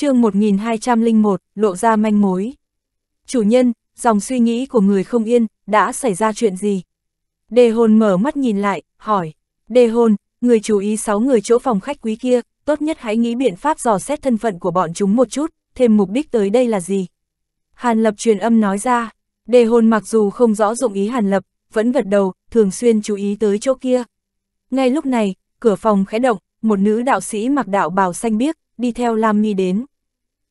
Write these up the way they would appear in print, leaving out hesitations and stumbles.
Chương 1201, lộ ra manh mối. Chủ nhân, dòng suy nghĩ của người không yên, đã xảy ra chuyện gì? Đề Hồn mở mắt nhìn lại, hỏi. Đề Hồn, người chú ý 6 người chỗ phòng khách quý kia, tốt nhất hãy nghĩ biện pháp dò xét thân phận của bọn chúng một chút, thêm mục đích tới đây là gì? Hàn Lập truyền âm nói ra. Đề Hồn mặc dù không rõ dụng ý Hàn Lập, vẫn gật đầu, thường xuyên chú ý tới chỗ kia. Ngay lúc này, cửa phòng khẽ động, một nữ đạo sĩ mặc đạo bào xanh biếc, đi theo Lam Mi đến.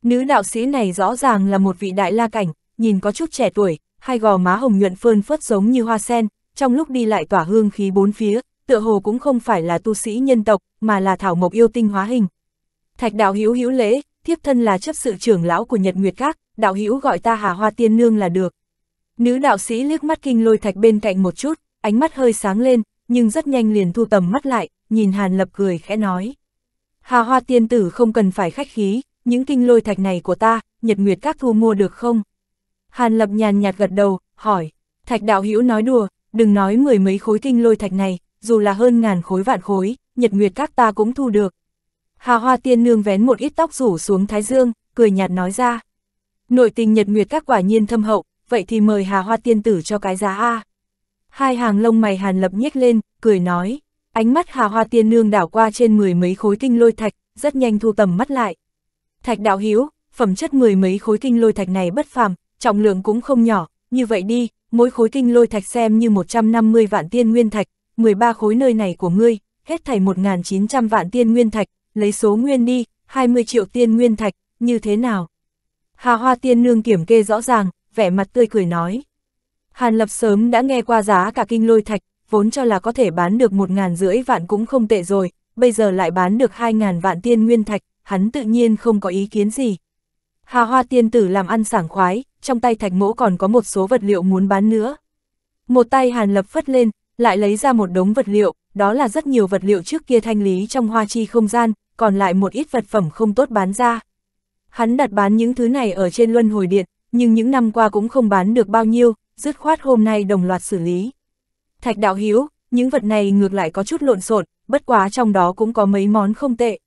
Nữ đạo sĩ này rõ ràng là một vị đại la cảnh, nhìn có chút trẻ tuổi, hai gò má hồng nhuận phơn phớt giống như hoa sen, trong lúc đi lại tỏa hương khí bốn phía, tựa hồ cũng không phải là tu sĩ nhân tộc, mà là thảo mộc yêu tinh hóa hình. Thạch đạo hữu hữu lễ, thiếp thân là chấp sự trưởng lão của Nhật Nguyệt Các, đạo hữu gọi ta Hà Hoa Tiên Nương là được. Nữ đạo sĩ liếc mắt Kinh Lôi Thạch bên cạnh một chút, ánh mắt hơi sáng lên, nhưng rất nhanh liền thu tầm mắt lại, nhìn Hàn Lập cười khẽ nói. Hà Hoa Tiên Tử không cần phải khách khí, những Kinh Lôi Thạch này của ta, Nhật Nguyệt Các thu mua được không? Hàn Lập nhàn nhạt gật đầu, hỏi. Thạch đạo hữu nói đùa, đừng nói mười mấy khối Kinh Lôi Thạch này, dù là hơn ngàn khối vạn khối, Nhật Nguyệt Các ta cũng thu được. Hà Hoa Tiên Nương vén một ít tóc rủ xuống thái dương, cười nhạt nói ra. Nội tình Nhật Nguyệt Các quả nhiên thâm hậu, vậy thì mời Hà Hoa Tiên Tử cho cái giá a. Hai hàng lông mày Hàn Lập nhếch lên, cười nói. Ánh mắt Hà Hoa Tiên Nương đảo qua trên mười mấy khối Kinh Lôi Thạch, rất nhanh thu tầm mắt lại. Thạch đạo hữu, phẩm chất mười mấy khối Kinh Lôi Thạch này bất phàm, trọng lượng cũng không nhỏ, như vậy đi, mỗi khối Kinh Lôi Thạch xem như 150 vạn tiên nguyên thạch, 13 khối nơi này của ngươi, hết thảy 1900 vạn tiên nguyên thạch, lấy số nguyên đi, 20 triệu tiên nguyên thạch, như thế nào? Hà Hoa Tiên Nương kiểm kê rõ ràng, vẻ mặt tươi cười nói. Hàn Lập sớm đã nghe qua giá cả Kinh Lôi Thạch, vốn cho là có thể bán được 1500 vạn cũng không tệ rồi, bây giờ lại bán được 2000 vạn tiên nguyên thạch, hắn tự nhiên không có ý kiến gì. Hà Hoa Tiên Tử làm ăn sảng khoái, trong tay Thạch Mỗ còn có một số vật liệu muốn bán nữa. Một tay Hàn Lập phất lên, lại lấy ra một đống vật liệu, đó là rất nhiều vật liệu trước kia thanh lý trong hoa chi không gian, còn lại một ít vật phẩm không tốt bán ra. Hắn đặt bán những thứ này ở trên Luân Hồi Điện, nhưng những năm qua cũng không bán được bao nhiêu, dứt khoát hôm nay đồng loạt xử lý. Thạch đạo hữu, những vật này ngược lại có chút lộn xộn, bất quá trong đó cũng có mấy món không tệ.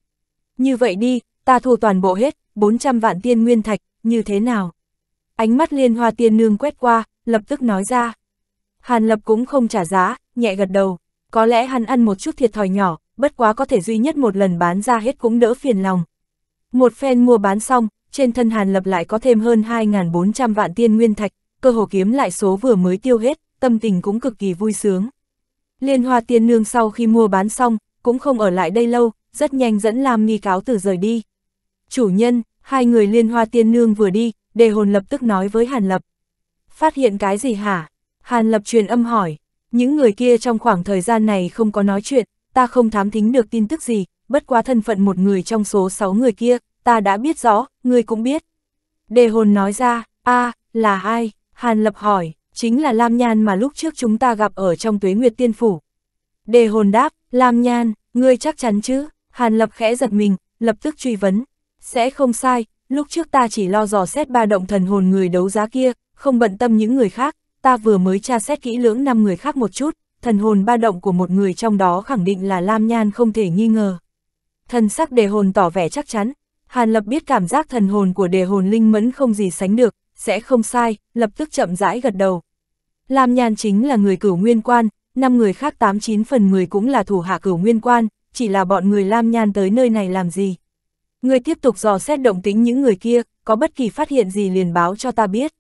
Như vậy đi, ta thu toàn bộ hết, 400 vạn tiên nguyên thạch, như thế nào? Ánh mắt Liên Hoa Tiên Nương quét qua, lập tức nói ra. Hàn Lập cũng không trả giá, nhẹ gật đầu, có lẽ hắn ăn một chút thiệt thòi nhỏ, bất quá có thể duy nhất một lần bán ra hết cũng đỡ phiền lòng. Một phen mua bán xong, trên thân Hàn Lập lại có thêm hơn 2400 vạn tiên nguyên thạch, cơ hồ kiếm lại số vừa mới tiêu hết, tâm tình cũng cực kỳ vui sướng. Liên Hoa Tiên Nương sau khi mua bán xong, cũng không ở lại đây lâu, rất nhanh dẫn Lam Mi cáo từ rời đi. Chủ nhân, hai người Liên Hoa Tiên Nương vừa đi, Đề Hồn lập tức nói với Hàn Lập. Phát hiện cái gì hả? Hàn Lập truyền âm hỏi. Những người kia trong khoảng thời gian này không có nói chuyện, ta không thám thính được tin tức gì, bất quá thân phận một người trong số 6 người kia, ta đã biết rõ, ngươi cũng biết. Đề Hồn nói ra. A, là ai? Hàn Lập hỏi. Chính là Lam Nhan mà lúc trước chúng ta gặp ở trong Tuế Nguyệt Tiên Phủ. Đề Hồn đáp. Lam Nhan, ngươi chắc chắn chứ? Hàn Lập khẽ giật mình, lập tức truy vấn. Sẽ không sai, lúc trước ta chỉ lo dò xét 3 động thần hồn người đấu giá kia, không bận tâm những người khác, ta vừa mới tra xét kỹ lưỡng 5 người khác một chút, thần hồn 3 động của một người trong đó khẳng định là Lam Nhan không thể nghi ngờ. Thần sắc Đề Hồn tỏ vẻ chắc chắn, Hàn Lập biết cảm giác thần hồn của Đề Hồn linh mẫn không gì sánh được, sẽ không sai, lập tức chậm rãi gật đầu. Lam Nhan chính là người Cửu Nguyên Quan, 5 người khác 89 phần 10 cũng là thủ hạ Cửu Nguyên Quan, chỉ là bọn người Lam Nhan tới nơi này làm gì? Ngươi tiếp tục dò xét động tĩnh những người kia, có bất kỳ phát hiện gì liền báo cho ta biết.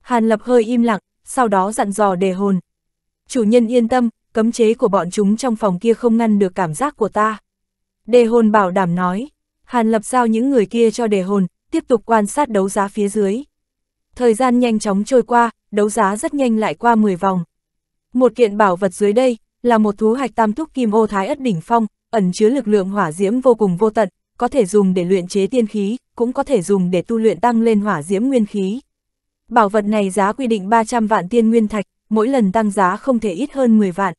Hàn Lập hơi im lặng, sau đó dặn dò Đề Hồn. Chủ nhân yên tâm, cấm chế của bọn chúng trong phòng kia không ngăn được cảm giác của ta. Đề Hồn bảo đảm nói. Hàn Lập giao những người kia cho Đề Hồn, tiếp tục quan sát đấu giá phía dưới. Thời gian nhanh chóng trôi qua, đấu giá rất nhanh lại qua 10 vòng. Một kiện bảo vật dưới đây là một thú hạch tam thúc kim ô thái ất đỉnh phong, ẩn chứa lực lượng hỏa diễm vô cùng vô tận. Có thể dùng để luyện chế tiên khí, cũng có thể dùng để tu luyện tăng lên hỏa diễm nguyên khí. Bảo vật này giá quy định 300 vạn tiên nguyên thạch, mỗi lần tăng giá không thể ít hơn 10 vạn.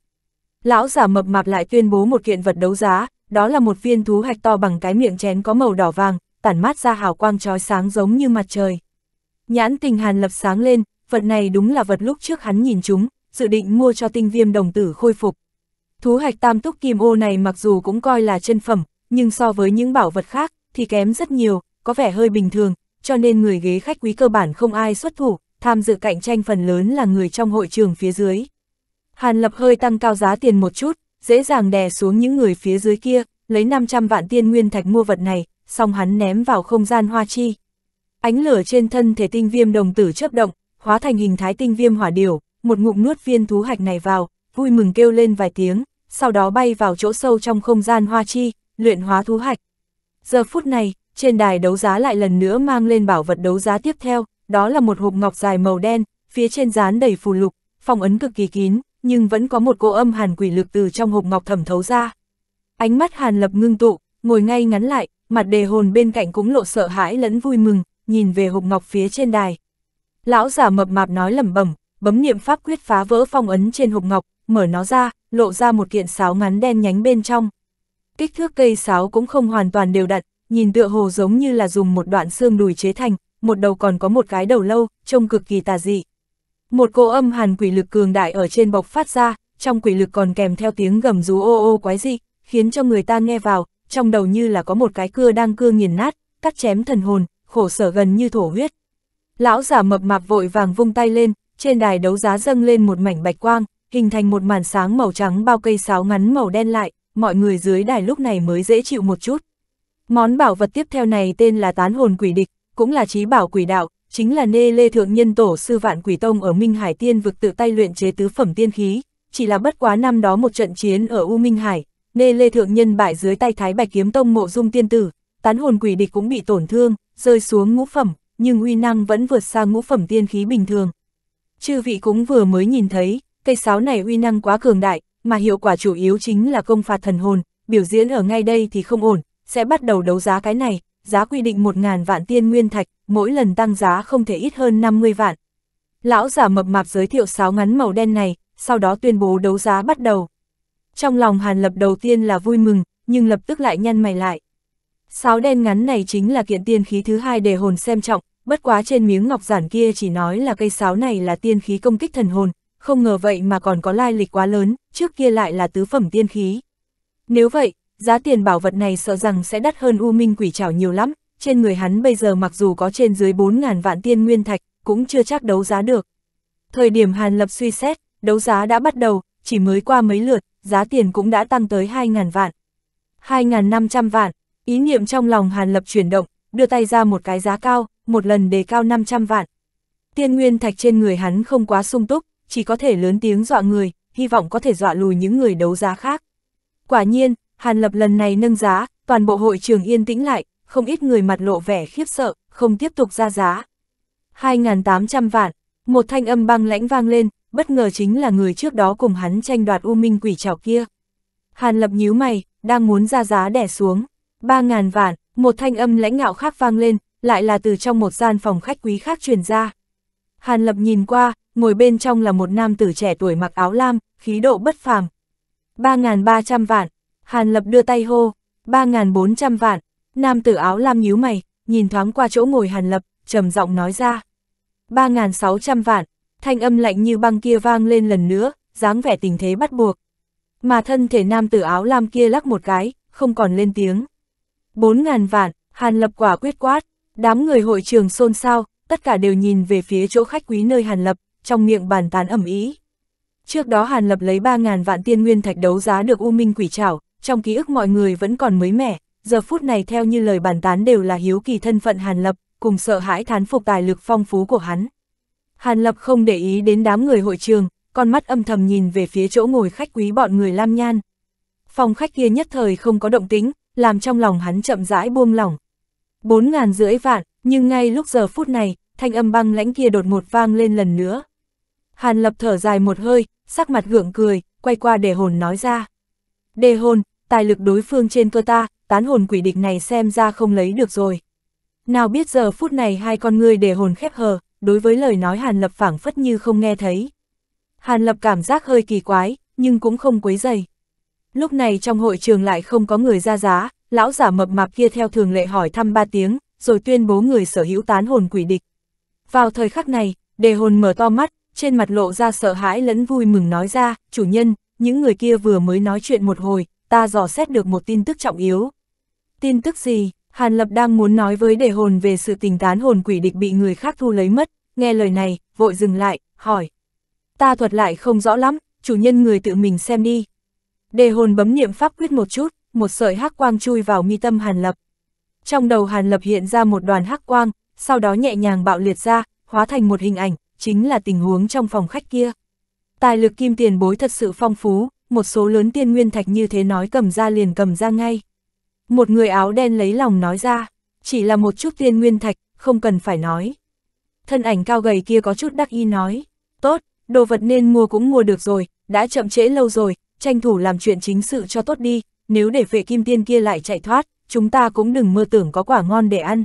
Lão giả mập mạp lại tuyên bố một kiện vật đấu giá, đó là một viên thú hạch to bằng cái miệng chén có màu đỏ vàng, tản mát ra hào quang chói sáng giống như mặt trời. Nhãn tình Hàn Lập sáng lên, vật này đúng là vật lúc trước hắn nhìn chúng, dự định mua cho Tinh Viêm đồng tử khôi phục. Thú hạch tam túc kim ô này mặc dù cũng coi là chân phẩm, nhưng so với những bảo vật khác thì kém rất nhiều, có vẻ hơi bình thường, cho nên người ghế khách quý cơ bản không ai xuất thủ, tham dự cạnh tranh phần lớn là người trong hội trường phía dưới. Hàn Lập hơi tăng cao giá tiền một chút, dễ dàng đè xuống những người phía dưới kia, lấy 500 vạn tiên nguyên thạch mua vật này, xong hắn ném vào không gian hoa chi. Ánh lửa trên thân thể tinh viêm đồng tử chớp động, hóa thành hình thái tinh viêm hỏa điểu, một ngụm nuốt viên thú hạch này vào, vui mừng kêu lên vài tiếng, sau đó bay vào chỗ sâu trong không gian hoa chi, luyện hóa thú hạch. Giờ phút này, trên đài đấu giá lại lần nữa mang lên bảo vật đấu giá tiếp theo, đó là một hộp ngọc dài màu đen, phía trên dán đầy phù lục, phong ấn cực kỳ kín, nhưng vẫn có một cô âm hàn quỷ lực từ trong hộp ngọc thẩm thấu ra. Ánh mắt Hàn Lập ngưng tụ, ngồi ngay ngắn lại, mặt Đề Hồn bên cạnh cũng lộ sợ hãi lẫn vui mừng, nhìn về hộp ngọc phía trên đài. Lão giả mập mạp nói lẩm bẩm, bấm niệm pháp quyết phá vỡ phong ấn trên hộp ngọc, mở nó ra, lộ ra một kiện sáo ngắn đen nhánh bên trong. Kích thước cây sáo cũng không hoàn toàn đều đặn, nhìn tựa hồ giống như là dùng một đoạn xương đùi chế thành, một đầu còn có một cái đầu lâu, trông cực kỳ tà dị. Một cô âm hàn quỷ lực cường đại ở trên bộc phát ra, trong quỷ lực còn kèm theo tiếng gầm rú ô ô quái dị, khiến cho người ta nghe vào, trong đầu như là có một cái cưa đang cưa nghiền nát, cắt chém thần hồn, khổ sở gần như thổ huyết. Lão giả mập mạp vội vàng vung tay lên, trên đài đấu giá dâng lên một mảnh bạch quang, hình thành một màn sáng màu trắng bao cây sáo ngắn màu đen lại, mọi người dưới đài lúc này mới dễ chịu một chút. Món bảo vật tiếp theo này tên là Tán Hồn Quỷ Địch, cũng là chí bảo quỷ đạo, chính là Nê Lê Thượng Nhân Tổ Sư Vạn Quỷ Tông ở Minh Hải Tiên Vực tự tay luyện chế tứ phẩm tiên khí, chỉ là bất quá năm đó một trận chiến ở U Minh Hải, Nê Lê Thượng Nhân bại dưới tay Thái Bạch Kiếm Tông Mộ Dung Tiên Tử, Tán Hồn Quỷ Địch cũng bị tổn thương, rơi xuống ngũ phẩm, nhưng uy năng vẫn vượt xa ngũ phẩm tiên khí bình thường. Chư vị cũng vừa mới nhìn thấy, cây sáo này uy năng quá cường đại, mà hiệu quả chủ yếu chính là công phạt thần hồn, biểu diễn ở ngay đây thì không ổn, sẽ bắt đầu đấu giá cái này, giá quy định 1000 vạn tiên nguyên thạch, mỗi lần tăng giá không thể ít hơn 50 vạn. Lão giả mập mạp giới thiệu sáo ngắn màu đen này, sau đó tuyên bố đấu giá bắt đầu. Trong lòng Hàn Lập đầu tiên là vui mừng, nhưng lập tức lại nhăn mày lại. Sáo đen ngắn này chính là kiện tiên khí thứ hai Đề Hồn xem trọng, bất quá trên miếng ngọc giản kia chỉ nói là cây sáo này là tiên khí công kích thần hồn, không ngờ vậy mà còn có lai lịch quá lớn, trước kia lại là tứ phẩm tiên khí. Nếu vậy, giá tiền bảo vật này sợ rằng sẽ đắt hơn U Minh Quỷ Trảo nhiều lắm, trên người hắn bây giờ mặc dù có trên dưới 4000 vạn tiên nguyên thạch, cũng chưa chắc đấu giá được. Thời điểm Hàn Lập suy xét, đấu giá đã bắt đầu, chỉ mới qua mấy lượt, giá tiền cũng đã tăng tới 2000 vạn. 2500 vạn, ý niệm trong lòng Hàn Lập chuyển động, đưa tay ra một cái giá cao, một lần đề cao 500 vạn. Tiên nguyên thạch trên người hắn không quá sung túc, chỉ có thể lớn tiếng dọa người, hy vọng có thể dọa lùi những người đấu giá khác. Quả nhiên, Hàn Lập lần này nâng giá, toàn bộ hội trường yên tĩnh lại, không ít người mặt lộ vẻ khiếp sợ, không tiếp tục ra giá. 2800 vạn, một thanh âm băng lãnh vang lên, bất ngờ chính là người trước đó cùng hắn tranh đoạt U Minh Quỷ Trảo kia. Hàn Lập nhíu mày, đang muốn ra giá đè xuống. 3000 vạn, một thanh âm lãnh ngạo khác vang lên, lại là từ trong một gian phòng khách quý khác truyền ra. Hàn Lập nhìn qua, ngồi bên trong là một nam tử trẻ tuổi mặc áo lam, khí độ bất phàm. 3300 vạn, Hàn Lập đưa tay hô, 3400 vạn, nam tử áo lam nhíu mày, nhìn thoáng qua chỗ ngồi Hàn Lập, trầm giọng nói ra. 3600 vạn, thanh âm lạnh như băng kia vang lên lần nữa, dáng vẻ tình thế bắt buộc. Mà thân thể nam tử áo lam kia lắc một cái, không còn lên tiếng. 4000 vạn, Hàn Lập quả quyết quát, đám người hội trường xôn xao, tất cả đều nhìn về phía chỗ khách quý nơi Hàn Lập, trong miệng bàn tán ầm ĩ. Trước đó Hàn Lập lấy 3000 vạn tiên nguyên thạch đấu giá được U Minh Quỷ Trảo, trong ký ức mọi người vẫn còn mới mẻ, giờ phút này theo như lời bàn tán đều là hiếu kỳ thân phận Hàn Lập, cùng sợ hãi thán phục tài lực phong phú của hắn. Hàn Lập không để ý đến đám người hội trường, con mắt âm thầm nhìn về phía chỗ ngồi khách quý bọn người Lam Nhan. Phòng khách kia nhất thời không có động tĩnh, làm trong lòng hắn chậm rãi buông lỏng. 4500 vạn, nhưng ngay lúc giờ phút này, thanh âm băng lãnh kia đột ngột vang lên lần nữa. Hàn Lập thở dài một hơi, sắc mặt gượng cười, quay qua Đề Hồn nói ra. Đề Hồn, tài lực đối phương trên cơ ta, Tán Hồn Quỷ Địch này xem ra không lấy được rồi. Nào biết giờ phút này hai con người Đề Hồn khép hờ, đối với lời nói Hàn Lập phảng phất như không nghe thấy. Hàn Lập cảm giác hơi kỳ quái, nhưng cũng không quấy rầy. Lúc này trong hội trường lại không có người ra giá, lão giả mập mạp kia theo thường lệ hỏi thăm 3 tiếng, rồi tuyên bố người sở hữu Tán Hồn Quỷ Địch. Vào thời khắc này, Đề Hồn mở to mắt, trên mặt lộ ra sợ hãi lẫn vui mừng nói ra, chủ nhân, những người kia vừa mới nói chuyện một hồi, ta dò xét được một tin tức trọng yếu. Tin tức gì? Hàn Lập đang muốn nói với Đề Hồn về sự tình tán hồn quỷ địch bị người khác thu lấy mất, nghe lời này, vội dừng lại, hỏi. Ta thuật lại không rõ lắm, chủ nhân người tự mình xem đi. Đề Hồn bấm niệm pháp quyết một chút, một sợi hắc quang chui vào mi tâm Hàn Lập. Trong đầu Hàn Lập hiện ra một đoàn hắc quang, sau đó nhẹ nhàng bạo liệt ra, hóa thành một hình ảnh, chính là tình huống trong phòng khách kia. Tài lực Kim tiền bối thật sự phong phú, một số lớn tiên nguyên thạch như thế nói cầm ra liền cầm ra ngay. Một người áo đen lấy lòng nói ra, chỉ là một chút tiên nguyên thạch, không cần phải nói. Thân ảnh cao gầy kia có chút đắc ý nói, tốt, đồ vật nên mua cũng mua được rồi, đã chậm trễ lâu rồi, tranh thủ làm chuyện chính sự cho tốt đi, nếu để phệ kim tiên kia lại chạy thoát, chúng ta cũng đừng mơ tưởng có quả ngon để ăn.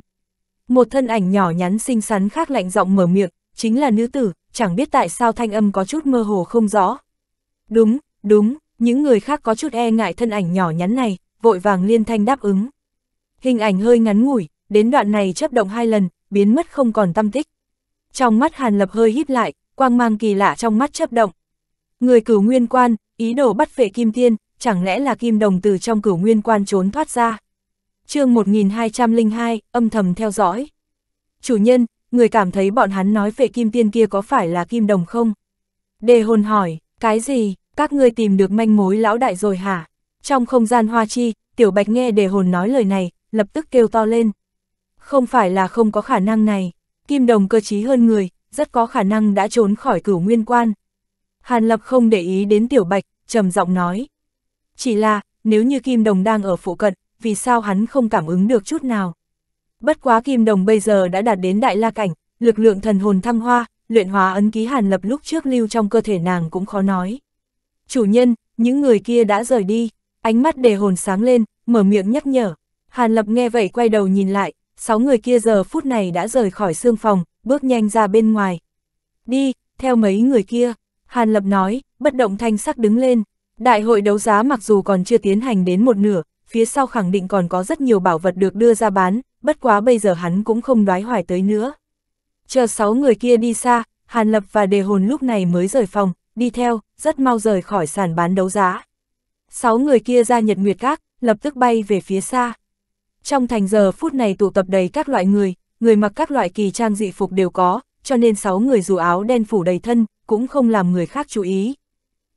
Một thân ảnh nhỏ nhắn xinh xắn khác lạnh giọng mở miệng, chính là nữ tử, chẳng biết tại sao thanh âm có chút mơ hồ không rõ. Đúng, đúng, những người khác có chút e ngại thân ảnh nhỏ nhắn này, vội vàng liên thanh đáp ứng. Hình ảnh hơi ngắn ngủi, đến đoạn này chớp động hai lần, biến mất không còn tăm tích. Trong mắt Hàn Lập hơi híp lại, quang mang kỳ lạ trong mắt chớp động. Người Cửu Nguyên Quan, ý đồ bắt phệ Kim Tiên, chẳng lẽ là Kim Đồng từ trong Cửu Nguyên Quan trốn thoát ra. Chương 1202, âm thầm theo dõi. Chủ nhân, người cảm thấy bọn hắn nói phệ Kim Tiên kia có phải là Kim Đồng không? Đề Hồn hỏi, cái gì, các ngươi tìm được manh mối lão đại rồi hả? Trong không gian hoa chi, Tiểu Bạch nghe Đề Hồn nói lời này, lập tức kêu to lên. Không phải là không có khả năng này, Kim Đồng cơ trí hơn người, rất có khả năng đã trốn khỏi Cửu Nguyên Quan. Hàn Lập không để ý đến Tiểu Bạch, trầm giọng nói. Chỉ là, nếu như Kim Đồng đang ở phụ cận, vì sao hắn không cảm ứng được chút nào? Bất quá Kim Đồng bây giờ đã đạt đến đại la cảnh, lực lượng thần hồn thăng hoa, luyện hóa ấn ký Hàn Lập lúc trước lưu trong cơ thể nàng cũng khó nói. Chủ nhân, những người kia đã rời đi. Ánh mắt Đề Hồn sáng lên, mở miệng nhắc nhở. Hàn Lập nghe vậy quay đầu nhìn lại, 6 người kia giờ phút này đã rời khỏi xương phòng, bước nhanh ra bên ngoài. Đi, theo mấy người kia, Hàn Lập nói, bất động thanh sắc đứng lên. Đại hội đấu giá mặc dù còn chưa tiến hành đến một nửa, phía sau khẳng định còn có rất nhiều bảo vật được đưa ra bán, bất quá bây giờ hắn cũng không đoái hoài tới nữa. Chờ 6 người kia đi xa, Hàn Lập và Đề Hồn lúc này mới rời phòng, đi theo, rất mau rời khỏi sàn bán đấu giá. 6 người kia ra Nhật Nguyệt Các, lập tức bay về phía xa. Trong thành giờ phút này tụ tập đầy các loại người, người mặc các loại kỳ trang dị phục đều có, cho nên 6 người dù áo đen phủ đầy thân, cũng không làm người khác chú ý.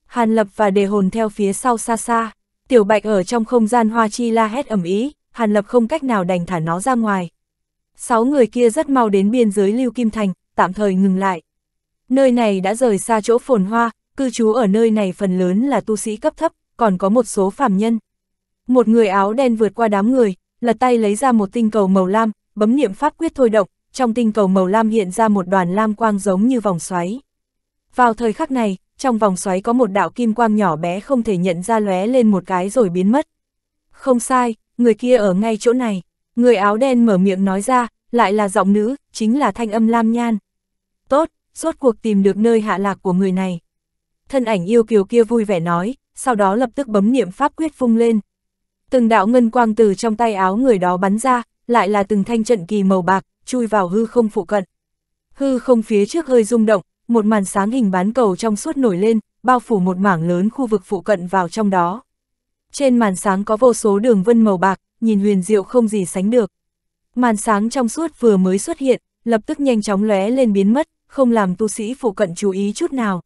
Hàn Lập và Đề Hồn theo phía sau xa xa, Tiểu Bạch ở trong không gian hoa chi la hét ầm ĩ, Hàn Lập không cách nào đành thả nó ra ngoài. 6 người kia rất mau đến biên giới Lưu Kim Thành, tạm thời ngừng lại. Nơi này đã rời xa chỗ phồn hoa, cư trú ở nơi này phần lớn là tu sĩ cấp thấp, còn có một số phàm nhân. Một người áo đen vượt qua đám người, lật tay lấy ra một tinh cầu màu lam, bấm niệm pháp quyết thôi động, trong tinh cầu màu lam hiện ra một đoàn lam quang giống như vòng xoáy. Vào thời khắc này, trong vòng xoáy có một đạo kim quang nhỏ bé không thể nhận ra lóe lên một cái rồi biến mất. Không sai, người kia ở ngay chỗ này, người áo đen mở miệng nói ra, lại là giọng nữ, chính là thanh âm Lam Nhan. Tốt, rốt cuộc tìm được nơi hạ lạc của người này. Thân ảnh yêu kiều kia vui vẻ nói. Sau đó lập tức bấm niệm pháp quyết phung lên. Từng đạo ngân quang từ trong tay áo người đó bắn ra, lại là từng thanh trận kỳ màu bạc, chui vào hư không phụ cận. Hư không phía trước hơi rung động, một màn sáng hình bán cầu trong suốt nổi lên, bao phủ một mảng lớn khu vực phụ cận vào trong đó. Trên màn sáng có vô số đường vân màu bạc, nhìn huyền diệu không gì sánh được. Màn sáng trong suốt vừa mới xuất hiện, lập tức nhanh chóng lóe lên biến mất, không làm tu sĩ phụ cận chú ý chút nào.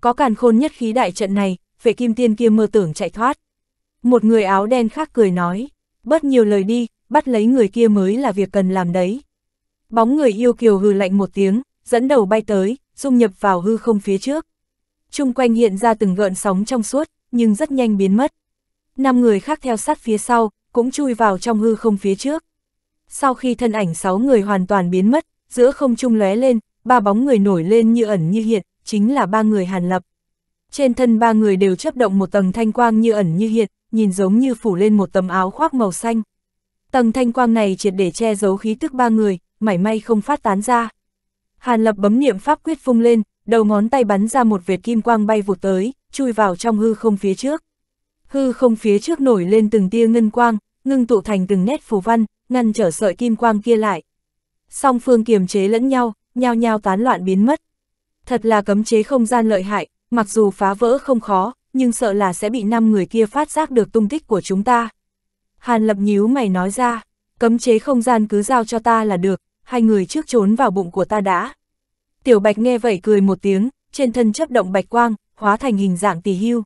Có càn khôn nhất khí đại trận này, phệ kim tiên kia mơ tưởng chạy thoát. Một người áo đen khác cười nói, bớt nhiều lời đi, bắt lấy người kia mới là việc cần làm đấy. Bóng người yêu kiều hừ lạnh một tiếng, dẫn đầu bay tới, dung nhập vào hư không phía trước. Chung quanh hiện ra từng gợn sóng trong suốt, nhưng rất nhanh biến mất. 5 người khác theo sát phía sau, cũng chui vào trong hư không phía trước. Sau khi thân ảnh 6 người hoàn toàn biến mất, giữa không trung lóe lên, 3 bóng người nổi lên như ẩn như hiện, chính là 3 người Hàn Lập. Trên thân 3 người đều chớp động một tầng thanh quang như ẩn như hiện, nhìn giống như phủ lên một tấm áo khoác màu xanh. Tầng thanh quang này triệt để che giấu khí tức 3 người, mảy may không phát tán ra. Hàn Lập bấm niệm pháp quyết phung lên, đầu ngón tay bắn ra một vệt kim quang bay vụt tới, chui vào trong hư không phía trước. Hư không phía trước nổi lên từng tia ngân quang, ngưng tụ thành từng nét phù văn, ngăn trở sợi kim quang kia lại. Song phương kiềm chế lẫn nhau, nhao nhao tán loạn biến mất. Thật là cấm chế không gian lợi hại. Mặc dù phá vỡ không khó, nhưng sợ là sẽ bị 5 người kia phát giác được tung tích của chúng ta. Hàn Lập nhíu mày nói ra, cấm chế không gian cứ giao cho ta là được, hai người trước trốn vào bụng của ta đã. Tiểu Bạch nghe vậy cười một tiếng, trên thân chấp động bạch quang, hóa thành hình dạng Tỳ Hưu.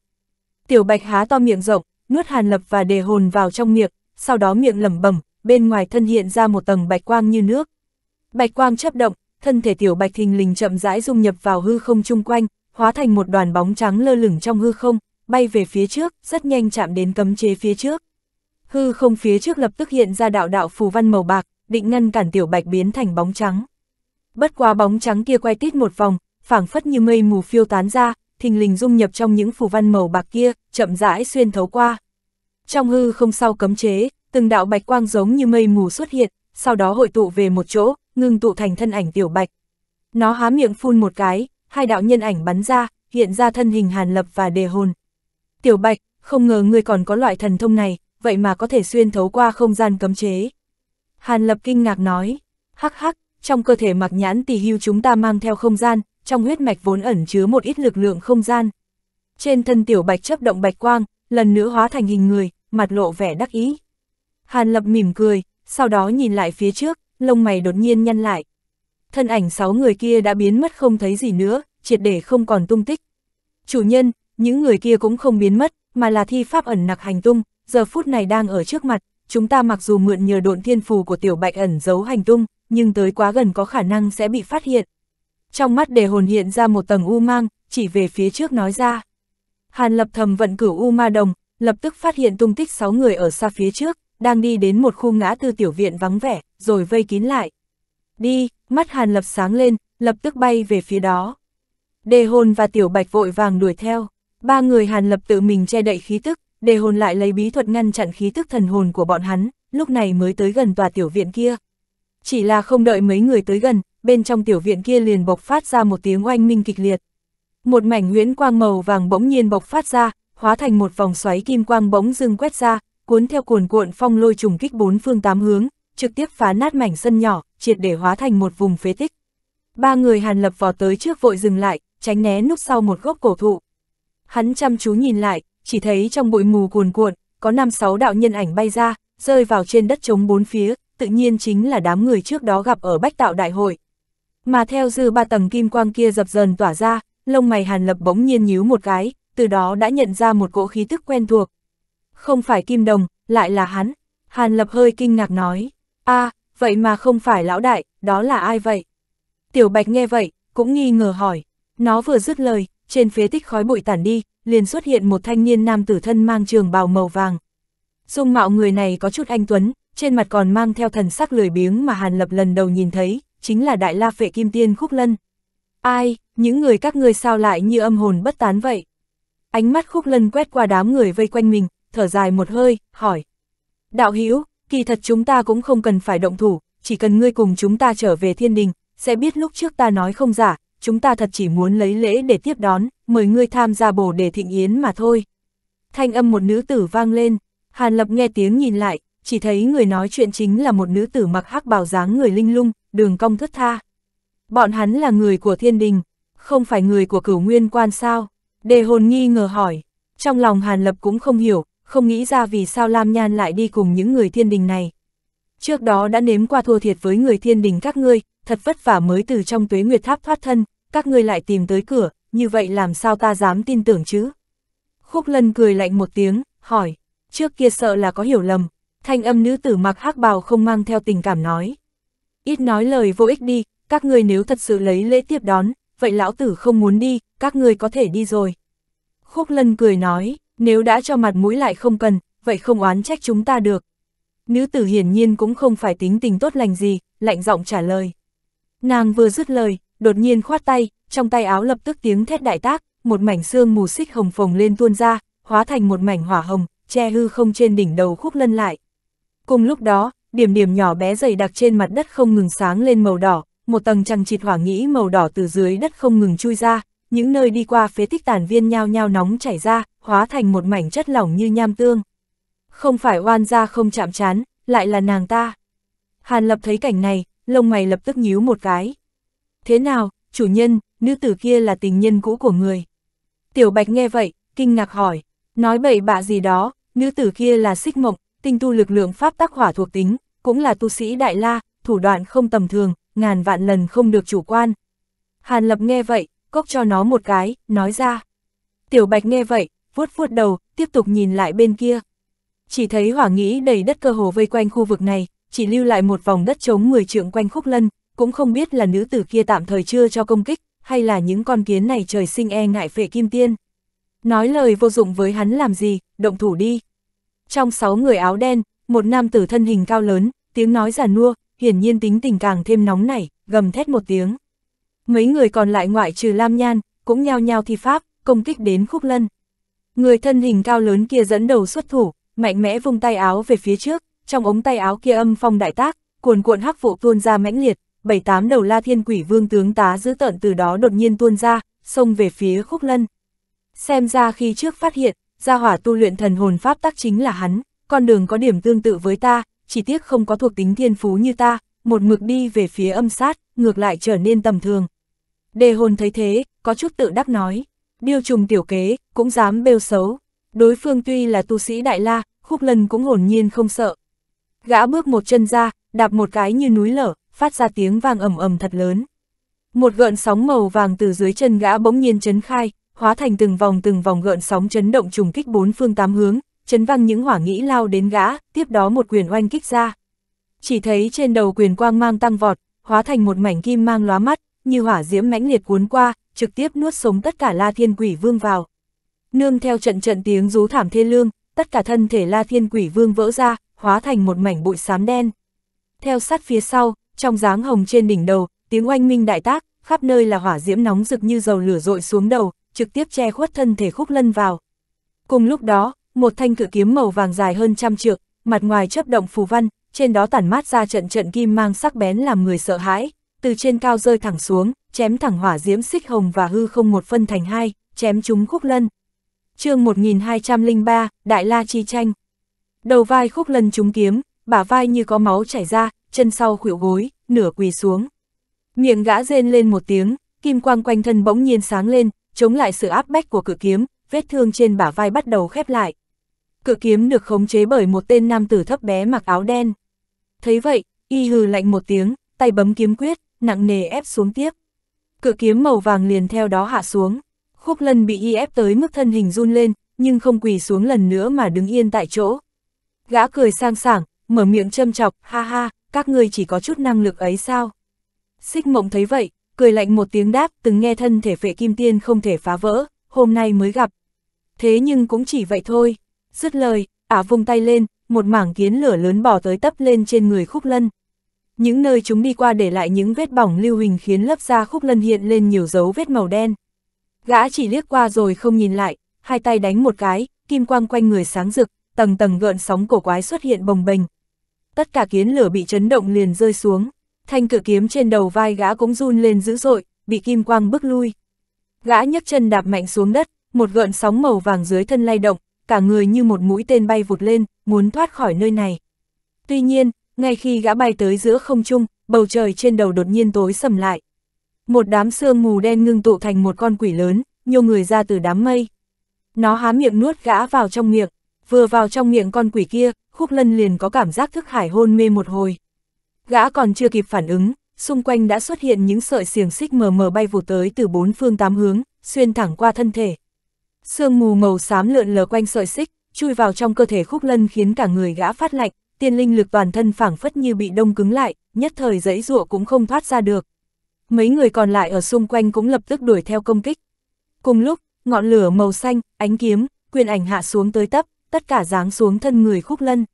Tiểu Bạch há to miệng rộng, nuốt Hàn Lập và Đề Hồn vào trong miệng, sau đó miệng lẩm bẩm, bên ngoài thân hiện ra một tầng bạch quang như nước. Bạch quang chấp động, thân thể Tiểu Bạch thình lình chậm rãi dung nhập vào hư không chung quanh, hóa thành một đoàn bóng trắng lơ lửng trong hư không, bay về phía trước, rất nhanh chạm đến cấm chế phía trước. Hư không phía trước lập tức hiện ra đạo đạo phù văn màu bạc, định ngăn cản Tiểu Bạch biến thành bóng trắng. Bất quá bóng trắng kia quay tít một vòng, phảng phất như mây mù phiêu tán ra, thình lình dung nhập trong những phù văn màu bạc kia, chậm rãi xuyên thấu qua. Trong hư không sau cấm chế, từng đạo bạch quang giống như mây mù xuất hiện, sau đó hội tụ về một chỗ, ngưng tụ thành thân ảnh Tiểu Bạch. Nó há miệng phun một cái, hai đạo nhân ảnh bắn ra, hiện ra thân hình Hàn Lập và Đề Hồn. Tiểu Bạch, không ngờ ngươi còn có loại thần thông này, vậy mà có thể xuyên thấu qua không gian cấm chế. Hàn Lập kinh ngạc nói, hắc hắc, trong cơ thể Mặc Nhãn Tỳ Hưu chúng ta mang theo không gian, trong huyết mạch vốn ẩn chứa một ít lực lượng không gian. Trên thân Tiểu Bạch chấp động bạch quang, lần nữa hóa thành hình người, mặt lộ vẻ đắc ý. Hàn Lập mỉm cười, sau đó nhìn lại phía trước, lông mày đột nhiên nhăn lại. Thân ảnh sáu người kia đã biến mất không thấy gì nữa, triệt để không còn tung tích. Chủ nhân, những người kia cũng không biến mất, mà là thi pháp ẩn nặc hành tung, giờ phút này đang ở trước mặt, chúng ta mặc dù mượn nhờ độn thiên phù của Tiểu Bạch ẩn giấu hành tung, nhưng tới quá gần có khả năng sẽ bị phát hiện. Trong mắt Đề Hồn hiện ra một tầng u mang, chỉ về phía trước nói ra. Hàn Lập thầm vận cửu u ma đồng, lập tức phát hiện tung tích sáu người ở xa phía trước, đang đi đến một khu ngã tư tiểu viện vắng vẻ, rồi vây kín lại. Đi, mắt Hàn Lập sáng lên, lập tức bay về phía đó. Đề Hồn và Tiểu Bạch vội vàng đuổi theo. Ba người Hàn Lập tự mình che đậy khí tức, Đề Hồn lại lấy bí thuật ngăn chặn khí tức thần hồn của bọn hắn, lúc này mới tới gần tòa tiểu viện kia. Chỉ là không đợi mấy người tới gần, bên trong tiểu viện kia liền bộc phát ra một tiếng oanh minh kịch liệt. Một mảnh huyễn quang màu vàng bỗng nhiên bộc phát ra, hóa thành một vòng xoáy kim quang bỗng dưng quét ra, cuốn theo cuồn cuộn phong lôi trùng kích bốn phương tám hướng, trực tiếp phá nát mảnh sân nhỏ, triệt để hóa thành một vùng phế tích. Ba người Hàn Lập vọt tới trước vội dừng lại, tránh né núp sau một gốc cổ thụ. Hắn chăm chú nhìn lại, chỉ thấy trong bụi mù cuồn cuộn, có 5-6 đạo nhân ảnh bay ra, rơi vào trên đất trống bốn phía, tự nhiên chính là đám người trước đó gặp ở Bách Tạo Đại Hội. Mà theo dư ba tầng kim quang kia dập dờn tỏa ra, lông mày Hàn Lập bỗng nhiên nhíu một cái, từ đó đã nhận ra một cỗ khí tức quen thuộc. Không phải Kim Đồng, lại là hắn. Hàn Lập hơi kinh ngạc nói, a, vậy mà không phải lão đại, đó là ai vậy? Tiểu Bạch nghe vậy, cũng nghi ngờ hỏi. Nó vừa dứt lời, trên phế tích khói bụi tản đi, liền xuất hiện một thanh niên nam tử thân mang trường bào màu vàng. Dung mạo người này có chút anh tuấn, trên mặt còn mang theo thần sắc lười biếng mà Hàn Lập lần đầu nhìn thấy, chính là Đại La Phệ Kim Tiên Khúc Lân. Ai, những người các ngươi sao lại như âm hồn bất tán vậy? Ánh mắt Khúc Lân quét qua đám người vây quanh mình, thở dài một hơi, hỏi. Đạo hữu, kỳ thật chúng ta cũng không cần phải động thủ, chỉ cần ngươi cùng chúng ta trở về thiên đình, sẽ biết lúc trước ta nói không giả, chúng ta thật chỉ muốn lấy lễ để tiếp đón, mời ngươi tham gia bồ đề thịnh yến mà thôi. Thanh âm một nữ tử vang lên, Hàn Lập nghe tiếng nhìn lại, chỉ thấy người nói chuyện chính là một nữ tử mặc hắc bào dáng người linh lung, đường cong thướt tha. Bọn hắn là người của thiên đình, không phải người của Cửu Nguyên Quan sao? Đề Hồn nghi ngờ hỏi, trong lòng Hàn Lập cũng không hiểu, không nghĩ ra vì sao Lam Nhan lại đi cùng những người thiên đình này. Trước đó đã nếm qua thua thiệt với người thiên đình các ngươi, thật vất vả mới từ trong Tuế Nguyệt Tháp thoát thân, các ngươi lại tìm tới cửa, như vậy làm sao ta dám tin tưởng chứ? Khúc Lân cười lạnh một tiếng, hỏi, trước kia sợ là có hiểu lầm. Thanh âm nữ tử mặc hắc bào không mang theo tình cảm nói. Ít nói lời vô ích đi, các ngươi nếu thật sự lấy lễ tiếp đón, vậy lão tử không muốn đi, các ngươi có thể đi rồi. Khúc Lân cười nói, nếu đã cho mặt mũi lại không cần, vậy không oán trách chúng ta được. Nữ tử hiển nhiên cũng không phải tính tình tốt lành gì, lạnh giọng trả lời. Nàng vừa dứt lời, đột nhiên khoát tay, trong tay áo lập tức tiếng thét đại tác, một mảnh xương mù xích hồng phồng lên tuôn ra, hóa thành một mảnh hỏa hồng, che hư không trên đỉnh đầu Khúc Lân lại. Cùng lúc đó, điểm điểm nhỏ bé dày đặc trên mặt đất không ngừng sáng lên màu đỏ, một tầng chằng chịt hỏa nghĩ màu đỏ từ dưới đất không ngừng chui ra, những nơi đi qua phế tích tàn viên nhao nhao nóng chảy ra, hóa thành một mảnh chất lỏng như nham tương. Không phải oan gia không chạm trán, lại là nàng ta. Hàn Lập thấy cảnh này, lông mày lập tức nhíu một cái. Thế nào, chủ nhân, nữ tử kia là tình nhân cũ của người? Tiểu Bạch nghe vậy, kinh ngạc hỏi, nói bậy bạ gì đó, nữ tử kia là Xích Mộng, tinh tu lực lượng pháp tắc hỏa thuộc tính, cũng là tu sĩ Đại La, thủ đoạn không tầm thường, ngàn vạn lần không được chủ quan. Hàn Lập nghe vậy, cốc cho nó một cái, nói ra. Tiểu Bạch nghe vậy, vuốt vuốt đầu, tiếp tục nhìn lại bên kia. Chỉ thấy hỏa nghĩ đầy đất cơ hồ vây quanh khu vực này, chỉ lưu lại một vòng đất trống 10 trượng quanh Khúc Lân, cũng không biết là nữ tử kia tạm thời chưa cho công kích, hay là những con kiến này trời sinh e ngại phệ kim tiên. Nói lời vô dụng với hắn làm gì, động thủ đi. Trong 6 người áo đen, một nam tử thân hình cao lớn, tiếng nói già nua, hiển nhiên tính tình càng thêm nóng nảy, gầm thét một tiếng. Mấy người còn lại ngoại trừ Lam Nhan, cũng nhao nhao thi pháp, công kích đến Khúc Lân. Người thân hình cao lớn kia dẫn đầu xuất thủ, mạnh mẽ vung tay áo về phía trước, trong ống tay áo kia âm phong đại tác, cuồn cuộn hắc vụ tuôn ra mãnh liệt, 7-8 đầu La Thiên Quỷ Vương tướng tá dữ tợn từ đó đột nhiên tuôn ra, xông về phía Khúc Lân. Xem ra khi trước phát hiện, gia hỏa tu luyện thần hồn pháp tắc chính là hắn, con đường có điểm tương tự với ta, chỉ tiếc không có thuộc tính thiên phú như ta, một mực đi về phía âm sát, ngược lại trở nên tầm thường. Đề Hồn thấy thế, có chút tự đắc nói, điêu trùng tiểu kế, cũng dám bêu xấu. Đối phương tuy là tu sĩ Đại La, Khúc Lân cũng hồn nhiên không sợ. Gã bước một chân ra, đạp một cái như núi lở, phát ra tiếng vang ầm ầm thật lớn. Một gợn sóng màu vàng từ dưới chân gã bỗng nhiên chấn khai, hóa thành từng vòng gợn sóng chấn động trùng kích bốn phương tám hướng, chấn văng những hỏa nghĩ lao đến gã, tiếp đó một quyền oanh kích ra. Chỉ thấy trên đầu quyền quang mang tăng vọt, hóa thành một mảnh kim mang lóa mắt, như hỏa diễm mãnh liệt cuốn qua, trực tiếp nuốt sống tất cả La Thiên Quỷ Vương vào. Nương theo trận trận tiếng rú thảm thê lương, tất cả thân thể La Thiên Quỷ Vương vỡ ra, hóa thành một mảnh bụi xám đen. Theo sát phía sau, trong dáng hồng trên đỉnh đầu, tiếng oanh minh đại tác, khắp nơi là hỏa diễm nóng rực như dầu lửa dội xuống đầu, trực tiếp che khuất thân thể Khúc Lân vào. Cùng lúc đó, một thanh cự kiếm màu vàng dài hơn trăm trượng, mặt ngoài chớp động phù văn, trên đó tản mát ra trận trận kim mang sắc bén làm người sợ hãi, từ trên cao rơi thẳng xuống, chém thẳng hỏa diễm xích hồng và hư không một phân thành hai, chém trúng Khúc Lân. Chương 1203, Đại La chi tranh. Đầu vai Khúc Lân trúng kiếm, bả vai như có máu chảy ra, chân sau khuỵu gối, nửa quỳ xuống. Miệng gã rên lên một tiếng, kim quang quanh thân bỗng nhiên sáng lên, chống lại sự áp bách của cự kiếm, vết thương trên bả vai bắt đầu khép lại. Cự kiếm được khống chế bởi một tên nam tử thấp bé mặc áo đen. Thấy vậy, y hừ lạnh một tiếng, tay bấm kiếm quyết, nặng nề ép xuống tiếp. Cự kiếm màu vàng liền theo đó hạ xuống. Khúc Lân bị y ép tới mức thân hình run lên, nhưng không quỳ xuống lần nữa mà đứng yên tại chỗ. Gã cười sang sảng, mở miệng châm chọc, ha ha, các ngươi chỉ có chút năng lực ấy sao? Xích Mộng thấy vậy, cười lạnh một tiếng đáp, từng nghe thân thể phệ kim tiên không thể phá vỡ, hôm nay mới gặp. Thế nhưng cũng chỉ vậy thôi. Dứt lời, ả vung tay lên, một mảng kiến lửa lớn bò tới tấp lên trên người Khúc Lân. Những nơi chúng đi qua để lại những vết bỏng lưu huỳnh khiến lớp da Khúc Lân hiện lên nhiều dấu vết màu đen. Gã chỉ liếc qua rồi không nhìn lại, hai tay đánh một cái, kim quang quanh người sáng rực, tầng tầng gợn sóng cổ quái xuất hiện bồng bềnh. Tất cả kiến lửa bị chấn động liền rơi xuống, thanh cự kiếm trên đầu vai gã cũng run lên dữ dội, bị kim quang bức lui. Gã nhấc chân đạp mạnh xuống đất, một gợn sóng màu vàng dưới thân lay động, cả người như một mũi tên bay vụt lên, muốn thoát khỏi nơi này. Tuy nhiên, ngay khi gã bay tới giữa không trung, bầu trời trên đầu đột nhiên tối sầm lại. Một đám sương mù đen ngưng tụ thành một con quỷ lớn, nhô người ra từ đám mây. Nó há miệng nuốt gã vào trong miệng, vừa vào trong miệng con quỷ kia, Khúc Lân liền có cảm giác thức hải hôn mê một hồi. Gã còn chưa kịp phản ứng, xung quanh đã xuất hiện những sợi xiềng xích mờ mờ bay vụt tới từ bốn phương tám hướng, xuyên thẳng qua thân thể. Sương mù màu xám lượn lờ quanh sợi xích, chui vào trong cơ thể Khúc Lân khiến cả người gã phát lạnh, tiên linh lực toàn thân phảng phất như bị đông cứng lại, nhất thời giãy giụa cũng không thoát ra được. Mấy người còn lại ở xung quanh cũng lập tức đuổi theo công kích. Cùng lúc, ngọn lửa màu xanh, ánh kiếm, quyền ảnh hạ xuống tới tấp, tất cả giáng xuống thân người Khúc Lân.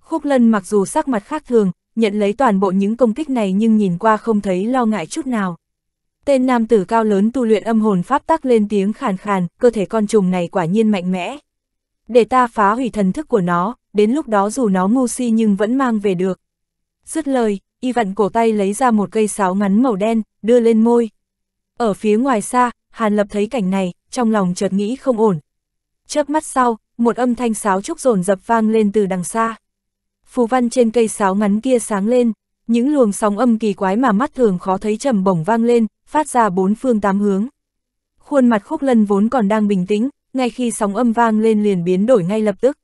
Khúc Lân mặc dù sắc mặt khác thường, nhận lấy toàn bộ những công kích này nhưng nhìn qua không thấy lo ngại chút nào. Tên nam tử cao lớn tu luyện âm hồn pháp tắc lên tiếng khàn khàn, cơ thể con trùng này quả nhiên mạnh mẽ. Để ta phá hủy thần thức của nó, đến lúc đó dù nó ngu si nhưng vẫn mang về được. Dứt lời, y vặn cổ tay lấy ra một cây sáo ngắn màu đen, đưa lên môi. Ở phía ngoài xa, Hàn Lập thấy cảnh này, trong lòng chợt nghĩ không ổn. Chớp mắt sau, một âm thanh sáo trúc dồn dập vang lên từ đằng xa. Phù văn trên cây sáo ngắn kia sáng lên, những luồng sóng âm kỳ quái mà mắt thường khó thấy trầm bổng vang lên, phát ra bốn phương tám hướng. Khuôn mặt Khúc Lân vốn còn đang bình tĩnh, ngay khi sóng âm vang lên liền biến đổi ngay lập tức.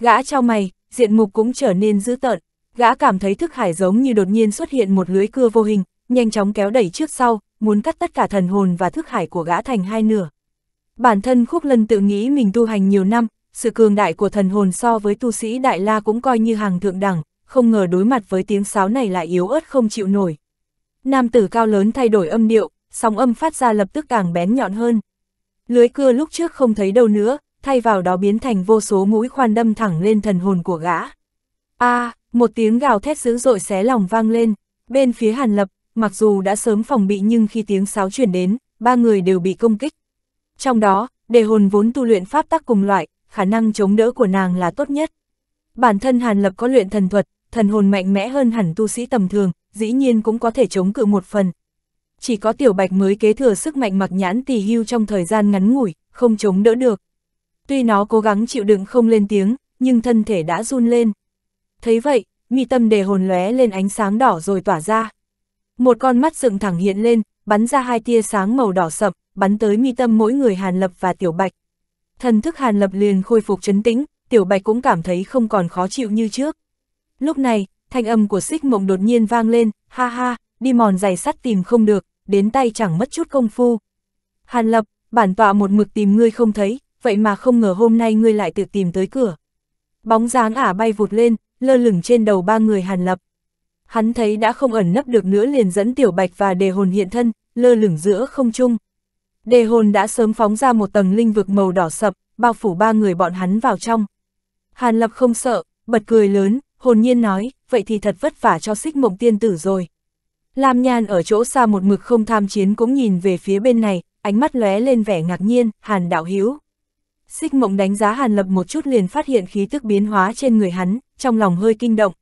Gã chau mày, diện mục cũng trở nên dữ tợn. Gã cảm thấy thức hải giống như đột nhiên xuất hiện một lưới cưa vô hình, nhanh chóng kéo đẩy trước sau, muốn cắt tất cả thần hồn và thức hải của gã thành hai nửa. Bản thân Khúc Lân tự nghĩ mình tu hành nhiều năm, sự cường đại của thần hồn so với tu sĩ Đại La cũng coi như hàng thượng đẳng, không ngờ đối mặt với tiếng sáo này lại yếu ớt không chịu nổi. Nam tử cao lớn thay đổi âm điệu, sóng âm phát ra lập tức càng bén nhọn hơn. Lưới cưa lúc trước không thấy đâu nữa, thay vào đó biến thành vô số mũi khoan đâm thẳng lên thần hồn của gã. Một tiếng gào thét dữ dội xé lòng vang lên. Bên phía Hàn Lập, mặc dù đã sớm phòng bị nhưng khi tiếng sáo chuyển đến, ba người đều bị công kích. Trong đó, Đề Hồn vốn tu luyện pháp tắc cùng loại, khả năng chống đỡ của nàng là tốt nhất. Bản thân Hàn Lập có luyện thần thuật, thần hồn mạnh mẽ hơn hẳn tu sĩ tầm thường, dĩ nhiên cũng có thể chống cự một phần. Chỉ có Tiểu Bạch mới kế thừa sức mạnh Mặc Nhãn Tỳ Hưu trong thời gian ngắn ngủi, không chống đỡ được. Tuy nó cố gắng chịu đựng không lên tiếng, nhưng thân thể đã run lên. Thấy vậy, mi tâm Đề Hồn lóe lên ánh sáng đỏ rồi tỏa ra. Một con mắt dựng thẳng hiện lên, bắn ra hai tia sáng màu đỏ sậm, bắn tới mi tâm mỗi người Hàn Lập và Tiểu Bạch. Thần thức Hàn Lập liền khôi phục trấn tĩnh, Tiểu Bạch cũng cảm thấy không còn khó chịu như trước. Lúc này, thanh âm của Xích Mộng đột nhiên vang lên, ha ha, đi mòn giày sắt tìm không được, đến tay chẳng mất chút công phu. Hàn Lập, bản tọa một mực tìm ngươi không thấy, vậy mà không ngờ hôm nay ngươi lại tự tìm tới cửa. Bóng dáng ả bay vụt lên, lơ lửng trên đầu ba người Hàn Lập. Hắn thấy đã không ẩn nấp được nữa liền dẫn Tiểu Bạch và Đề Hồn hiện thân, lơ lửng giữa không trung. Đề Hồn đã sớm phóng ra một tầng linh vực màu đỏ sậm, bao phủ ba người bọn hắn vào trong. Hàn Lập không sợ, bật cười lớn, hồn nhiên nói, vậy thì thật vất vả cho Xích Mộng tiên tử rồi. Lam Nhan ở chỗ xa một mực không tham chiến cũng nhìn về phía bên này, ánh mắt lóe lên vẻ ngạc nhiên, Hàn đạo hữu. Xích Mộng đánh giá Hàn Lập một chút liền phát hiện khí tức biến hóa trên người hắn, trong lòng hơi kinh động.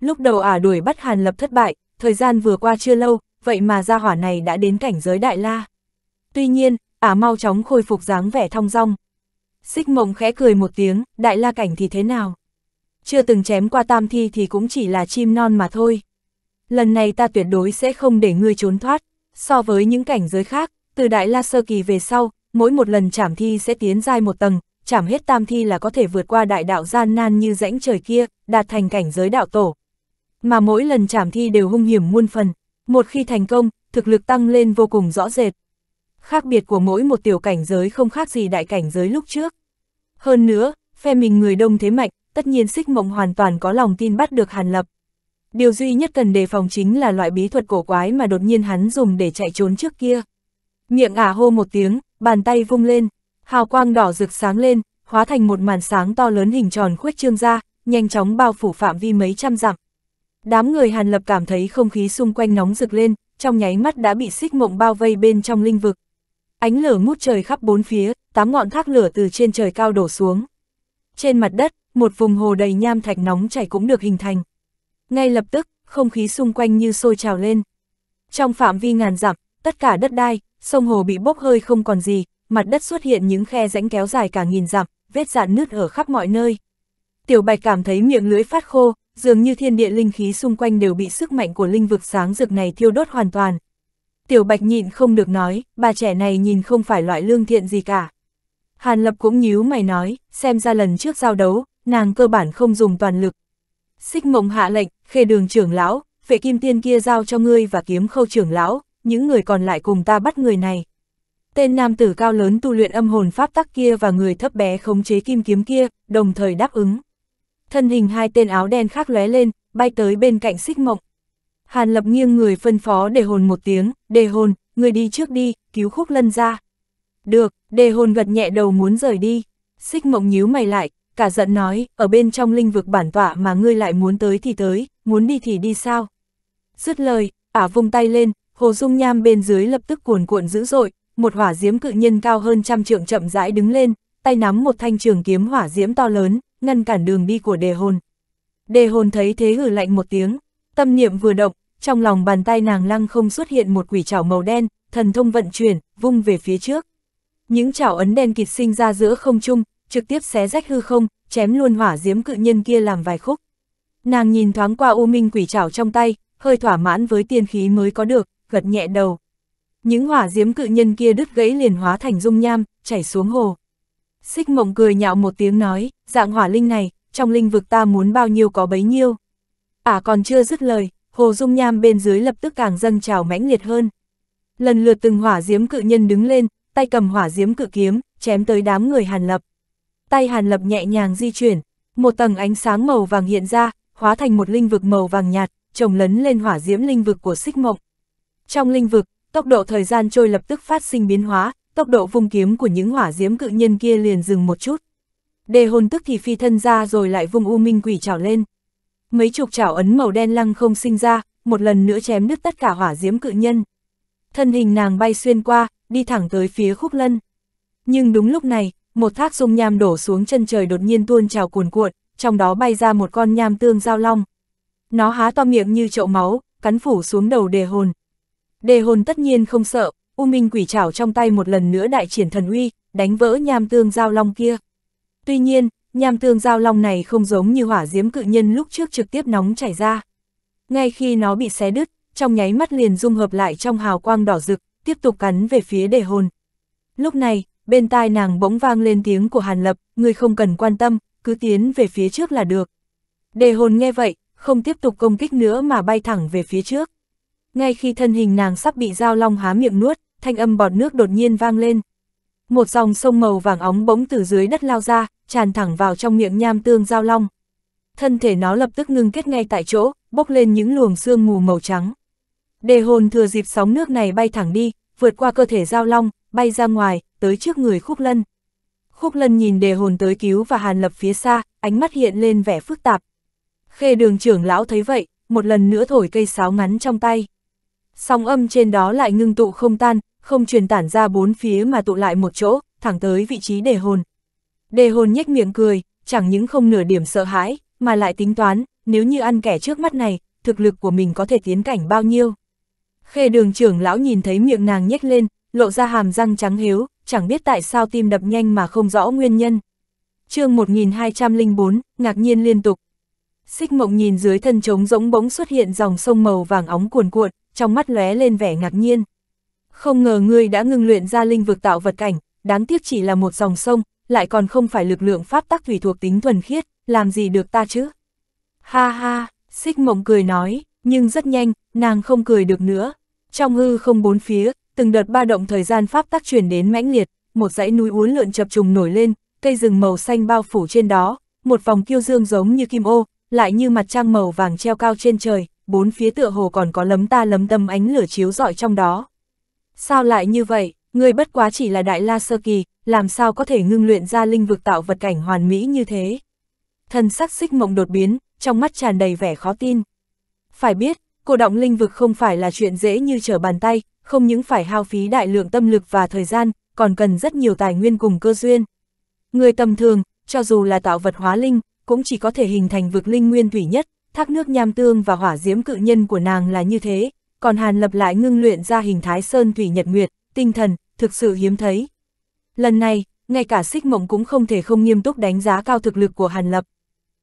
Lúc đầu đuổi bắt Hàn Lập thất bại, thời gian vừa qua chưa lâu, vậy mà gia hỏa này đã đến cảnh giới Đại La. Tuy nhiên, mau chóng khôi phục dáng vẻ thong dong. Xích Mộng khẽ cười một tiếng, Đại La cảnh thì thế nào? Chưa từng chém qua tam thi thì cũng chỉ là chim non mà thôi. Lần này ta tuyệt đối sẽ không để ngươi trốn thoát. So với những cảnh giới khác, từ Đại La sơ kỳ về sau, mỗi một lần chảm thi sẽ tiến giai một tầng, chảm hết tam thi là có thể vượt qua đại đạo gian nan như rãnh trời kia, đạt thành cảnh giới đạo tổ. Mà mỗi lần chảm thi đều hung hiểm muôn phần, một khi thành công, thực lực tăng lên vô cùng rõ rệt. Khác biệt của mỗi một tiểu cảnh giới không khác gì đại cảnh giới lúc trước. Hơn nữa, phe mình người đông thế mạnh, tất nhiên Xích Mộng hoàn toàn có lòng tin bắt được Hàn Lập. Điều duy nhất cần đề phòng chính là loại bí thuật cổ quái mà đột nhiên hắn dùng để chạy trốn trước kia. Miệng hô một tiếng, bàn tay vung lên, hào quang đỏ rực sáng lên, hóa thành một màn sáng to lớn hình tròn khuếch trương ra, nhanh chóng bao phủ phạm vi mấy trăm dặm. Đám người Hàn Lập cảm thấy không khí xung quanh nóng rực lên, trong nháy mắt đã bị Xích Mộng bao vây bên trong linh vực. Ánh lửa ngút trời khắp bốn phía, 8 ngọn thác lửa từ trên trời cao đổ xuống. Trên mặt đất, một vùng hồ đầy nham thạch nóng chảy cũng được hình thành. Ngay lập tức, không khí xung quanh như sôi trào lên. Trong phạm vi ngàn dặm, tất cả đất đai, sông hồ bị bốc hơi không còn gì, mặt đất xuất hiện những khe rãnh kéo dài cả nghìn dặm, vết rạn nứt ở khắp mọi nơi. Tiểu Bạch cảm thấy miệng lưỡi phát khô, dường như thiên địa linh khí xung quanh đều bị sức mạnh của linh vực sáng rực này thiêu đốt hoàn toàn. Tiểu Bạch nhịn không được nói, bà trẻ này nhìn không phải loại lương thiện gì cả. Hàn Lập cũng nhíu mày nói, xem ra lần trước giao đấu, nàng cơ bản không dùng toàn lực. Xích Mộng hạ lệnh, Khê Đường trưởng lão, Vệ Kim Tiên kia giao cho ngươi và Kiếm Khâu trưởng lão, những người còn lại cùng ta bắt người này. Tên nam tử cao lớn tu luyện âm hồn pháp tắc kia và người thấp bé khống chế kim kiếm kia, đồng thời đáp ứng. Thân hình hai tên áo đen khác lóe lên, bay tới bên cạnh Xích Mộng. Hàn Lập nghiêng người phân phó Đề Hồn một tiếng, Đề Hồn, người đi trước đi, cứu Khúc Lân ra. Được, Đề Hồn gật nhẹ đầu muốn rời đi. Xích Mộng nhíu mày lại, cả giận nói, ở bên trong linh vực bản tọa mà ngươi lại muốn tới thì tới, muốn đi thì đi sao? Dứt lời, vung tay lên, hồ dung nham bên dưới lập tức cuồn cuộn dữ dội, một hỏa diễm cự nhân cao hơn trăm trượng chậm rãi đứng lên, tay nắm một thanh trường kiếm hỏa diễm to lớn, ngăn cản đường đi của Đề Hồn. Đề Hồn thấy thế hừ lạnh một tiếng, tâm niệm vừa động, trong lòng bàn tay nàng lăng không xuất hiện một quỷ trảo màu đen, thần thông vận chuyển, vung về phía trước. Những trảo ấn đen kịt sinh ra giữa không trung, trực tiếp xé rách hư không, chém luôn hỏa diễm cự nhân kia làm vài khúc. Nàng nhìn thoáng qua U Minh quỷ trảo trong tay, hơi thỏa mãn với tiên khí mới có được, gật nhẹ đầu. Những hỏa diễm cự nhân kia đứt gãy liền hóa thành dung nham, chảy xuống hồ. Xích Mộng cười nhạo một tiếng nói, dạng hỏa linh này, trong linh vực ta muốn bao nhiêu có bấy nhiêu. Ả còn chưa dứt lời, hồ dung nham bên dưới lập tức càng dâng trào mãnh liệt hơn. Lần lượt từng hỏa diễm cự nhân đứng lên, tay cầm hỏa diễm cự kiếm, chém tới đám người Hàn Lập. Tay Hàn Lập nhẹ nhàng di chuyển, một tầng ánh sáng màu vàng hiện ra, hóa thành một lĩnh vực màu vàng nhạt, chồng lấn lên hỏa diễm lĩnh vực của Xích Mộng. Trong lĩnh vực, tốc độ thời gian trôi lập tức phát sinh biến hóa, tốc độ vung kiếm của những hỏa diễm cự nhân kia liền dừng một chút. Đề Hồn tức thì phi thân ra rồi lại vung U Minh Quỷ Trảo lên. Mấy chục trảo ấn màu đen lăng không sinh ra, một lần nữa chém đứt tất cả hỏa diễm cự nhân. Thân hình nàng bay xuyên qua, đi thẳng tới phía Khúc Lân. Nhưng đúng lúc này, một thác dung nham đổ xuống chân trời đột nhiên tuôn trào cuồn cuộn, trong đó bay ra một con nham tương giao long. Nó há to miệng như chậu máu, cắn phủ xuống đầu Đề Hồn. Đề Hồn tất nhiên không sợ, U Minh Quỷ Trảo trong tay một lần nữa đại triển thần uy, đánh vỡ nham tương giao long kia. Tuy nhiên, nham tương giao long này không giống như hỏa diễm cự nhân lúc trước trực tiếp nóng chảy ra. Ngay khi nó bị xé đứt, trong nháy mắt liền dung hợp lại trong hào quang đỏ rực, tiếp tục cắn về phía Đề Hồn. Lúc này, bên tai nàng bỗng vang lên tiếng của Hàn Lập, "Ngươi không cần quan tâm, cứ tiến về phía trước là được." Đề Hồn nghe vậy, không tiếp tục công kích nữa mà bay thẳng về phía trước. Ngay khi thân hình nàng sắp bị giao long há miệng nuốt, thanh âm bọt nước đột nhiên vang lên. Một dòng sông màu vàng óng bỗng từ dưới đất lao ra, tràn thẳng vào trong miệng nham tương giao long. Thân thể nó lập tức ngưng kết ngay tại chỗ, bốc lên những luồng sương mù màu trắng. Đề Hồn thừa dịp sóng nước này bay thẳng đi, vượt qua cơ thể giao long, bay ra ngoài, tới trước người Khúc Lân. Khúc Lân nhìn Đề Hồn tới cứu và Hàn Lập phía xa, ánh mắt hiện lên vẻ phức tạp. Khê Đường trưởng lão thấy vậy, một lần nữa thổi cây sáo ngắn trong tay. Sóng âm trên đó lại ngưng tụ không tan, không truyền tản ra bốn phía mà tụ lại một chỗ, thẳng tới vị trí Đề Hồn. Đề Hồn nhếch miệng cười, chẳng những không nửa điểm sợ hãi, mà lại tính toán, nếu như ăn kẻ trước mắt này, thực lực của mình có thể tiến cảnh bao nhiêu. Khê Đường trưởng lão nhìn thấy miệng nàng nhếch lên, lộ ra hàm răng trắng hiếu, chẳng biết tại sao tim đập nhanh mà không rõ nguyên nhân. Chương 1204, ngạc nhiên liên tục. Xích Mộng nhìn dưới thân trống rỗng bỗng xuất hiện dòng sông màu vàng óng cuồn cuộn, trong mắt lóe lên vẻ ngạc nhiên. Không ngờ ngươi đã ngưng luyện ra linh vực tạo vật cảnh, đáng tiếc chỉ là một dòng sông, lại còn không phải lực lượng pháp tắc thủy thuộc tính thuần khiết, làm gì được ta chứ? Ha ha, Xích Mộng cười nói, nhưng rất nhanh, nàng không cười được nữa. Trong hư không bốn phía, từng đợt ba động thời gian pháp tắc truyền đến mãnh liệt, một dãy núi uốn lượn chập trùng nổi lên, cây rừng màu xanh bao phủ trên đó, một vòng kiêu dương giống như kim ô, lại như mặt trăng màu vàng treo cao trên trời, bốn phía tựa hồ còn có lấm ta lấm tấm ánh lửa chiếu rọi trong đó. Sao lại như vậy, ngươi bất quá chỉ là đại la sơ kỳ, làm sao có thể ngưng luyện ra linh vực tạo vật cảnh hoàn mỹ như thế? Thần sắc Xích Mộng đột biến, trong mắt tràn đầy vẻ khó tin. Phải biết, cổ động linh vực không phải là chuyện dễ như trở bàn tay, không những phải hao phí đại lượng tâm lực và thời gian, còn cần rất nhiều tài nguyên cùng cơ duyên. Người tầm thường, cho dù là tạo vật hóa linh, cũng chỉ có thể hình thành vực linh nguyên thủy nhất, thác nước nham tương và hỏa diễm cự nhân của nàng là như thế, còn Hàn Lập lại ngưng luyện ra hình thái sơn thủy nhật nguyệt, tinh thần, thực sự hiếm thấy. Lần này, ngay cả Xích Mộng cũng không thể không nghiêm túc đánh giá cao thực lực của Hàn Lập.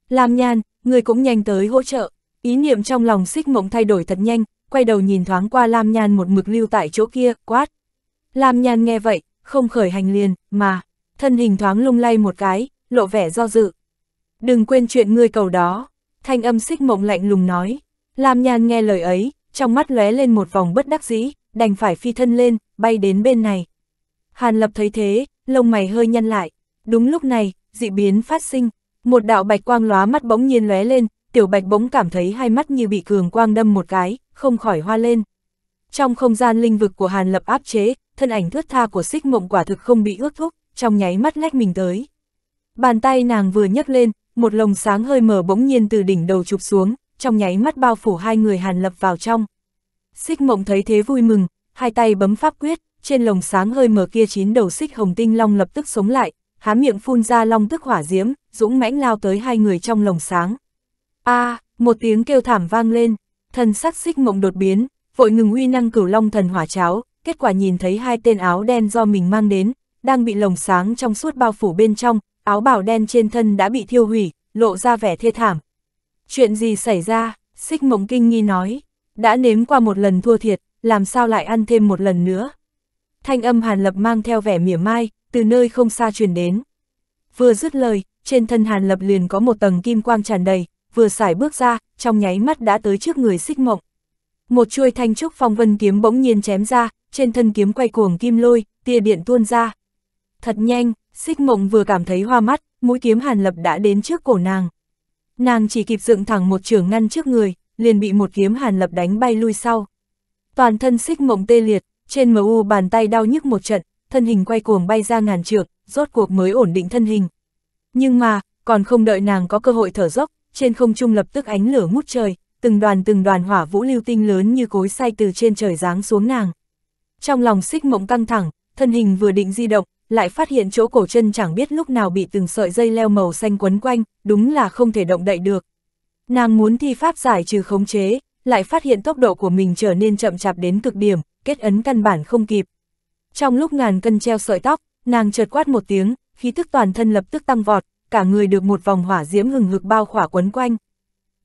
Lam Nhan, người cũng nhanh tới hỗ trợ. Ý niệm trong lòng Xích Mộng thay đổi thật nhanh, quay đầu nhìn thoáng qua Lam Nhan một mực lưu tại chỗ kia, quát. Lam Nhan nghe vậy, không khởi hành liền, mà thân hình thoáng lung lay một cái, lộ vẻ do dự. Đừng quên chuyện ngươi cầu đó, thanh âm Xích Mộng lạnh lùng nói. Lam Nhan nghe lời ấy, trong mắt lóe lên một vòng bất đắc dĩ, đành phải phi thân lên, bay đến bên này. Hàn Lập thấy thế, lông mày hơi nhăn lại. Đúng lúc này, dị biến phát sinh, một đạo bạch quang lóa mắt bỗng nhiên lóe lên. Tiểu Bạch bỗng cảm thấy hai mắt như bị cường quang đâm một cái, không khỏi hoa lên. Trong không gian linh vực của Hàn Lập áp chế, thân ảnh thướt tha của Xích Mộng quả thực không bị ước thúc, trong nháy mắt lách mình tới. Bàn tay nàng vừa nhấc lên, một lồng sáng hơi mờ bỗng nhiên từ đỉnh đầu chụp xuống, trong nháy mắt bao phủ hai người Hàn Lập vào trong. Xích Mộng thấy thế vui mừng, hai tay bấm pháp quyết, trên lồng sáng hơi mờ kia chín đầu xích hồng tinh long lập tức sống lại, há miệng phun ra long tức hỏa diễm, dũng mãnh lao tới hai người trong lồng sáng. A, một tiếng kêu thảm vang lên, thần sắc Xích Mộng đột biến, vội ngừng uy năng cửu long thần hỏa cháo, kết quả nhìn thấy hai tên áo đen do mình mang đến, đang bị lồng sáng trong suốt bao phủ bên trong, áo bào đen trên thân đã bị thiêu hủy, lộ ra vẻ thê thảm. Chuyện gì xảy ra, Xích Mộng kinh nghi nói, đã nếm qua một lần thua thiệt, làm sao lại ăn thêm một lần nữa. Thanh âm Hàn Lập mang theo vẻ mỉa mai, từ nơi không xa truyền đến. Vừa dứt lời, trên thân Hàn Lập liền có một tầng kim quang tràn đầy. vừa sải bước ra, trong nháy mắt đã tới trước người Xích Mộng. Một chuôi thanh trúc phong vân kiếm bỗng nhiên chém ra, trên thân kiếm quay cuồng kim lôi, tia điện tuôn ra. Thật nhanh, Xích Mộng vừa cảm thấy hoa mắt, mũi kiếm Hàn Lập đã đến trước cổ nàng. Nàng chỉ kịp dựng thẳng một chưởng ngăn trước người, liền bị một kiếm Hàn Lập đánh bay lui sau. Toàn thân Xích Mộng tê liệt, trên mu bàn tay đau nhức một trận, thân hình quay cuồng bay ra ngàn trượng, rốt cuộc mới ổn định thân hình. Nhưng mà, còn không đợi nàng có cơ hội thở dốc, trên không trung lập tức ánh lửa ngút trời, từng đoàn hỏa vũ lưu tinh lớn như cối xay từ trên trời giáng xuống nàng. Trong lòng Xích Mộng căng thẳng, thân hình vừa định di động, lại phát hiện chỗ cổ chân chẳng biết lúc nào bị từng sợi dây leo màu xanh quấn quanh, đúng là không thể động đậy được. Nàng muốn thi pháp giải trừ khống chế, lại phát hiện tốc độ của mình trở nên chậm chạp đến cực điểm, kết ấn căn bản không kịp. Trong lúc ngàn cân treo sợi tóc, nàng chợt quát một tiếng, khí tức toàn thân lập tức tăng vọt, cả người được một vòng hỏa diễm hừng hực bao khỏa quấn quanh.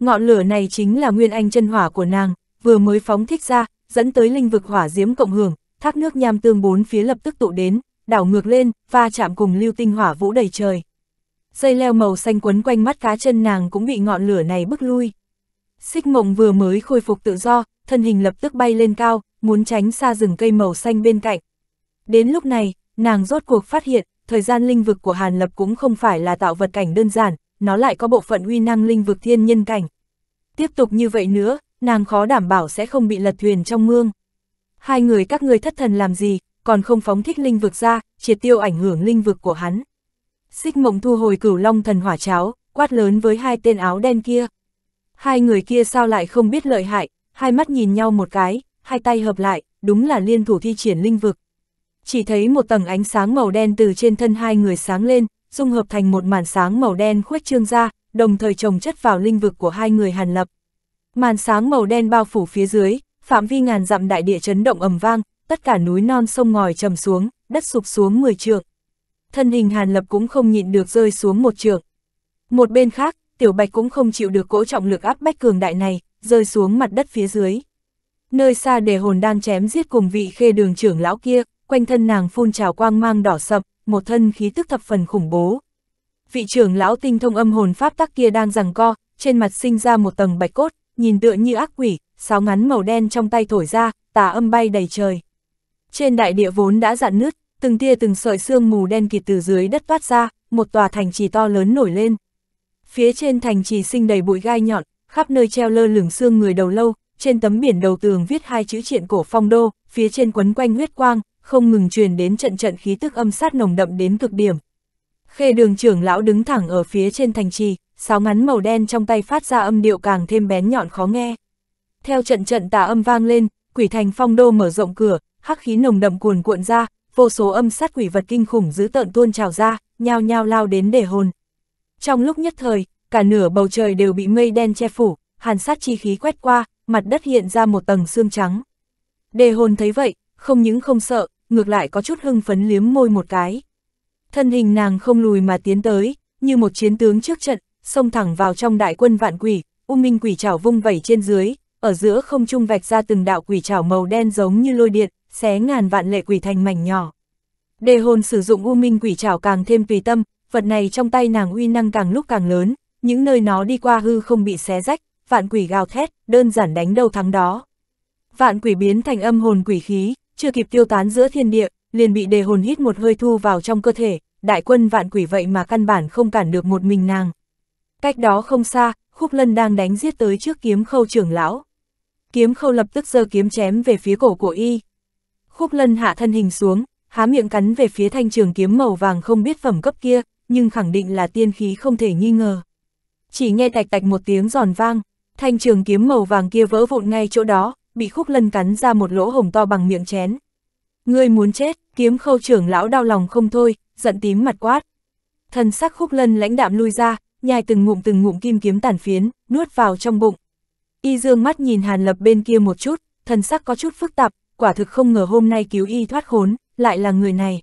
Ngọn lửa này chính là nguyên anh chân hỏa của nàng, vừa mới phóng thích ra, dẫn tới linh vực hỏa diễm cộng hưởng, thác nước nham tương bốn phía lập tức tụ đến, đảo ngược lên, va chạm cùng lưu tinh hỏa vũ đầy trời. Dây leo màu xanh quấn quanh mắt cá chân nàng cũng bị ngọn lửa này bức lui. Xích Mộng vừa mới khôi phục tự do, thân hình lập tức bay lên cao, muốn tránh xa rừng cây màu xanh bên cạnh. Đến lúc này, nàng rốt cuộc phát hiện, thời gian linh vực của Hàn Lập cũng không phải là tạo vật cảnh đơn giản, nó lại có bộ phận uy năng linh vực thiên nhân cảnh. Tiếp tục như vậy nữa, nàng khó đảm bảo sẽ không bị lật thuyền trong mương. Hai người các ngươi thất thần làm gì, còn không phóng thích linh vực ra, triệt tiêu ảnh hưởng linh vực của hắn. Xích Mộng thu hồi Cửu Long Thần Hỏa Tráo, quát lớn với hai tên áo đen kia. Hai người kia sao lại không biết lợi hại, hai mắt nhìn nhau một cái, hai tay hợp lại, đúng là liên thủ thi triển linh vực. Chỉ thấy một tầng ánh sáng màu đen từ trên thân hai người sáng lên, dung hợp thành một màn sáng màu đen khuếch trương ra, đồng thời chồng chất vào linh vực của hai người Hàn Lập. Màn sáng màu đen bao phủ phía dưới, phạm vi ngàn dặm đại địa chấn động ầm vang, tất cả núi non sông ngòi trầm xuống, đất sụp xuống 10 trượng. Thân hình Hàn Lập cũng không nhịn được rơi xuống một trượng. Một bên khác, Tiểu Bạch cũng không chịu được cỗ trọng lực áp bách cường đại này, rơi xuống mặt đất phía dưới. Nơi xa Đề Hồn đang chém giết cùng vị Khê Đường trưởng lão kia, quanh thân nàng phun trào quang mang đỏ sậm, một thân khí tức thập phần khủng bố. Vị trưởng lão tinh thông âm hồn pháp tắc kia đang giằng co, trên mặt sinh ra một tầng bạch cốt, nhìn tựa như ác quỷ, sáo ngắn màu đen trong tay thổi ra, tà âm bay đầy trời. Trên đại địa vốn đã dạn nứt, từng sợi sương mù đen kịt từ dưới đất toát ra, một tòa thành trì to lớn nổi lên. Phía trên thành trì sinh đầy bụi gai nhọn, khắp nơi treo lơ lửng xương người đầu lâu, trên tấm biển đầu tường viết hai chữ Triện Cổ Phong Đô, phía trên quấn quanh huyết quang, không ngừng truyền đến trận khí tức âm sát nồng đậm đến cực điểm. Khê Đường trưởng lão đứng thẳng ở phía trên thành trì, sáo ngắn màu đen trong tay phát ra âm điệu càng thêm bén nhọn khó nghe. Theo trận tà âm vang lên, quỷ thành Phong Đô mở rộng cửa, hắc khí nồng đậm cuồn cuộn ra, vô số âm sát quỷ vật kinh khủng dữ tợn tuôn trào ra, nhao nhao lao đến Đề Hồn. Trong lúc nhất thời, cả nửa bầu trời đều bị mây đen che phủ, hàn sát chi khí quét qua, mặt đất hiện ra một tầng xương trắng. Đề Hồn thấy vậy, không những không sợ, ngược lại có chút hưng phấn liếm môi một cái. Thân hình nàng không lùi mà tiến tới, như một chiến tướng trước trận, xông thẳng vào trong đại quân vạn quỷ, U Minh Quỷ Trảo vung vẩy trên dưới, ở giữa không trung vạch ra từng đạo quỷ trảo màu đen giống như lôi điện, xé ngàn vạn lệ quỷ thành mảnh nhỏ. Đề Hồn sử dụng U Minh Quỷ Trảo càng thêm tùy tâm, vật này trong tay nàng uy năng càng lúc càng lớn, những nơi nó đi qua hư không bị xé rách, vạn quỷ gào thét, đơn giản đánh đâu thắng đó. Vạn quỷ biến thành âm hồn quỷ khí, chưa kịp tiêu tán giữa thiên địa, liền bị Đề Hồn hít một hơi thu vào trong cơ thể, đại quân vạn quỷ vậy mà căn bản không cản được một mình nàng. Cách đó không xa, Khúc Lân đang đánh giết tới trước Kiếm Khâu trưởng lão. Kiếm Khâu lập tức giơ kiếm chém về phía cổ của y. Khúc Lân hạ thân hình xuống, há miệng cắn về phía thanh trường kiếm màu vàng không biết phẩm cấp kia, nhưng khẳng định là tiên khí không thể nghi ngờ. Chỉ nghe tạch tạch một tiếng giòn vang, thanh trường kiếm màu vàng kia vỡ vụn ngay chỗ đó, bị Khúc Lân cắn ra một lỗ hổng to bằng miệng chén. Ngươi muốn chết! Kiếm Khâu trưởng lão đau lòng không thôi, giận tím mặt quát. Thần sắc Khúc Lân lãnh đạm lui ra, nhai từng ngụm kim kiếm tàn phiến, nuốt vào trong bụng. Y dương mắt nhìn Hàn Lập bên kia một chút, thần sắc có chút phức tạp, quả thực không ngờ hôm nay cứu y thoát khốn, lại là người này.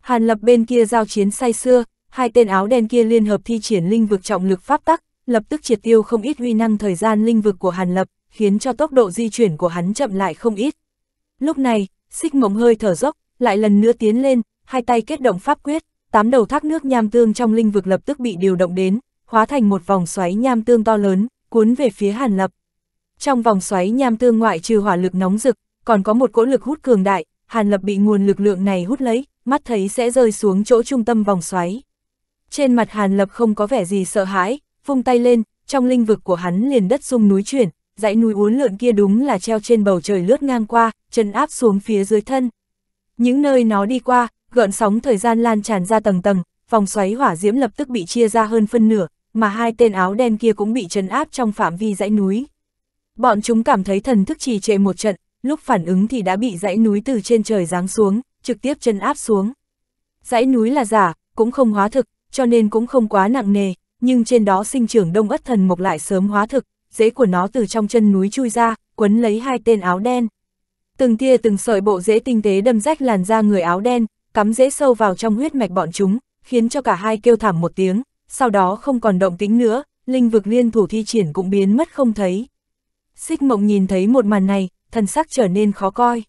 Hàn Lập bên kia giao chiến say xưa, hai tên áo đen kia liên hợp thi triển linh vực trọng lực pháp tắc, lập tức triệt tiêu không ít uy năng thời gian linh vực của Hàn Lập, khiến cho tốc độ di chuyển của hắn chậm lại không ít. Lúc này, Xích Mộng hơi thở dốc, lại lần nữa tiến lên, hai tay kết động pháp quyết, tám đầu thác nước nham tương trong linh vực lập tức bị điều động đến, hóa thành một vòng xoáy nham tương to lớn, cuốn về phía Hàn Lập. Trong vòng xoáy nham tương ngoại trừ hỏa lực nóng rực, còn có một cỗ lực hút cường đại, Hàn Lập bị nguồn lực lượng này hút lấy, mắt thấy sẽ rơi xuống chỗ trung tâm vòng xoáy. Trên mặt Hàn Lập không có vẻ gì sợ hãi, vung tay lên, trong lĩnh vực của hắn liền đất rung núi chuyển, dãy núi uốn lượn kia đúng là treo trên bầu trời lướt ngang qua, chân áp xuống phía dưới thân. Những nơi nó đi qua, gợn sóng thời gian lan tràn ra tầng tầng, vòng xoáy hỏa diễm lập tức bị chia ra hơn phân nửa, mà hai tên áo đen kia cũng bị trấn áp trong phạm vi dãy núi. Bọn chúng cảm thấy thần thức trì trệ một trận, lúc phản ứng thì đã bị dãy núi từ trên trời giáng xuống, trực tiếp trấn áp xuống. Dãy núi là giả, cũng không hóa thực, cho nên cũng không quá nặng nề, nhưng trên đó sinh trưởng đông ất thần mộc lại sớm hóa thực, rễ của nó từ trong chân núi chui ra, quấn lấy hai tên áo đen. Từng tia từng sợi bộ rễ tinh tế đâm rách làn da người áo đen, cắm rễ sâu vào trong huyết mạch bọn chúng, khiến cho cả hai kêu thảm một tiếng, sau đó không còn động tĩnh nữa, linh vực liên thủ thi triển cũng biến mất không thấy. Xích Mộng nhìn thấy một màn này, thần sắc trở nên khó coi.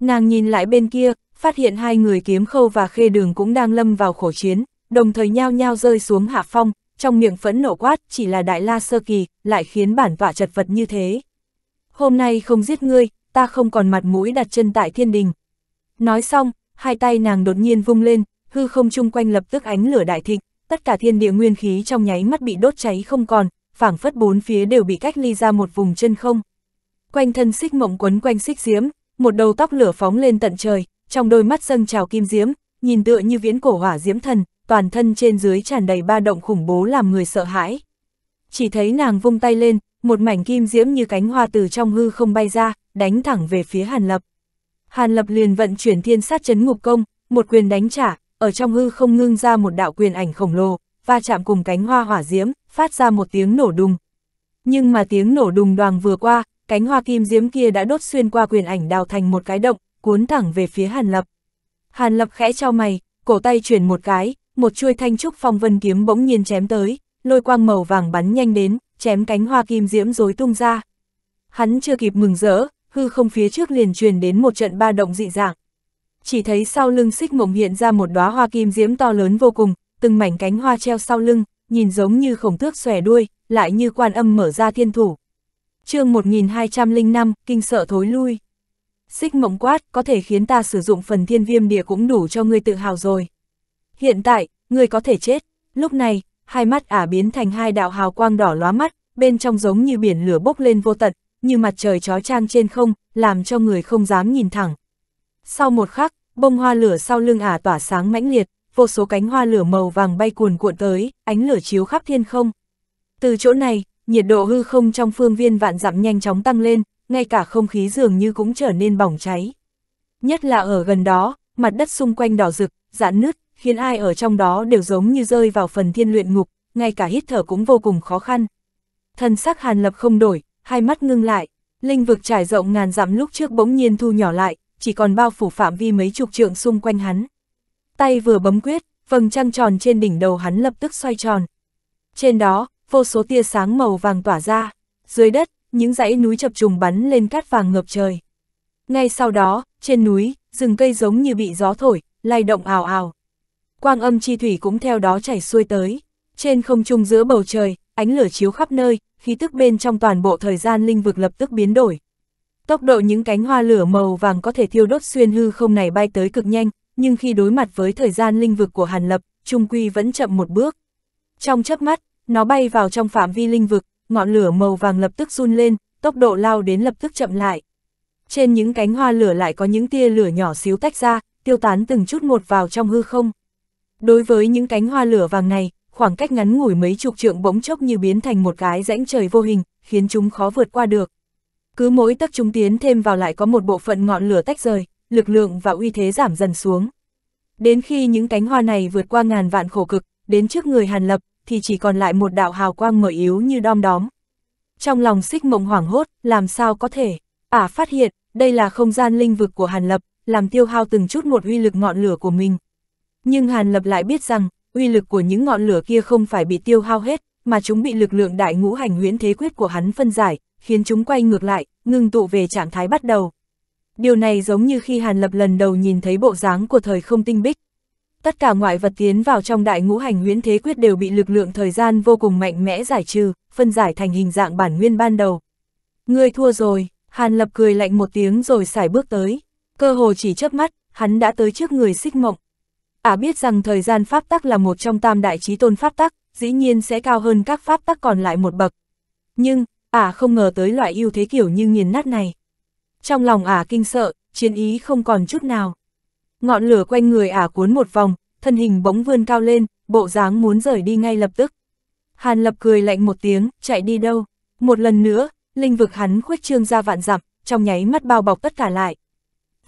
Nàng nhìn lại bên kia, phát hiện hai người Kiếm Khâu và Khê Đường cũng đang lâm vào khổ chiến, đồng thời nhao nhao rơi xuống hạ phong, trong miệng phẫn nộ quát, chỉ là đại la sơ kỳ, lại khiến bản tọa chật vật như thế. Hôm nay không giết ngươi, ta không còn mặt mũi đặt chân tại thiên đình. Nói xong, hai tay nàng đột nhiên vung lên, hư không chung quanh lập tức ánh lửa đại thịnh, tất cả thiên địa nguyên khí trong nháy mắt bị đốt cháy không còn, phảng phất bốn phía đều bị cách ly ra một vùng chân không. Quanh thân Xích Mộng quấn quanh xích diễm, một đầu tóc lửa phóng lên tận trời, trong đôi mắt dâng trào kim diễm, nhìn tựa như viễn cổ hỏa diễm thần, toàn thân trên dưới tràn đầy ba động khủng bố làm người sợ hãi. Chỉ thấy nàng vung tay lên, một mảnh kim diễm như cánh hoa từ trong hư không bay ra, đánh thẳng về phía Hàn Lập. Hàn Lập liền vận chuyển Thiên Sát Chấn Ngục Công, một quyền đánh trả, ở trong hư không ngưng ra một đạo quyền ảnh khổng lồ, va chạm cùng cánh hoa hỏa diễm, phát ra một tiếng nổ đùng. Nhưng mà tiếng nổ đùng đoàng vừa qua, cánh hoa kim diễm kia đã đốt xuyên qua quyền ảnh đào thành một cái động, cuốn thẳng về phía Hàn Lập. Hàn Lập khẽ chau mày, cổ tay chuyển một cái, một chuôi Thanh Trúc Phong Vân kiếm bỗng nhiên chém tới, lôi quang màu vàng bắn nhanh đến, chém cánh hoa kim diễm rối tung ra. Hắn chưa kịp mừng rỡ, hư không phía trước liền truyền đến một trận ba động dị dạng. Chỉ thấy sau lưng Xích Mộng hiện ra một đóa hoa kim diễm to lớn vô cùng, từng mảnh cánh hoa treo sau lưng, nhìn giống như khổng tước xòe đuôi, lại như Quan Âm mở ra thiên thủ. Chương 1205, kinh sợ thối lui. Xích Mộng quát, có thể khiến ta sử dụng phần Thiên Viêm Địa cũng đủ cho ngươi tự hào rồi. Hiện tại, ngươi có thể chết. Lúc này, hai mắt ả biến thành hai đạo hào quang đỏ lóa mắt, bên trong giống như biển lửa bốc lên vô tận, như mặt trời chói chang trên không, làm cho người không dám nhìn thẳng. Sau một khắc, bông hoa lửa sau lưng ả tỏa sáng mãnh liệt, vô số cánh hoa lửa màu vàng bay cuồn cuộn tới, ánh lửa chiếu khắp thiên không. Từ chỗ này, nhiệt độ hư không trong phương viên vạn dặm nhanh chóng tăng lên, ngay cả không khí dường như cũng trở nên bỏng cháy. Nhất là ở gần đó, mặt đất xung quanh đỏ rực, rạn nứt, khiến ai ở trong đó đều giống như rơi vào phần thiên luyện ngục, ngay cả hít thở cũng vô cùng khó khăn. Thần sắc Hàn Lập không đổi, hai mắt ngưng lại, linh vực trải rộng ngàn dặm lúc trước bỗng nhiên thu nhỏ lại, chỉ còn bao phủ phạm vi mấy chục trượng xung quanh hắn. Tay vừa bấm quyết, vầng trăng tròn trên đỉnh đầu hắn lập tức xoay tròn. Trên đó, vô số tia sáng màu vàng tỏa ra, dưới đất, những dãy núi chập trùng bắn lên cát vàng ngập trời. Ngay sau đó, trên núi, rừng cây giống như bị gió thổi, lay động ào ào. Quang âm chi thủy cũng theo đó chảy xuôi tới, trên không trung giữa bầu trời, ánh lửa chiếu khắp nơi, khí tức bên trong toàn bộ thời gian linh vực lập tức biến đổi. Tốc độ những cánh hoa lửa màu vàng có thể thiêu đốt xuyên hư không này bay tới cực nhanh, nhưng khi đối mặt với thời gian linh vực của Hàn Lập, chung quy vẫn chậm một bước. Trong chớp mắt, nó bay vào trong phạm vi linh vực, ngọn lửa màu vàng lập tức run lên, tốc độ lao đến lập tức chậm lại. Trên những cánh hoa lửa lại có những tia lửa nhỏ xíu tách ra, tiêu tán từng chút một vào trong hư không. Đối với những cánh hoa lửa vàng này, khoảng cách ngắn ngủi mấy chục trượng bỗng chốc như biến thành một cái rãnh trời vô hình, khiến chúng khó vượt qua được. Cứ mỗi tấc chúng tiến thêm vào lại có một bộ phận ngọn lửa tách rời, lực lượng và uy thế giảm dần xuống. Đến khi những cánh hoa này vượt qua ngàn vạn khổ cực, đến trước người Hàn Lập, thì chỉ còn lại một đạo hào quang mờ yếu như đom đóm. Trong lòng Xích Mộng hoảng hốt, làm sao có thể? Ả phát hiện, đây là không gian linh vực của Hàn Lập, làm tiêu hao từng chút một uy lực ngọn lửa của mình. Nhưng Hàn Lập lại biết rằng, uy lực của những ngọn lửa kia không phải bị tiêu hao hết, mà chúng bị lực lượng đại ngũ hành huyễn thế quyết của hắn phân giải, khiến chúng quay ngược lại, ngưng tụ về trạng thái bắt đầu. Điều này giống như khi Hàn Lập lần đầu nhìn thấy bộ dáng của thời không tinh bích. tất cả ngoại vật tiến vào trong đại ngũ hành huyễn thế quyết đều bị lực lượng thời gian vô cùng mạnh mẽ giải trừ, phân giải thành hình dạng bản nguyên ban đầu. Ngươi thua rồi, Hàn Lập cười lạnh một tiếng rồi sải bước tới, cơ hồ chỉ chớp mắt, hắn đã tới trước người Xích Mộng. Ả biết rằng thời gian pháp tắc là một trong tam đại chí tôn pháp tắc, dĩ nhiên sẽ cao hơn các pháp tắc còn lại một bậc. Nhưng, Ả không ngờ tới loại ưu thế kiểu như nghiền nát này. Trong lòng Ả kinh sợ, chiến ý không còn chút nào. Ngọn lửa quanh người Ả cuốn một vòng, thân hình bỗng vươn cao lên, bộ dáng muốn rời đi ngay lập tức. Hàn Lập cười lạnh một tiếng, chạy đi đâu? Một lần nữa, linh vực hắn khuếch trương ra vạn dặm, trong nháy mắt bao bọc tất cả lại.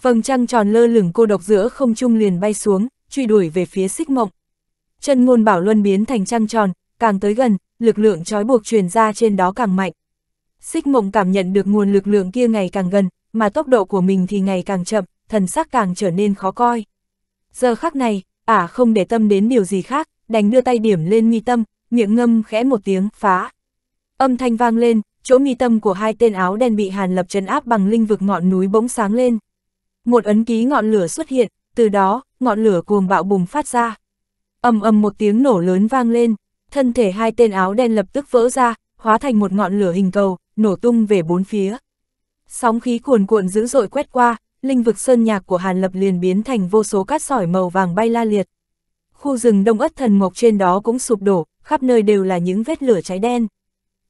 Vầng trăng tròn lơ lửng cô độc giữa không trung liền bay xuống, truy đuổi về phía Xích Mộng. Chân Ngôn Bảo Luân biến thành trăng tròn, càng tới gần, lực lượng trói buộc truyền ra trên đó càng mạnh. Xích Mộng cảm nhận được nguồn lực lượng kia ngày càng gần, mà tốc độ của mình thì ngày càng chậm, thần sắc càng trở nên khó coi. Giờ khắc này, Ả không để tâm đến điều gì khác, đành đưa tay điểm lên mi tâm, miệng ngâm khẽ một tiếng, phá. Âm thanh vang lên, chỗ mi tâm của hai tên áo đen bị Hàn Lập trấn áp bằng linh vực ngọn núi bỗng sáng lên. Một ấn ký ngọn lửa xuất hiện, từ đó, ngọn lửa cuồng bạo bùng phát ra. Ầm ầm một tiếng nổ lớn vang lên, thân thể hai tên áo đen lập tức vỡ ra, hóa thành một ngọn lửa hình cầu, nổ tung về bốn phía. Sóng khí cuồn cuộn dữ dội quét qua, linh vực sơn nhạc của Hàn Lập liền biến thành vô số cát sỏi màu vàng bay la liệt. Khu rừng Đông Ất Thần Mộc trên đó cũng sụp đổ, khắp nơi đều là những vết lửa cháy đen.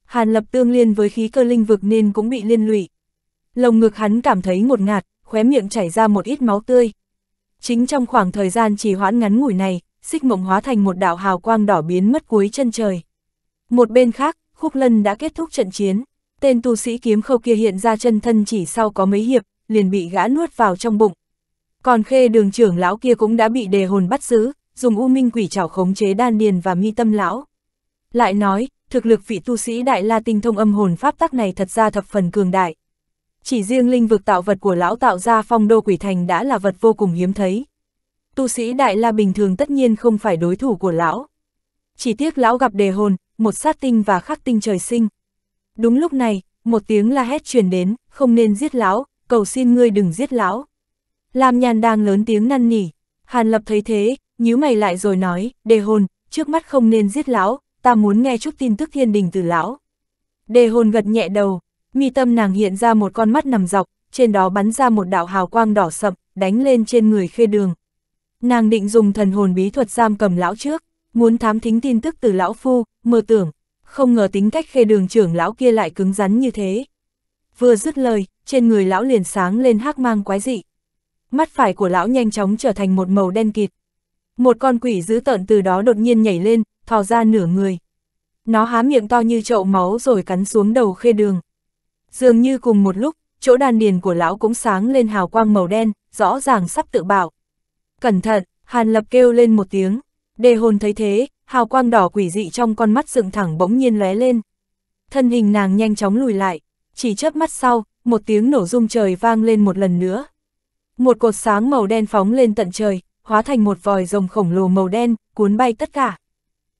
Hàn Lập tương liên với khí cơ linh vực nên cũng bị liên lụy. Lồng ngực hắn cảm thấy ngột ngạt, khóe miệng chảy ra một ít máu tươi. Chính trong khoảng thời gian trì hoãn ngắn ngủi này, Xích Mộng hóa thành một đạo hào quang đỏ biến mất cuối chân trời. Một bên khác, Khúc Lân đã kết thúc trận chiến. Tên tu sĩ kiếm khâu kia hiện ra chân thân chỉ sau có mấy hiệp, liền bị gã nuốt vào trong bụng. Còn Khê Đường trưởng lão kia cũng đã bị Đề Hồn bắt giữ, dùng U Minh Quỷ Trảo khống chế đan điền và mi tâm lão. Lại nói, thực lực vị tu sĩ Đại La tinh thông âm hồn pháp tắc này thật ra thập phần cường đại. Chỉ riêng linh vực tạo vật của lão tạo ra Phong Đô Quỷ Thành đã là vật vô cùng hiếm thấy. Tu sĩ Đại La bình thường tất nhiên không phải đối thủ của lão. Chỉ tiếc lão gặp Đề Hồn, một sát tinh và khắc tinh trời sinh. Đúng lúc này, một tiếng la hét truyền đến, không nên giết lão, cầu xin ngươi đừng giết lão. Lam Nhan đang lớn tiếng năn nỉ, Hàn Lập thấy thế, nhíu mày lại rồi nói, Đề Hồn, trước mắt không nên giết lão, ta muốn nghe chút tin tức thiên đình từ lão. Đề Hồn gật nhẹ đầu, mi tâm nàng hiện ra một con mắt nằm dọc, trên đó bắn ra một đạo hào quang đỏ sậm, đánh lên trên người Khê Đường. Nàng định dùng thần hồn bí thuật giam cầm lão trước, muốn thám thính tin tức từ lão phu, mơ tưởng. Không ngờ tính cách Khê Đường trưởng lão kia lại cứng rắn như thế. Vừa dứt lời, trên người lão liền sáng lên hắc mang quái dị. Mắt phải của lão nhanh chóng trở thành một màu đen kịt. Một con quỷ dữ tợn từ đó đột nhiên nhảy lên, thò ra nửa người. Nó há miệng to như chậu máu rồi cắn xuống đầu Khê Đường. Dường như cùng một lúc, chỗ đan điền của lão cũng sáng lên hào quang màu đen, rõ ràng sắp tự bạo. Cẩn thận, Hàn Lập kêu lên một tiếng. Đề Hồn thấy thế, hào quang đỏ quỷ dị trong con mắt dựng thẳng bỗng nhiên lóe lên. Thân hình nàng nhanh chóng lùi lại, chỉ chớp mắt sau, một tiếng nổ rung trời vang lên một lần nữa. Một cột sáng màu đen phóng lên tận trời, hóa thành một vòi rồng khổng lồ màu đen, cuốn bay tất cả.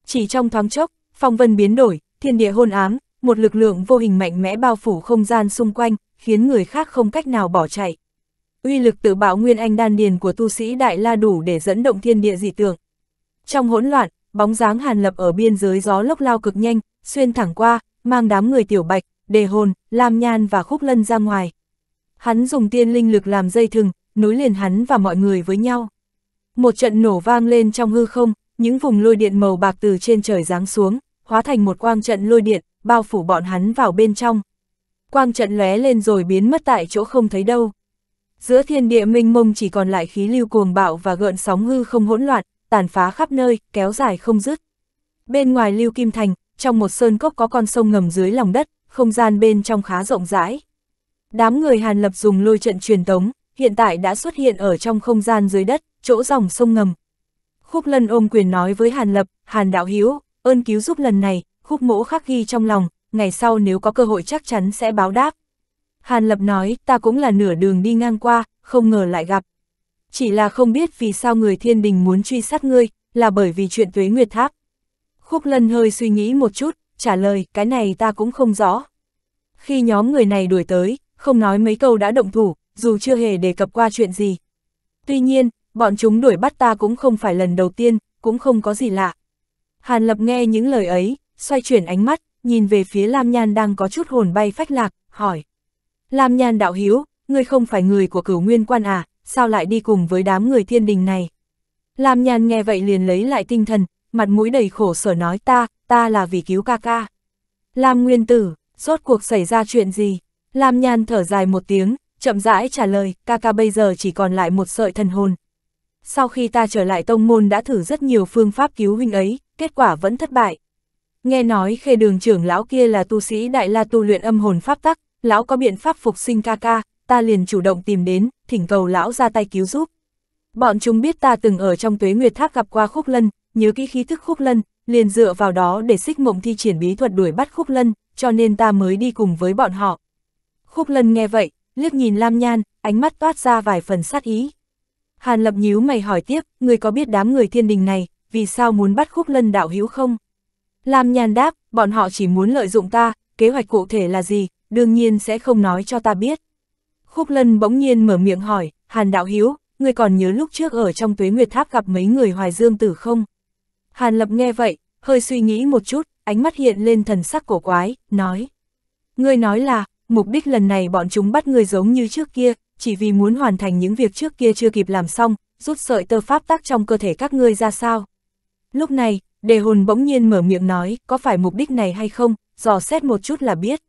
Chỉ trong thoáng chốc, phong vân biến đổi, thiên địa hôn ám, một lực lượng vô hình mạnh mẽ bao phủ không gian xung quanh, khiến người khác không cách nào bỏ chạy. Uy lực tự bạo nguyên anh đan điền của tu sĩ Đại La đủ để dẫn động thiên địa dị tượng. Trong hỗn loạn, bóng dáng Hàn Lập ở biên giới gió lốc lao cực nhanh, xuyên thẳng qua, mang đám người Tiểu Bạch, Đề Hồn, Lam Nhan và Khúc Lân ra ngoài. Hắn dùng tiên linh lực làm dây thừng, nối liền hắn và mọi người với nhau. Một trận nổ vang lên trong hư không, những vùng lôi điện màu bạc từ trên trời giáng xuống, hóa thành một quang trận lôi điện, bao phủ bọn hắn vào bên trong. Quang trận lóe lên rồi biến mất tại chỗ không thấy đâu. Giữa thiên địa mênh mông chỉ còn lại khí lưu cuồng bạo và gợn sóng hư không hỗn loạn, tàn phá khắp nơi, kéo dài không dứt. Bên ngoài Lưu Kim Thành, trong một sơn cốc có con sông ngầm dưới lòng đất, không gian bên trong khá rộng rãi. Đám người Hàn Lập dùng lôi trận truyền tống, hiện tại đã xuất hiện ở trong không gian dưới đất, chỗ dòng sông ngầm. Khúc Lân ôm quyền nói với Hàn Lập, Hàn đạo hữu, ơn cứu giúp lần này, Khúc mỗ khắc ghi trong lòng, ngày sau nếu có cơ hội chắc chắn sẽ báo đáp. Hàn Lập nói, ta cũng là nửa đường đi ngang qua, không ngờ lại gặp. Chỉ là không biết vì sao người thiên đình muốn truy sát ngươi, là bởi vì chuyện Tuế Nguyệt Tháp. Khúc Lân hơi suy nghĩ một chút, trả lời, cái này ta cũng không rõ. Khi nhóm người này đuổi tới, không nói mấy câu đã động thủ, dù chưa hề đề cập qua chuyện gì. Tuy nhiên, bọn chúng đuổi bắt ta cũng không phải lần đầu tiên, cũng không có gì lạ. Hàn Lập nghe những lời ấy, xoay chuyển ánh mắt, nhìn về phía Lam Nhan đang có chút hồn bay phách lạc, hỏi. Lam Nhan đạo hữu, ngươi không phải người của Cửu Nguyên Quan à, sao lại đi cùng với đám người Thiên Đình này? Lam Nhan nghe vậy liền lấy lại tinh thần, mặt mũi đầy khổ sở nói ta là vì cứu ca ca. Lam Nguyên tử, rốt cuộc xảy ra chuyện gì? Lam Nhan thở dài một tiếng, chậm rãi trả lời, ca ca bây giờ chỉ còn lại một sợi thần hồn. Sau khi ta trở lại tông môn đã thử rất nhiều phương pháp cứu huynh ấy, kết quả vẫn thất bại. Nghe nói Khê Đường trưởng lão kia là tu sĩ Đại La tu luyện âm hồn pháp tắc, lão có biện pháp phục sinh ca ca, ta liền chủ động tìm đến, thỉnh cầu lão ra tay cứu giúp. Bọn chúng biết ta từng ở trong Tuế Nguyệt Tháp gặp qua Khúc Lân, nhớ kỹ khí thức Khúc Lân, liền dựa vào đó để Xích Mộng thi triển bí thuật đuổi bắt Khúc Lân, cho nên ta mới đi cùng với bọn họ. Khúc Lân nghe vậy, liếc nhìn Lam Nhan, ánh mắt toát ra vài phần sát ý. Hàn Lập nhíu mày hỏi tiếp, ngươi có biết đám người Thiên Đình này, vì sao muốn bắt Khúc Lân đạo hữu không? Lam Nhan đáp, bọn họ chỉ muốn lợi dụng ta, kế hoạch cụ thể là gì, đương nhiên sẽ không nói cho ta biết. Khúc Lân bỗng nhiên mở miệng hỏi, Hàn đạo hữu, ngươi còn nhớ lúc trước ở trong Tuế Nguyệt Tháp gặp mấy người Hoài Dương tử không? Hàn Lập nghe vậy, hơi suy nghĩ một chút, ánh mắt hiện lên thần sắc cổ quái, nói. Ngươi nói là, mục đích lần này bọn chúng bắt ngươi giống như trước kia, chỉ vì muốn hoàn thành những việc trước kia chưa kịp làm xong, rút sợi tơ pháp tắc trong cơ thể các ngươi ra sao? Lúc này, Đề Hồn bỗng nhiên mở miệng nói, có phải mục đích này hay không, dò xét một chút là biết.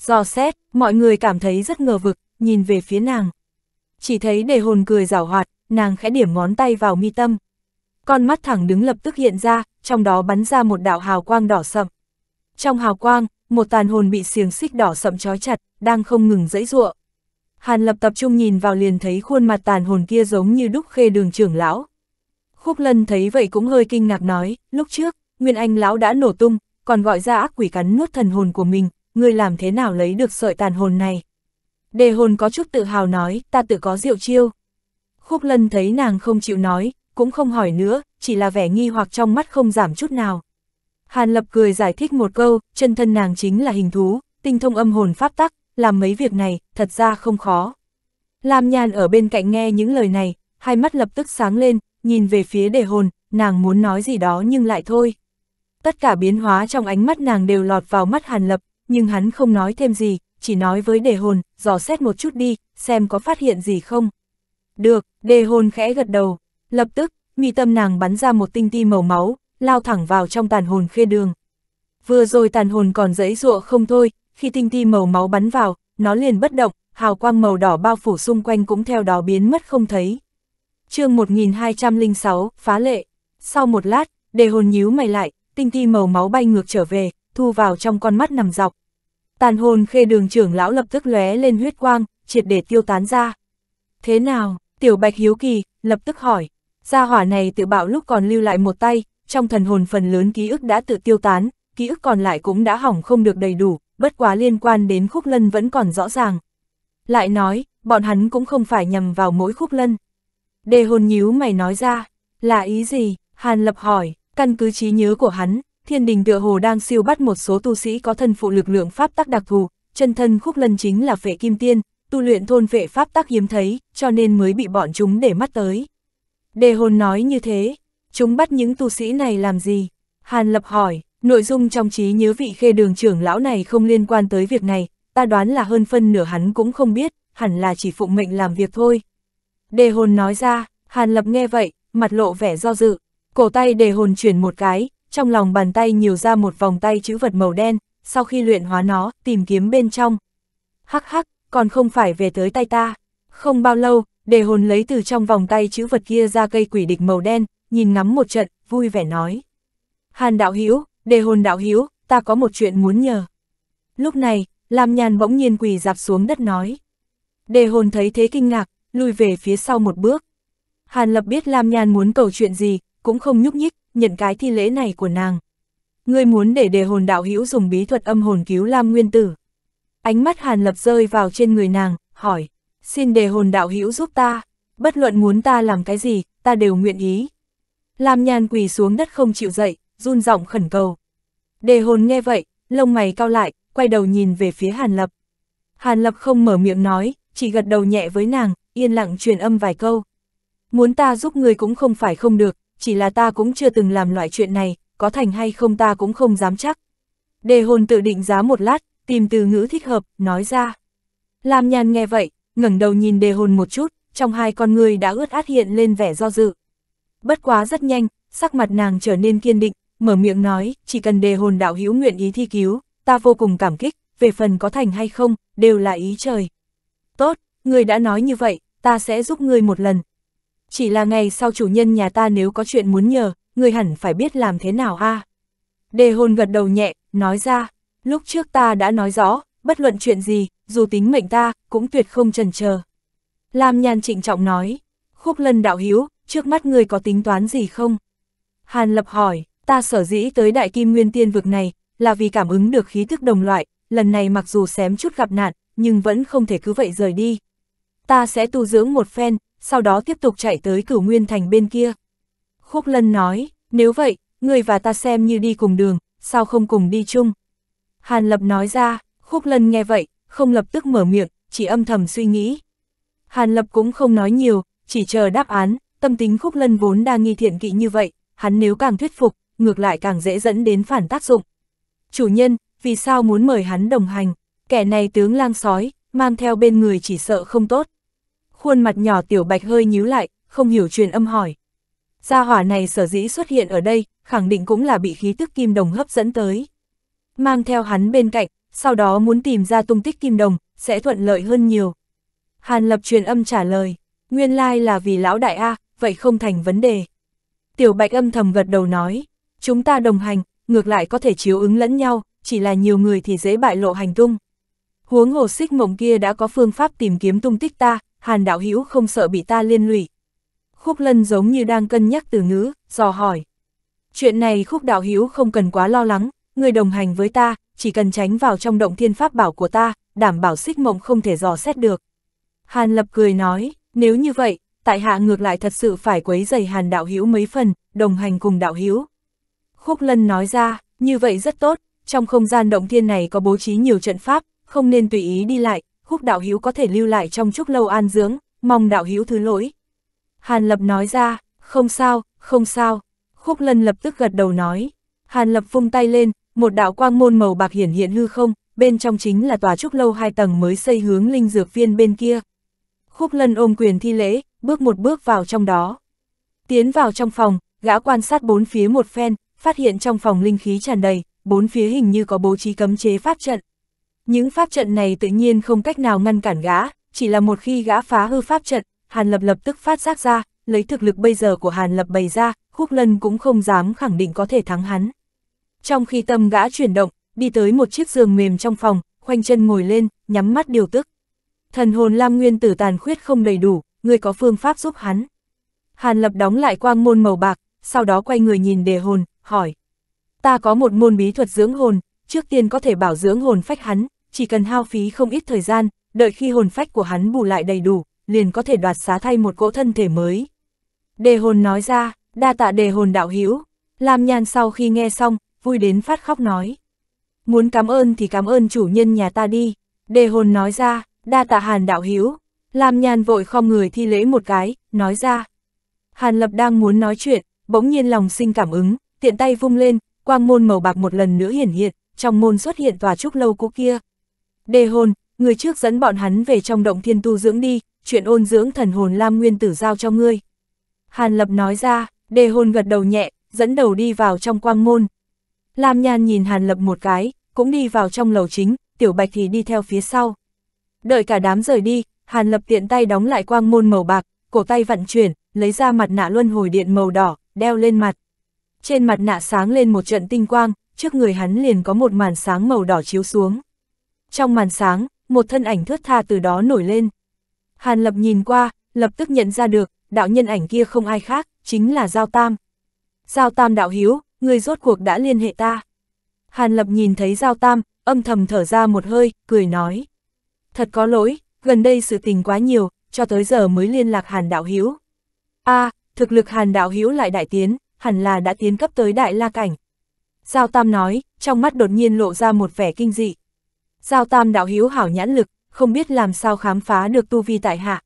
Dò xét, mọi người cảm thấy rất ngờ vực, nhìn về phía nàng. Chỉ thấy Đề Hồn cười giảo hoạt, nàng khẽ điểm ngón tay vào mi tâm. Con mắt thẳng đứng lập tức hiện ra, trong đó bắn ra một đạo hào quang đỏ sậm. Trong hào quang, một tàn hồn bị xiềng xích đỏ sậm trói chặt, đang không ngừng giãy giụa. Hàn Lập tập trung nhìn vào liền thấy khuôn mặt tàn hồn kia giống như đúc Khê Đường trưởng lão. Khúc Lân thấy vậy cũng hơi kinh ngạc nói, lúc trước, Nguyên Anh lão đã nổ tung, còn gọi ra ác quỷ cắn nuốt thần hồn của mình, ngươi làm thế nào lấy được sợi tàn hồn này? Đề Hồn có chút tự hào nói, ta tự có diệu chiêu. Khúc Lân thấy nàng không chịu nói, cũng không hỏi nữa, chỉ là vẻ nghi hoặc trong mắt không giảm chút nào. Hàn Lập cười giải thích một câu, chân thân nàng chính là hình thú, tinh thông âm hồn pháp tắc, làm mấy việc này, thật ra không khó. Lam Nhan ở bên cạnh nghe những lời này, hai mắt lập tức sáng lên, nhìn về phía Đề Hồn, nàng muốn nói gì đó nhưng lại thôi. Tất cả biến hóa trong ánh mắt nàng đều lọt vào mắt Hàn Lập, nhưng hắn không nói thêm gì, chỉ nói với Đề Hồn, dò xét một chút đi, xem có phát hiện gì không. Được, Đề Hồn khẽ gật đầu. Lập tức, mi tâm nàng bắn ra một tinh ti màu máu, lao thẳng vào trong tàn hồn Khê Đường. Vừa rồi tàn hồn còn giãy giụa không thôi, khi tinh ti màu máu bắn vào, nó liền bất động, hào quang màu đỏ bao phủ xung quanh cũng theo đó biến mất không thấy. Chương 1206, phá lệ. Sau một lát, Đề Hồn nhíu mày lại, tinh ti màu máu bay ngược trở về, thu vào trong con mắt nằm dọc. Tàn hồn Khê Đường trưởng lão lập tức lóe lên huyết quang, triệt để tiêu tán ra. Thế nào? Tiểu Bạch hiếu kỳ, lập tức hỏi. Gia hỏa này tự bạo lúc còn lưu lại một tay, trong thần hồn phần lớn ký ức đã tự tiêu tán, ký ức còn lại cũng đã hỏng không được đầy đủ, bất quá liên quan đến Khúc Lân vẫn còn rõ ràng. Lại nói, bọn hắn cũng không phải nhằm vào mỗi Khúc Lân. Đề Hồn nhíu mày nói ra, là ý gì? Hàn Lập hỏi, căn cứ trí nhớ của hắn, Thiên Đình tựa hồ đang siêu bắt một số tu sĩ có thân phụ lực lượng pháp tắc đặc thù, chân thân Khúc Lân chính là Phệ Kim Tiên, tu luyện thôn phệ pháp tắc hiếm thấy, cho nên mới bị bọn chúng để mắt tới. Đề Hồn nói như thế, chúng bắt những tu sĩ này làm gì? Hàn Lập hỏi, nội dung trong trí nhớ vị Khê Đường trưởng lão này không liên quan tới việc này, ta đoán là hơn phân nửa hắn cũng không biết, hẳn là chỉ phụng mệnh làm việc thôi. Đề Hồn nói ra, Hàn Lập nghe vậy, mặt lộ vẻ do dự, cổ tay Đề Hồn chuyển một cái, trong lòng bàn tay nhiều ra một vòng tay chữ vật màu đen, sau khi luyện hóa nó, tìm kiếm bên trong. Hắc hắc, còn không phải về tới tay ta. Không bao lâu, Đề Hồn lấy từ trong vòng tay chữ vật kia ra cây quỷ địch màu đen, nhìn ngắm một trận, vui vẻ nói. Hàn đạo hữu, Đề Hồn đạo hữu, ta có một chuyện muốn nhờ. Lúc này, Lam Nhan bỗng nhiên quỳ dạp xuống đất nói. Đề Hồn thấy thế kinh ngạc, lùi về phía sau một bước. Hàn Lập biết Lam Nhan muốn cầu chuyện gì, cũng không nhúc nhích, nhận cái thi lễ này của nàng. Ngươi muốn để Đề Hồn đạo hữu dùng bí thuật âm hồn cứu Lam Nguyên tử. Ánh mắt Hàn Lập rơi vào trên người nàng, hỏi. Xin Đề Hồn đạo hữu giúp ta, bất luận muốn ta làm cái gì, ta đều nguyện ý. Lam Nhan quỳ xuống đất không chịu dậy, run giọng khẩn cầu. Đề Hồn nghe vậy, lông mày cau lại, quay đầu nhìn về phía Hàn Lập. Hàn Lập không mở miệng nói, chỉ gật đầu nhẹ với nàng, yên lặng truyền âm vài câu. Muốn ta giúp ngươi cũng không phải không được, chỉ là ta cũng chưa từng làm loại chuyện này, có thành hay không ta cũng không dám chắc. Đề Hồn tự định giá một lát, tìm từ ngữ thích hợp, nói ra. Lam Nhan nghe vậy, ngẩng đầu nhìn Đề Hồn một chút, trong hai con người đã ướt át hiện lên vẻ do dự. Bất quá rất nhanh, sắc mặt nàng trở nên kiên định, mở miệng nói, chỉ cần Đề Hồn đạo hữu nguyện ý thi cứu, ta vô cùng cảm kích, về phần có thành hay không, đều là ý trời. Tốt, ngươi đã nói như vậy, ta sẽ giúp ngươi một lần. Chỉ là ngày sau chủ nhân nhà ta nếu có chuyện muốn nhờ, ngươi hẳn phải biết làm thế nào a. Đề Hồn gật đầu nhẹ, nói ra, lúc trước ta đã nói rõ, bất luận chuyện gì, dù tính mệnh ta, cũng tuyệt không chần chờ. Lam Nhan trịnh trọng nói, Khúc Lân đạo hữu, trước mắt ngươi có tính toán gì không? Hàn Lập hỏi, ta sở dĩ tới Đại Kim Nguyên Tiên Vực này, là vì cảm ứng được khí thức đồng loại, lần này mặc dù xém chút gặp nạn, nhưng vẫn không thể cứ vậy rời đi. Ta sẽ tu dưỡng một phen, sau đó tiếp tục chạy tới Cửu Nguyên Thành bên kia. Khúc Lân nói, nếu vậy, ngươi và ta xem như đi cùng đường, sao không cùng đi chung? Hàn Lập nói ra, Khúc Lân nghe vậy, không lập tức mở miệng, chỉ âm thầm suy nghĩ. Hàn Lập cũng không nói nhiều, chỉ chờ đáp án, tâm tính Khúc Lân vốn đa nghi thiện kỵ như vậy, hắn nếu càng thuyết phục, ngược lại càng dễ dẫn đến phản tác dụng. Chủ nhân, vì sao muốn mời hắn đồng hành? Kẻ này tướng lang sói, mang theo bên người chỉ sợ không tốt. Khuôn mặt nhỏ Tiểu Bạch hơi nhíu lại, không hiểu truyền âm hỏi. Gia hỏa này sở dĩ xuất hiện ở đây, khẳng định cũng là bị khí tức Kim Đồng hấp dẫn tới. Mang theo hắn bên cạnh, sau đó muốn tìm ra tung tích Kim Đồng, sẽ thuận lợi hơn nhiều. Hàn Lập truyền âm trả lời, nguyên lai là vì lão đại a, vậy không thành vấn đề. Tiểu Bạch âm thầm gật đầu nói, chúng ta đồng hành, ngược lại có thể chiếu ứng lẫn nhau, chỉ là nhiều người thì dễ bại lộ hành tung. Huống hồ Xích Mộng kia đã có phương pháp tìm kiếm tung tích ta, Hàn đạo hữu không sợ bị ta liên lụy. Khúc Lân giống như đang cân nhắc từ ngữ, dò hỏi. Chuyện này Khúc đạo hữu không cần quá lo lắng, người đồng hành với ta, chỉ cần tránh vào trong động thiên pháp bảo của ta, đảm bảo Xích Mộng không thể dò xét được. Hàn Lập cười nói, nếu như vậy, tại hạ ngược lại thật sự phải quấy rầy Hàn đạo hữu mấy phần, đồng hành cùng đạo hữu. Khúc Lân nói ra, như vậy rất tốt, trong không gian động thiên này có bố trí nhiều trận pháp, không nên tùy ý đi lại, Khúc đạo hữu có thể lưu lại trong Trúc Lâu an dưỡng, mong đạo hữu thứ lỗi. Hàn Lập nói ra, không sao, không sao. Khúc Lân lập tức gật đầu nói. Hàn Lập vung tay lên, một đạo quang môn màu bạc hiển hiện hư không, bên trong chính là tòa Trúc Lâu 2 tầng mới xây hướng linh dược viên bên kia. Khúc Lân ôm quyền thi lễ, bước một bước vào trong đó. Tiến vào trong phòng, gã quan sát bốn phía một phen, phát hiện trong phòng linh khí tràn đầy, bốn phía hình như có bố trí cấm chế pháp trận. Những pháp trận này tự nhiên không cách nào ngăn cản gã, chỉ là một khi gã phá hư pháp trận, Hàn Lập lập tức phát giác ra, lấy thực lực bây giờ của Hàn Lập bày ra, Khúc Lân cũng không dám khẳng định có thể thắng hắn. Trong khi tâm gã chuyển động, đi tới một chiếc giường mềm trong phòng, khoanh chân ngồi lên, nhắm mắt điều tức. Thần hồn Lam Nguyên tử tàn khuyết không đầy đủ, ngươi có phương pháp giúp hắn. Hàn Lập đóng lại quang môn màu bạc, sau đó quay người nhìn Đề Hồn, hỏi. Ta có một môn bí thuật dưỡng hồn, trước tiên có thể bảo dưỡng hồn phách hắn, chỉ cần hao phí không ít thời gian, đợi khi hồn phách của hắn bù lại đầy đủ, liền có thể đoạt xá thay một cỗ thân thể mới. Đề Hồn nói ra, đa tạ Đề Hồn đạo hữu. Lam Nhan sau khi nghe xong, vui đến phát khóc nói. Muốn cảm ơn thì cảm ơn chủ nhân nhà ta đi. Đề Hồn nói ra, đa tạ Hàn đạo hữu. Lam Nhan vội khom người thi lễ một cái, nói ra. Hàn Lập đang muốn nói chuyện, bỗng nhiên lòng sinh cảm ứng, tiện tay vung lên, quang môn màu bạc một lần nữa hiển hiện, trong môn xuất hiện tòa Trúc Lâu cũ kia. Đề Hồn, người trước dẫn bọn hắn về trong động thiên tu dưỡng đi, chuyện ôn dưỡng thần hồn Lam Nguyên tử giao cho ngươi. Hàn Lập nói ra, Đề Hồn gật đầu nhẹ, dẫn đầu đi vào trong quang môn. Lam Nhan nhìn Hàn Lập một cái, cũng đi vào trong lầu chính, Tiểu Bạch thì đi theo phía sau. Đợi cả đám rời đi, Hàn Lập tiện tay đóng lại quang môn màu bạc, cổ tay vận chuyển, lấy ra mặt nạ luân hồi điện màu đỏ, đeo lên mặt. Trên mặt nạ sáng lên một trận tinh quang, trước người hắn liền có một màn sáng màu đỏ chiếu xuống. Trong màn sáng, một thân ảnh thướt tha từ đó nổi lên. Hàn Lập nhìn qua, lập tức nhận ra được, đạo nhân ảnh kia không ai khác, chính là Giao Tam. Giao Tam đạo hữu, ngươi rốt cuộc đã liên hệ ta. Hàn Lập nhìn thấy Giao Tam, âm thầm thở ra một hơi, cười nói. Thật có lỗi, gần đây sự tình quá nhiều, cho tới giờ mới liên lạc Hàn đạo hữu. À, thực lực Hàn đạo hữu lại đại tiến, hẳn là đã tiến cấp tới Đại La Cảnh. Giao Tam nói, trong mắt đột nhiên lộ ra một vẻ kinh dị. Giao Tam đạo hữu hảo nhãn lực, không biết làm sao khám phá được tu vi tại hạ.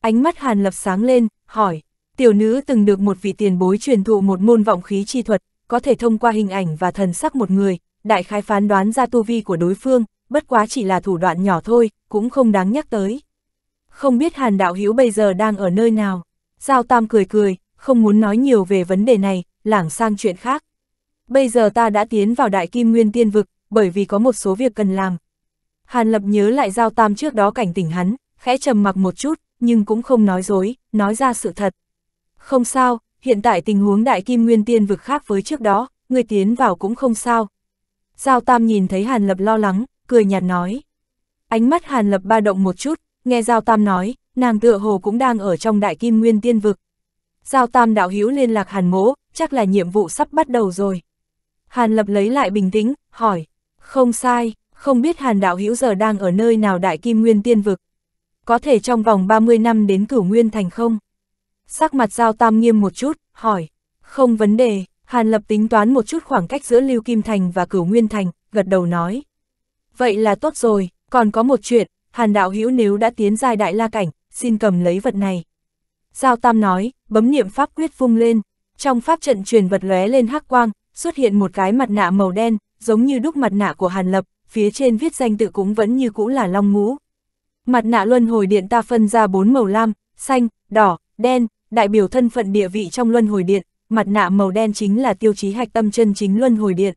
Ánh mắt Hàn Lập sáng lên, hỏi, Tiểu nữ từng được một vị tiền bối truyền thụ một môn vọng khí chi thuật, có thể thông qua hình ảnh và thần sắc một người, đại khái phán đoán ra tu vi của đối phương, bất quá chỉ là thủ đoạn nhỏ thôi, cũng không đáng nhắc tới. Không biết Hàn đạo hữu bây giờ đang ở nơi nào? Giao Tam cười cười, không muốn nói nhiều về vấn đề này, lảng sang chuyện khác. Bây giờ ta đã tiến vào Đại Kim Nguyên Tiên Vực, bởi vì có một số việc cần làm. Hàn Lập nhớ lại Giao Tam trước đó cảnh tỉnh hắn, khẽ trầm mặc một chút, nhưng cũng không nói dối, nói ra sự thật. Không sao, hiện tại tình huống Đại Kim Nguyên Tiên Vực khác với trước đó, người tiến vào cũng không sao. Giao Tam nhìn thấy Hàn Lập lo lắng, cười nhạt nói. Ánh mắt Hàn Lập ba động một chút, nghe Giao Tam nói, nàng tựa hồ cũng đang ở trong Đại Kim Nguyên Tiên Vực. Giao Tam đạo hữu liên lạc Hàn mỗ, chắc là nhiệm vụ sắp bắt đầu rồi. Hàn Lập lấy lại bình tĩnh, hỏi. Không sai, không biết Hàn đạo hữu giờ đang ở nơi nào Đại Kim Nguyên Tiên Vực? Có thể trong vòng 30 năm đến Cửu Nguyên Thành không? Sắc mặt Giao Tam nghiêm một chút, hỏi. Không vấn đề, Hàn Lập tính toán một chút khoảng cách giữa Lưu Kim Thành và Cửu Nguyên Thành, gật đầu nói. Vậy là tốt rồi, còn có một chuyện, Hàn đạo hữu nếu đã tiến giai Đại La Cảnh, xin cầm lấy vật này. Giao Tam nói, bấm niệm pháp quyết vung lên, trong pháp trận truyền vật lóe lên hắc quang, xuất hiện một cái mặt nạ màu đen, giống như đúc mặt nạ của Hàn Lập, phía trên viết danh tự cũng vẫn như cũ là Long Ngũ. Mặt nạ Luân Hồi Điện ta phân ra 4 màu lam, xanh, đỏ, đen, đại biểu thân phận địa vị trong Luân Hồi Điện, mặt nạ màu đen chính là tiêu chí hạch tâm chân chính Luân Hồi Điện.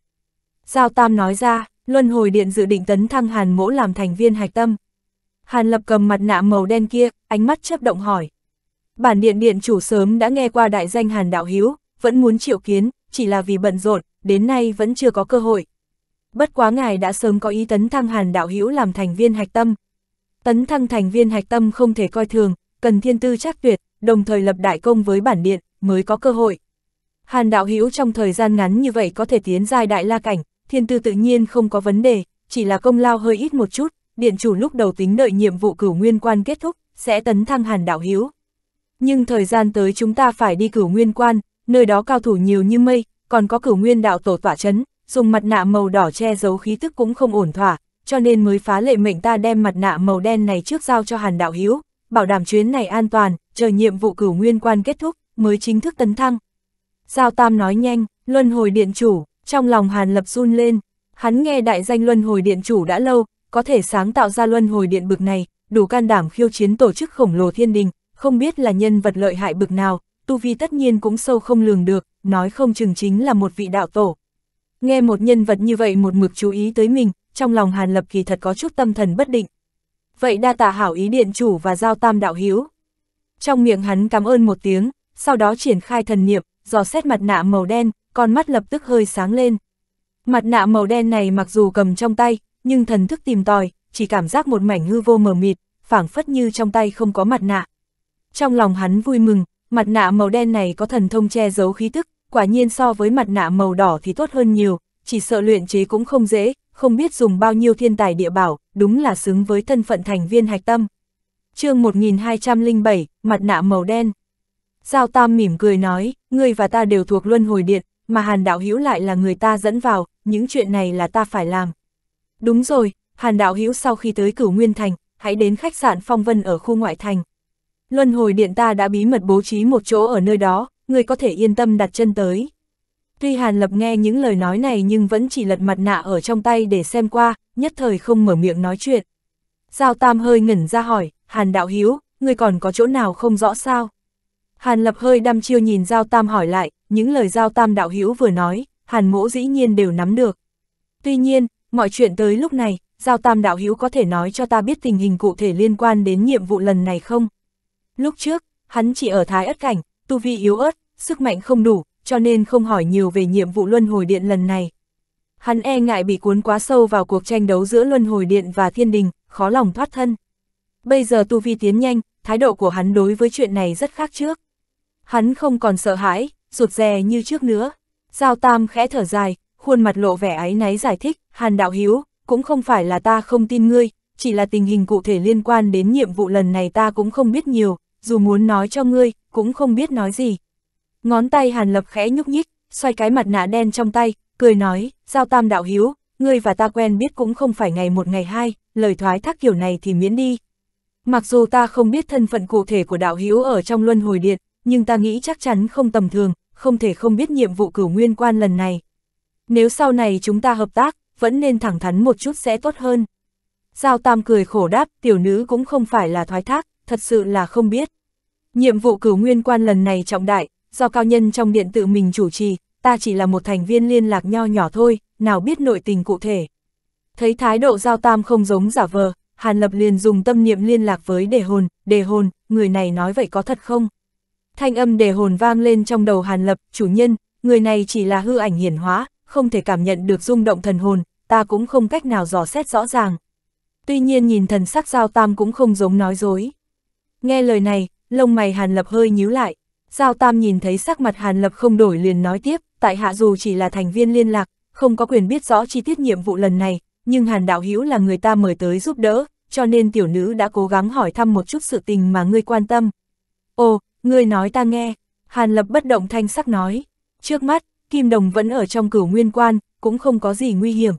Giao Tam nói ra, Luân Hồi Điện dự định tấn thăng Hàn mỗ làm thành viên hạch tâm. Hàn Lập cầm mặt nạ màu đen kia, ánh mắt chớp động hỏi. Bản điện điện chủ sớm đã nghe qua đại danh Hàn đạo hữu, vẫn muốn triệu kiến, chỉ là vì bận rộn, đến nay vẫn chưa có cơ hội. Bất quá ngài đã sớm có ý tấn thăng Hàn đạo hữu làm thành viên hạch tâm. Tấn thăng thành viên hạch tâm không thể coi thường, cần thiên tư chắc tuyệt, đồng thời lập đại công với bản điện, mới có cơ hội. Hàn đạo hữu trong thời gian ngắn như vậy có thể tiến giai Đại La Cảnh, thiên tư tự nhiên không có vấn đề, chỉ là công lao hơi ít một chút, điện chủ lúc đầu tính đợi nhiệm vụ Cửu Nguyên Quan kết thúc, sẽ tấn thăng Hàn đạo hữu. Nhưng thời gian tới chúng ta phải đi Cửu Nguyên Quan, nơi đó cao thủ nhiều như mây, còn có Cửu Nguyên đạo tổ tỏa trấn, dùng mặt nạ màu đỏ che giấu khí tức cũng không ổn thỏa, cho nên mới phá lệ mệnh ta đem mặt nạ màu đen này trước giao cho Hàn đạo hữu, bảo đảm chuyến này an toàn, chờ nhiệm vụ Cửu Nguyên Quan kết thúc mới chính thức tấn thăng. Giao Tam nói nhanh, Luân Hồi Điện chủ, trong lòng Hàn Lập run lên, hắn nghe đại danh Luân Hồi Điện chủ đã lâu, có thể sáng tạo ra Luân Hồi Điện bực này, đủ can đảm khiêu chiến tổ chức khổng lồ thiên đình, không biết là nhân vật lợi hại bực nào, tu vi tất nhiên cũng sâu không lường được, nói không chừng chính là một vị đạo tổ. Nghe một nhân vật như vậy một mực chú ý tới mình, trong lòng Hàn Lập kỳ thật có chút tâm thần bất định. Vậy đa tạ hảo ý điện chủ và Giao Tam đạo hữu. Trong miệng hắn cảm ơn một tiếng, sau đó triển khai thần niệm, dò xét mặt nạ màu đen, con mắt lập tức hơi sáng lên. Mặt nạ màu đen này mặc dù cầm trong tay, nhưng thần thức tìm tòi, chỉ cảm giác một mảnh hư vô mờ mịt, phảng phất như trong tay không có mặt nạ. Trong lòng hắn vui mừng, mặt nạ màu đen này có thần thông che giấu khí tức, quả nhiên so với mặt nạ màu đỏ thì tốt hơn nhiều, chỉ sợ luyện chế cũng không dễ, không biết dùng bao nhiêu thiên tài địa bảo, đúng là xứng với thân phận thành viên hạch tâm. Chương 1207, mặt nạ màu đen. Giao Tam mỉm cười nói, ngươi và ta đều thuộc Luân Hồi Điện, mà Hàn đạo hữu lại là người ta dẫn vào, những chuyện này là ta phải làm. Đúng rồi, Hàn đạo hữu sau khi tới Cửu Nguyên Thành, hãy đến khách sạn Phong Vân ở khu ngoại thành. Luân Hồi Điện ta đã bí mật bố trí một chỗ ở nơi đó, ngươi có thể yên tâm đặt chân tới. Tuy Hàn Lập nghe những lời nói này nhưng vẫn chỉ lật mặt nạ ở trong tay để xem qua, nhất thời không mở miệng nói chuyện. Giao Tam hơi ngẩn ra hỏi, Hàn đạo hữu, ngươi còn có chỗ nào không rõ sao? Hàn Lập hơi đăm chiêu nhìn Giao Tam hỏi lại, những lời Giao Tam đạo hữu vừa nói, Hàn mỗ dĩ nhiên đều nắm được. Tuy nhiên, mọi chuyện tới lúc này, Giao Tam đạo hữu có thể nói cho ta biết tình hình cụ thể liên quan đến nhiệm vụ lần này không? Lúc trước, hắn chỉ ở Thái Ất Cảnh, tu vi yếu ớt, sức mạnh không đủ, cho nên không hỏi nhiều về nhiệm vụ Luân Hồi Điện lần này. Hắn e ngại bị cuốn quá sâu vào cuộc tranh đấu giữa Luân Hồi Điện và Thiên Đình, khó lòng thoát thân. Bây giờ tu vi tiến nhanh, thái độ của hắn đối với chuyện này rất khác trước. Hắn không còn sợ hãi, rụt rè như trước nữa. Giao Tam khẽ thở dài, khuôn mặt lộ vẻ áy náy giải thích, Hàn đạo hữu, cũng không phải là ta không tin ngươi, chỉ là tình hình cụ thể liên quan đến nhiệm vụ lần này ta cũng không biết nhiều, dù muốn nói cho ngươi, cũng không biết nói gì. Ngón tay Hàn Lập khẽ nhúc nhích, xoay cái mặt nạ đen trong tay, cười nói, Giao Tam đạo hữu, ngươi và ta quen biết cũng không phải ngày một ngày hai, lời thoái thác kiểu này thì miễn đi. Mặc dù ta không biết thân phận cụ thể của đạo hữu ở trong Luân Hồi Điện, nhưng ta nghĩ chắc chắn không tầm thường, không thể không biết nhiệm vụ Cửu Nguyên Quan lần này. Nếu sau này chúng ta hợp tác, vẫn nên thẳng thắn một chút sẽ tốt hơn. Giao Tam cười khổ đáp, tiểu nữ cũng không phải là thoái thác, thật sự là không biết. Nhiệm vụ Cửu Nguyên Quan lần này trọng đại, do cao nhân trong điện tự mình chủ trì, ta chỉ là một thành viên liên lạc nho nhỏ thôi, nào biết nội tình cụ thể. Thấy thái độ Giao Tam không giống giả vờ, Hàn Lập liền dùng tâm niệm liên lạc với Đề Hồn, người này nói vậy có thật không? Thanh âm Đề Hồn vang lên trong đầu Hàn Lập, chủ nhân, người này chỉ là hư ảnh hiển hóa, không thể cảm nhận được rung động thần hồn, ta cũng không cách nào dò xét rõ ràng. Tuy nhiên nhìn thần sắc Giao Tam cũng không giống nói dối. Nghe lời này, lông mày Hàn Lập hơi nhíu lại, Giao Tam nhìn thấy sắc mặt Hàn Lập không đổi liền nói tiếp, tại hạ dù chỉ là thành viên liên lạc, không có quyền biết rõ chi tiết nhiệm vụ lần này, nhưng Hàn đạo hữu là người ta mời tới giúp đỡ, cho nên tiểu nữ đã cố gắng hỏi thăm một chút sự tình mà ngươi quan tâm. Ồ, ngươi nói ta nghe, Hàn Lập bất động thanh sắc nói, trước mắt, Kim Đồng vẫn ở trong Cửu Nguyên Quan, cũng không có gì nguy hiểm.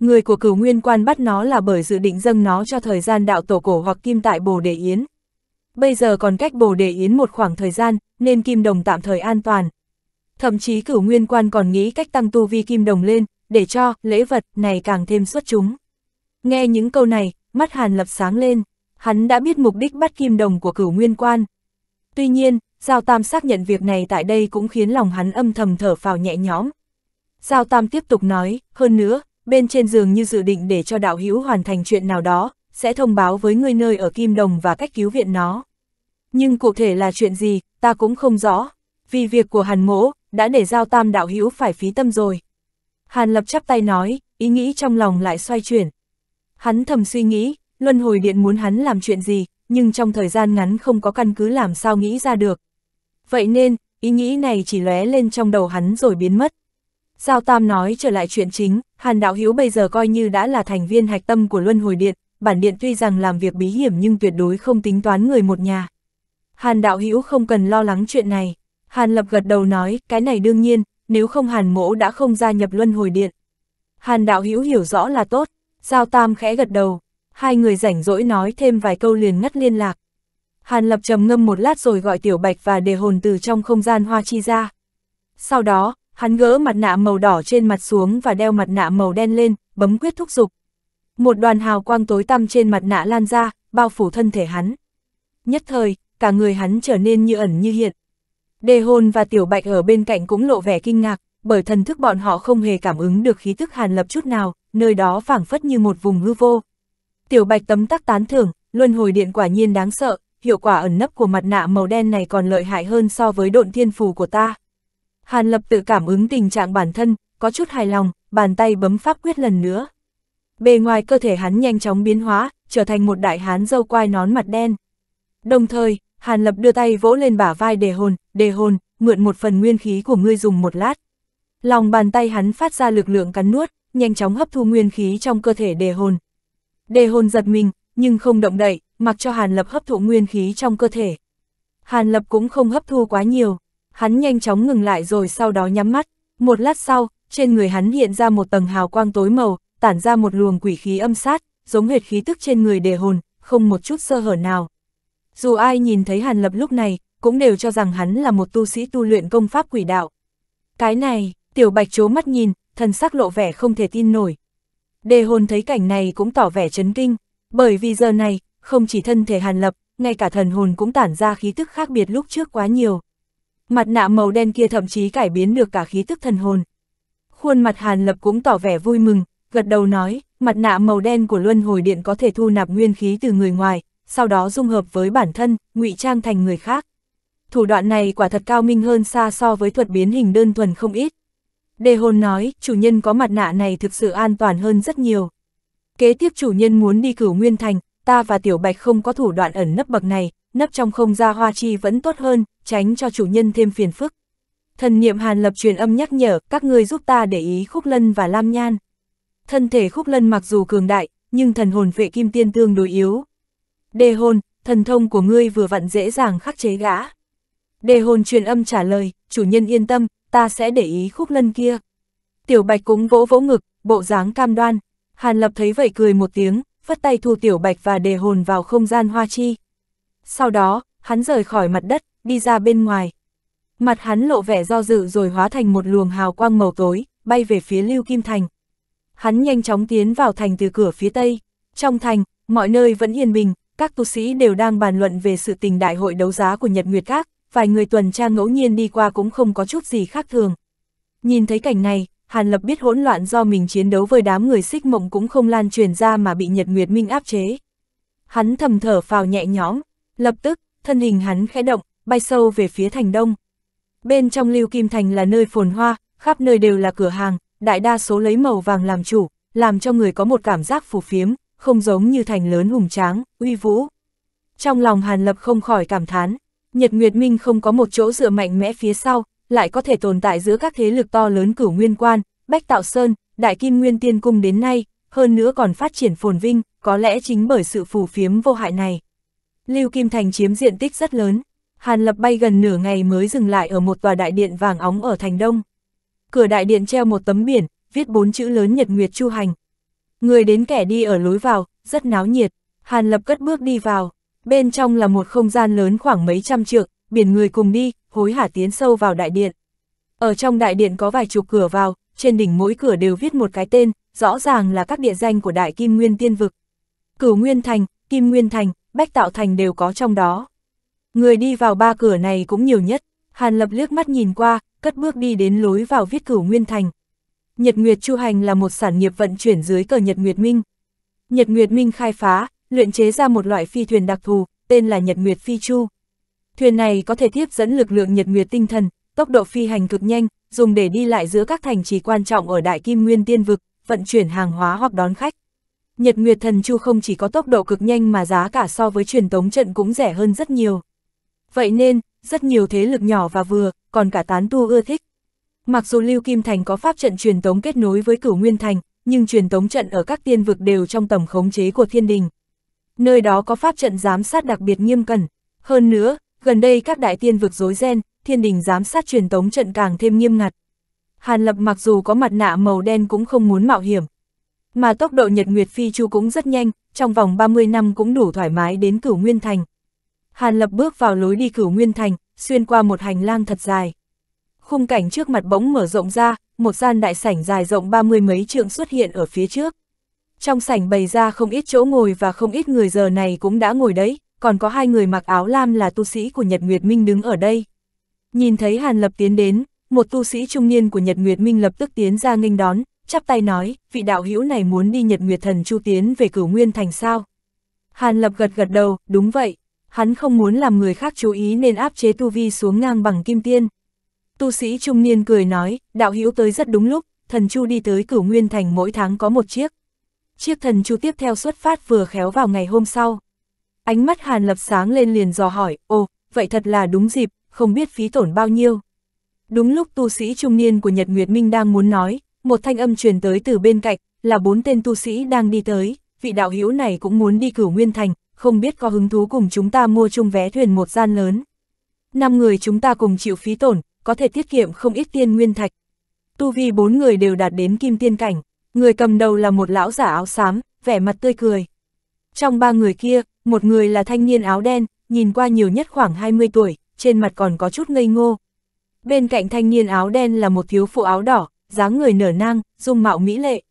Người của Cửu Nguyên Quan bắt nó là bởi dự định dâng nó cho thời gian đạo tổ cổ hoặc kim tại Bồ Đề Yến. Bây giờ còn cách Bồ Đề Yến một khoảng thời gian, nên Kim Đồng tạm thời an toàn. Thậm chí Cửu Nguyên Quan còn nghĩ cách tăng tu vi Kim Đồng lên, để cho lễ vật này càng thêm xuất chúng. Nghe những câu này, mắt Hàn Lập sáng lên, hắn đã biết mục đích bắt Kim Đồng của Cửu Nguyên Quan. Tuy nhiên, Giao Tam xác nhận việc này tại đây cũng khiến lòng hắn âm thầm thở phào nhẹ nhõm. Giao Tam tiếp tục nói, hơn nữa, bên trên giường như dự định để cho đạo hữu hoàn thành chuyện nào đó, sẽ thông báo với người nơi ở Kim Đồng và cách cứu viện nó. Nhưng cụ thể là chuyện gì, ta cũng không rõ, vì việc của Hàn Mỗ đã để Giao Tam đạo hữu phải phí tâm rồi. Hàn Lập chắp tay nói, ý nghĩ trong lòng lại xoay chuyển. Hắn thầm suy nghĩ, Luân Hồi Điện muốn hắn làm chuyện gì, nhưng trong thời gian ngắn không có căn cứ làm sao nghĩ ra được. Vậy nên, ý nghĩ này chỉ lóe lên trong đầu hắn rồi biến mất. Giao Tam nói trở lại chuyện chính, Hàn đạo hữu bây giờ coi như đã là thành viên hạch tâm của Luân Hồi Điện, bản điện tuy rằng làm việc bí hiểm nhưng tuyệt đối không tính toán người một nhà. Hàn đạo hữu không cần lo lắng chuyện này. Hàn Lập gật đầu nói, cái này đương nhiên, nếu không Hàn Mỗ đã không gia nhập Luân Hồi Điện. Hàn đạo hữu hiểu rõ là tốt. Giao Tam khẽ gật đầu, hai người rảnh rỗi nói thêm vài câu liền ngắt liên lạc. Hàn Lập trầm ngâm một lát rồi gọi Tiểu Bạch và Đề Hồn từ trong không gian hoa chi ra. Sau đó, hắn gỡ mặt nạ màu đỏ trên mặt xuống và đeo mặt nạ màu đen lên, bấm quyết thúc giục. Một đoàn hào quang tối tăm trên mặt nạ lan ra, bao phủ thân thể hắn. Nhất thời, cả người hắn trở nên như ẩn như hiện. Đề Hồn và Tiểu Bạch ở bên cạnh cũng lộ vẻ kinh ngạc, bởi thần thức bọn họ không hề cảm ứng được khí tức Hàn Lập chút nào, nơi đó phảng phất như một vùng hư vô. Tiểu Bạch tấm tắc tán thưởng, Luân Hồi Điện quả nhiên đáng sợ, hiệu quả ẩn nấp của mặt nạ màu đen này còn lợi hại hơn so với độn thiên phù của ta. Hàn Lập tự cảm ứng tình trạng bản thân, có chút hài lòng, bàn tay bấm pháp quyết lần nữa. Bề ngoài cơ thể hắn nhanh chóng biến hóa, trở thành một đại hán râu quai nón mặt đen. Đồng thời, Hàn Lập đưa tay vỗ lên bả vai Đề Hồn, Đề Hồn, mượn một phần nguyên khí của ngươi dùng một lát. Lòng bàn tay hắn phát ra lực lượng cắn nuốt, nhanh chóng hấp thu nguyên khí trong cơ thể Đề Hồn. Đề Hồn giật mình, nhưng không động đậy, mặc cho Hàn Lập hấp thụ nguyên khí trong cơ thể. Hàn Lập cũng không hấp thu quá nhiều, hắn nhanh chóng ngừng lại rồi sau đó nhắm mắt. Một lát sau, trên người hắn hiện ra một tầng hào quang tối màu, tản ra một luồng quỷ khí âm sát, giống hệt khí tức trên người Đề Hồn, không một chút sơ hở nào. Dù ai nhìn thấy Hàn Lập lúc này, cũng đều cho rằng hắn là một tu sĩ tu luyện công pháp quỷ đạo. Cái này, Tiểu Bạch trố mắt nhìn, thần sắc lộ vẻ không thể tin nổi. Đề Hồn thấy cảnh này cũng tỏ vẻ chấn kinh, bởi vì giờ này, không chỉ thân thể Hàn Lập, ngay cả thần hồn cũng tản ra khí tức khác biệt lúc trước quá nhiều. Mặt nạ màu đen kia thậm chí cải biến được cả khí tức thần hồn. Khuôn mặt Hàn Lập cũng tỏ vẻ vui mừng, gật đầu nói, mặt nạ màu đen của Luân Hồi Điện có thể thu nạp nguyên khí từ người ngoài, sau đó dung hợp với bản thân, ngụy trang thành người khác. Thủ đoạn này quả thật cao minh hơn xa so với thuật biến hình đơn thuần không ít. Đề Hồn nói, chủ nhân có mặt nạ này thực sự an toàn hơn rất nhiều. Kế tiếp chủ nhân muốn đi Cửu Nguyên Thành, ta và Tiểu Bạch không có thủ đoạn ẩn nấp bậc này, nấp trong không gian hoa chi vẫn tốt hơn, tránh cho chủ nhân thêm phiền phức. Thần niệm Hàn Lập truyền âm nhắc nhở, các ngươi giúp ta để ý Khúc Lân và Lam Nhan. Thân thể Khúc Lân mặc dù cường đại, nhưng thần hồn Vệ Kim Tiên tương đối yếu. Đề Hồn, thần thông của ngươi vừa vặn dễ dàng khắc chế gã. Đề Hồn truyền âm trả lời, chủ nhân yên tâm, ta sẽ để ý Khúc Lân kia. Tiểu Bạch cũng vỗ vỗ ngực, bộ dáng cam đoan. Hàn Lập thấy vậy cười một tiếng, phất tay thu Tiểu Bạch và Đề Hồn vào không gian hoa chi. Sau đó, hắn rời khỏi mặt đất, đi ra bên ngoài. Mặt hắn lộ vẻ do dự rồi hóa thành một luồng hào quang màu tối, bay về phía Lưu Kim Thành. Hắn nhanh chóng tiến vào thành từ cửa phía tây. Trong thành, mọi nơi vẫn yên bình, các tu sĩ đều đang bàn luận về sự tình đại hội đấu giá của Nhật Nguyệt Các, vài người tuần tra ngẫu nhiên đi qua cũng không có chút gì khác thường. Nhìn thấy cảnh này, Hàn Lập biết hỗn loạn do mình chiến đấu với đám người Xích Mộng cũng không lan truyền ra mà bị Nhật Nguyệt Minh áp chế. Hắn thầm thở phào nhẹ nhõm, lập tức, thân hình hắn khẽ động, bay sâu về phía thành đông. Bên trong Lưu Kim Thành là nơi phồn hoa, khắp nơi đều là cửa hàng, đại đa số lấy màu vàng làm chủ, làm cho người có một cảm giác phù phiếm, không giống như thành lớn hùng tráng, uy vũ. Trong lòng Hàn Lập không khỏi cảm thán, Nhật Nguyệt Minh không có một chỗ dựa mạnh mẽ phía sau, lại có thể tồn tại giữa các thế lực to lớn Cửu Nguyên Quan, Bách Tạo Sơn, Đại Kim Nguyên Tiên Cung đến nay, hơn nữa còn phát triển phồn vinh, có lẽ chính bởi sự phù phiếm vô hại này. Lưu Kim Thành chiếm diện tích rất lớn, Hàn Lập bay gần nửa ngày mới dừng lại ở một tòa đại điện vàng óng ở thành đông. Cửa đại điện treo một tấm biển, viết 4 chữ lớn Nhật Nguyệt Chu Hành. Người đến kẻ đi ở lối vào, rất náo nhiệt. Hàn Lập cất bước đi vào, bên trong là một không gian lớn khoảng mấy trăm trượng, biển người cùng đi, hối hả tiến sâu vào đại điện. Ở trong đại điện có vài chục cửa vào, trên đỉnh mỗi cửa đều viết một cái tên, rõ ràng là các địa danh của Đại Kim Nguyên Tiên Vực. Cửu Nguyên Thành, Kim Nguyên Thành, Bách Tạo Thành đều có trong đó. Người đi vào 3 cửa này cũng nhiều nhất, Hàn Lập liếc mắt nhìn qua, cất bước đi đến lối vào viết Cửu Nguyên Thành. Nhật Nguyệt Chu Hành là một sản nghiệp vận chuyển dưới cờ Nhật Nguyệt Minh. Nhật Nguyệt Minh khai phá, luyện chế ra một loại phi thuyền đặc thù, tên là Nhật Nguyệt Phi Chu. Thuyền này có thể tiếp dẫn lực lượng Nhật Nguyệt tinh thần, tốc độ phi hành cực nhanh, dùng để đi lại giữa các thành trì quan trọng ở Đại Kim Nguyên Tiên Vực, vận chuyển hàng hóa hoặc đón khách. Nhật Nguyệt Thần Chu không chỉ có tốc độ cực nhanh mà giá cả so với truyền tống trận cũng rẻ hơn rất nhiều. Vậy nên, rất nhiều thế lực nhỏ và vừa, còn cả tán tu ưa thích. Mặc dù Lưu Kim Thành có pháp trận truyền tống kết nối với Cửu Nguyên Thành, nhưng truyền tống trận ở các tiên vực đều trong tầm khống chế của Thiên Đình. Nơi đó có pháp trận giám sát đặc biệt nghiêm cẩn. Hơn nữa, gần đây các đại tiên vực rối ren, Thiên Đình giám sát truyền tống trận càng thêm nghiêm ngặt. Hàn Lập mặc dù có mặt nạ màu đen cũng không muốn mạo hiểm. Mà tốc độ Nhật Nguyệt Phi Chu cũng rất nhanh, trong vòng 30 năm cũng đủ thoải mái đến Cửu Nguyên Thành. Hàn Lập bước vào lối đi Cửu Nguyên Thành, xuyên qua một hành lang thật dài. Khung cảnh trước mặt bỗng mở rộng ra, một gian đại sảnh dài rộng 30 mấy trượng xuất hiện ở phía trước. Trong sảnh bày ra không ít chỗ ngồi và không ít người giờ này cũng đã ngồi đấy, còn có 2 người mặc áo lam là tu sĩ của Nhật Nguyệt Minh đứng ở đây. Nhìn thấy Hàn Lập tiến đến, một tu sĩ trung niên của Nhật Nguyệt Minh lập tức tiến ra nghênh đón, chắp tay nói, vị đạo hữu này muốn đi Nhật Nguyệt Thần Chu tiến về Cửu Nguyên Thành sao? Hàn Lập gật gật đầu, đúng vậy, hắn không muốn làm người khác chú ý nên áp chế tu vi xuống ngang bằng kim tiên. Tu sĩ trung niên cười nói, đạo hữu tới rất đúng lúc, Thần Chu đi tới Cửu Nguyên Thành mỗi tháng có 1 chiếc. Chiếc Thần Chu tiếp theo xuất phát vừa khéo vào ngày hôm sau. Ánh mắt Hàn Lập sáng lên liền dò hỏi, ồ, vậy thật là đúng dịp, không biết phí tổn bao nhiêu. Đúng lúc tu sĩ trung niên của Nhật Nguyệt Minh đang muốn nói, một thanh âm truyền tới từ bên cạnh, là 4 tên tu sĩ đang đi tới, vị đạo hữu này cũng muốn đi Cửu Nguyên Thành, không biết có hứng thú cùng chúng ta mua chung vé thuyền một gian lớn. 5 người chúng ta cùng chịu phí tổn, có thể tiết kiệm không ít tiên nguyên thạch. Tu vi 4 người đều đạt đến kim tiên cảnh, người cầm đầu là một lão giả áo xám, vẻ mặt tươi cười. Trong 3 người kia, 1 người là thanh niên áo đen, nhìn qua nhiều nhất khoảng 20 tuổi, trên mặt còn có chút ngây ngô. Bên cạnh thanh niên áo đen là một thiếu phụ áo đỏ, dáng người nở nang, dung mạo mỹ lệ.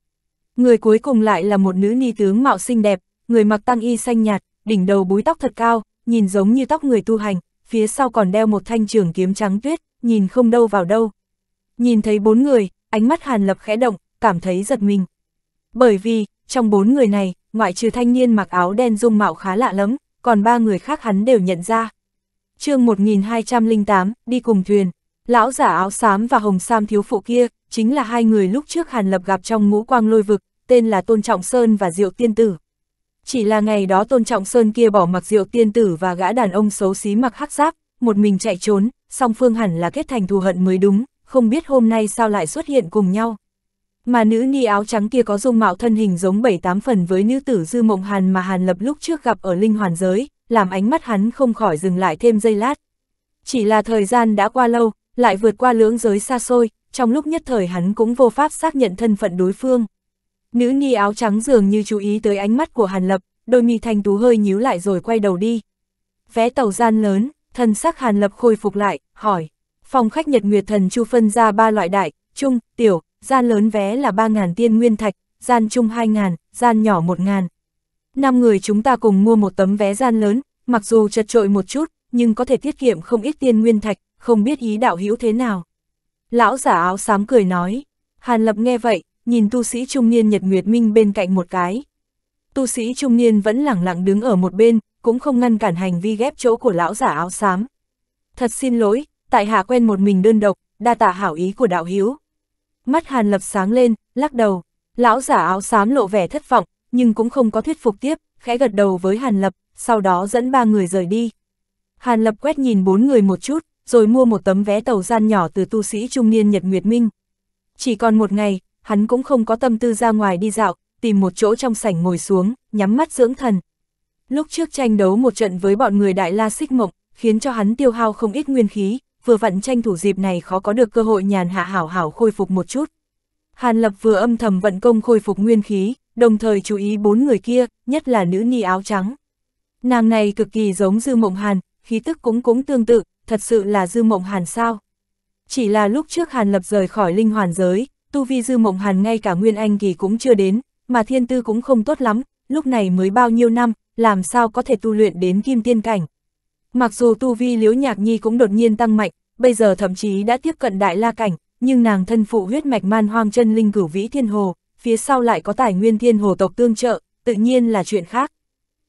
Người cuối cùng lại là một nữ ni tướng mạo xinh đẹp, người mặc tăng y xanh nhạt, đỉnh đầu búi tóc thật cao, nhìn giống như tóc người tu hành, phía sau còn đeo một thanh trường kiếm trắng tuyết, nhìn không đâu vào đâu. Nhìn thấy 4 người, ánh mắt Hàn Lập khẽ động, cảm thấy giật mình. Bởi vì, trong 4 người này, ngoại trừ thanh niên mặc áo đen dung mạo khá lạ lắm, còn 3 người khác hắn đều nhận ra. Chương 1208, đi cùng thuyền, lão giả áo xám và hồng sam thiếu phụ kia, chính là 2 người lúc trước Hàn Lập gặp trong Ngũ Quang Lôi Vực, tên là Tôn Trọng Sơn và Diệu Tiên Tử. Chỉ là ngày đó Tôn Trọng Sơn kia bỏ mặc Diệu Tiên Tử và gã đàn ông xấu xí mặc hắc giáp, một mình chạy trốn, song phương hẳn là kết thành thù hận mới đúng, không biết hôm nay sao lại xuất hiện cùng nhau. Mà nữ ni áo trắng kia có dung mạo thân hình giống 7-8 phần với nữ tử Dư Mộng Hàn mà Hàn Lập lúc trước gặp ở Linh Hoàn Giới, làm ánh mắt hắn không khỏi dừng lại thêm giây lát. Chỉ là thời gian đã qua lâu, lại vượt qua lưỡng giới xa xôi, trong lúc nhất thời hắn cũng vô pháp xác nhận thân phận đối phương. Nữ ni áo trắng dường như chú ý tới ánh mắt của Hàn Lập, đôi mi thanh tú hơi nhíu lại rồi quay đầu đi. Vé tàu gian lớn, Thần sắc Hàn Lập khôi phục lại, hỏi, phòng khách Nhật Nguyệt Thần Chu phân ra 3 loại đại, trung, tiểu, gian lớn vé là 3.000 tiên nguyên thạch, gian trung 2.000, gian nhỏ 1.000. 5 người chúng ta cùng mua một tấm vé gian lớn, mặc dù chật trội một chút, nhưng có thể tiết kiệm không ít tiên nguyên thạch, không biết ý đạo hữu thế nào. Lão giả áo xám cười nói. Hàn Lập nghe vậy, nhìn tu sĩ trung niên Nhật Nguyệt Minh bên cạnh một cái. Tu sĩ trung niên vẫn lẳng lặng đứng ở một bên, cũng không ngăn cản hành vi ghép chỗ của lão giả áo xám. Thật xin lỗi, tại hạ quen một mình đơn độc, đa tạ hảo ý của đạo hữu. Mắt Hàn Lập sáng lên, lắc đầu. Lão giả áo xám lộ vẻ thất vọng, nhưng cũng không có thuyết phục tiếp, khẽ gật đầu với Hàn Lập, sau đó dẫn 3 người rời đi. Hàn Lập quét nhìn 4 người một chút, rồi mua một tấm vé tàu gian nhỏ từ tu sĩ trung niên Nhật Nguyệt Minh. Chỉ còn một ngày, hắn cũng không có tâm tư ra ngoài đi dạo, tìm một chỗ trong sảnh ngồi xuống, nhắm mắt dưỡng thần. Lúc trước tranh đấu một trận với bọn người Đại La Xích Mộng, khiến cho hắn tiêu hao không ít nguyên khí, vừa vặn tranh thủ dịp này khó có được cơ hội nhàn hạ hảo hảo khôi phục một chút. Hàn Lập vừa âm thầm vận công khôi phục nguyên khí, đồng thời chú ý 4 người kia, nhất là nữ ni áo trắng. Nàng này cực kỳ giống Dư Mộng Hàn, khí tức cũng tương tự, thật sự là Dư Mộng Hàn sao? Chỉ là lúc trước Hàn Lập rời khỏi linh hoàn giới, tu vi Dư Mộng Hàn ngay cả Nguyên Anh kỳ cũng chưa đến, mà thiên tư cũng không tốt lắm, lúc này mới bao nhiêu năm, làm sao có thể tu luyện đến kim tiên cảnh. Mặc dù tu vi Liễu Nhạc Nhi cũng đột nhiên tăng mạnh, bây giờ thậm chí đã tiếp cận đại la cảnh, nhưng nàng thân phụ huyết mạch man hoang chân linh Cửu Vĩ Thiên Hồ, phía sau lại có tài nguyên thiên hồ tộc tương trợ, tự nhiên là chuyện khác.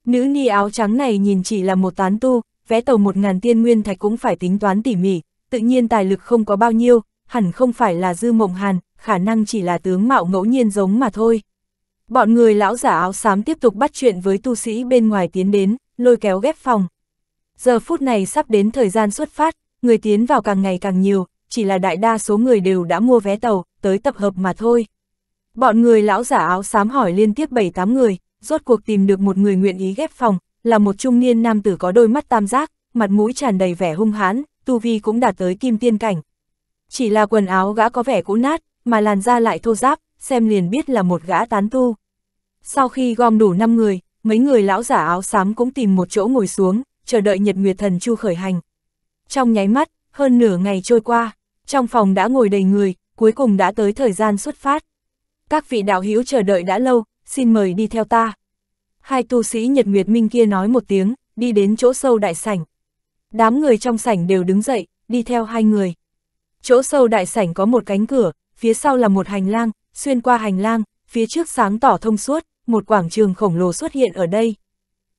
Nữ ni áo trắng này nhìn chỉ là một tán tu, vé tàu 1.000 tiên nguyên thạch cũng phải tính toán tỉ mỉ, tự nhiên tài lực không có bao nhiêu, hẳn không phải là Dư Mộng Hàn, khả năng chỉ là tướng mạo ngẫu nhiên giống mà thôi. Bọn người lão giả áo xám tiếp tục bắt chuyện với tu sĩ bên ngoài tiến đến, lôi kéo ghép phòng. Giờ phút này sắp đến thời gian xuất phát, người tiến vào càng ngày càng nhiều, chỉ là đại đa số người đều đã mua vé tàu, tới tập hợp mà thôi. Bọn người lão giả áo xám hỏi liên tiếp 7-8 người, rốt cuộc tìm được một người nguyện ý ghép phòng, là một trung niên nam tử có đôi mắt tam giác, mặt mũi tràn đầy vẻ hung hãn, tu vi cũng đạt tới kim tiên cảnh. Chỉ là quần áo gã có vẻ cũ nát, mà làn da lại thô ráp, xem liền biết là một gã tán tu. Sau khi gom đủ 5 người, mấy người lão giả áo xám cũng tìm một chỗ ngồi xuống, chờ đợi Nhật Nguyệt Thần Chu khởi hành. Trong nháy mắt, hơn nửa ngày trôi qua, trong phòng đã ngồi đầy người, cuối cùng đã tới thời gian xuất phát. Các vị đạo hữu chờ đợi đã lâu, xin mời đi theo ta. Hai tu sĩ Nhật Nguyệt Minh kia nói một tiếng, đi đến chỗ sâu đại sảnh. Đám người trong sảnh đều đứng dậy, đi theo hai người. Chỗ sâu đại sảnh có một cánh cửa, phía sau là một hành lang, xuyên qua hành lang, phía trước sáng tỏ thông suốt, một quảng trường khổng lồ xuất hiện ở đây.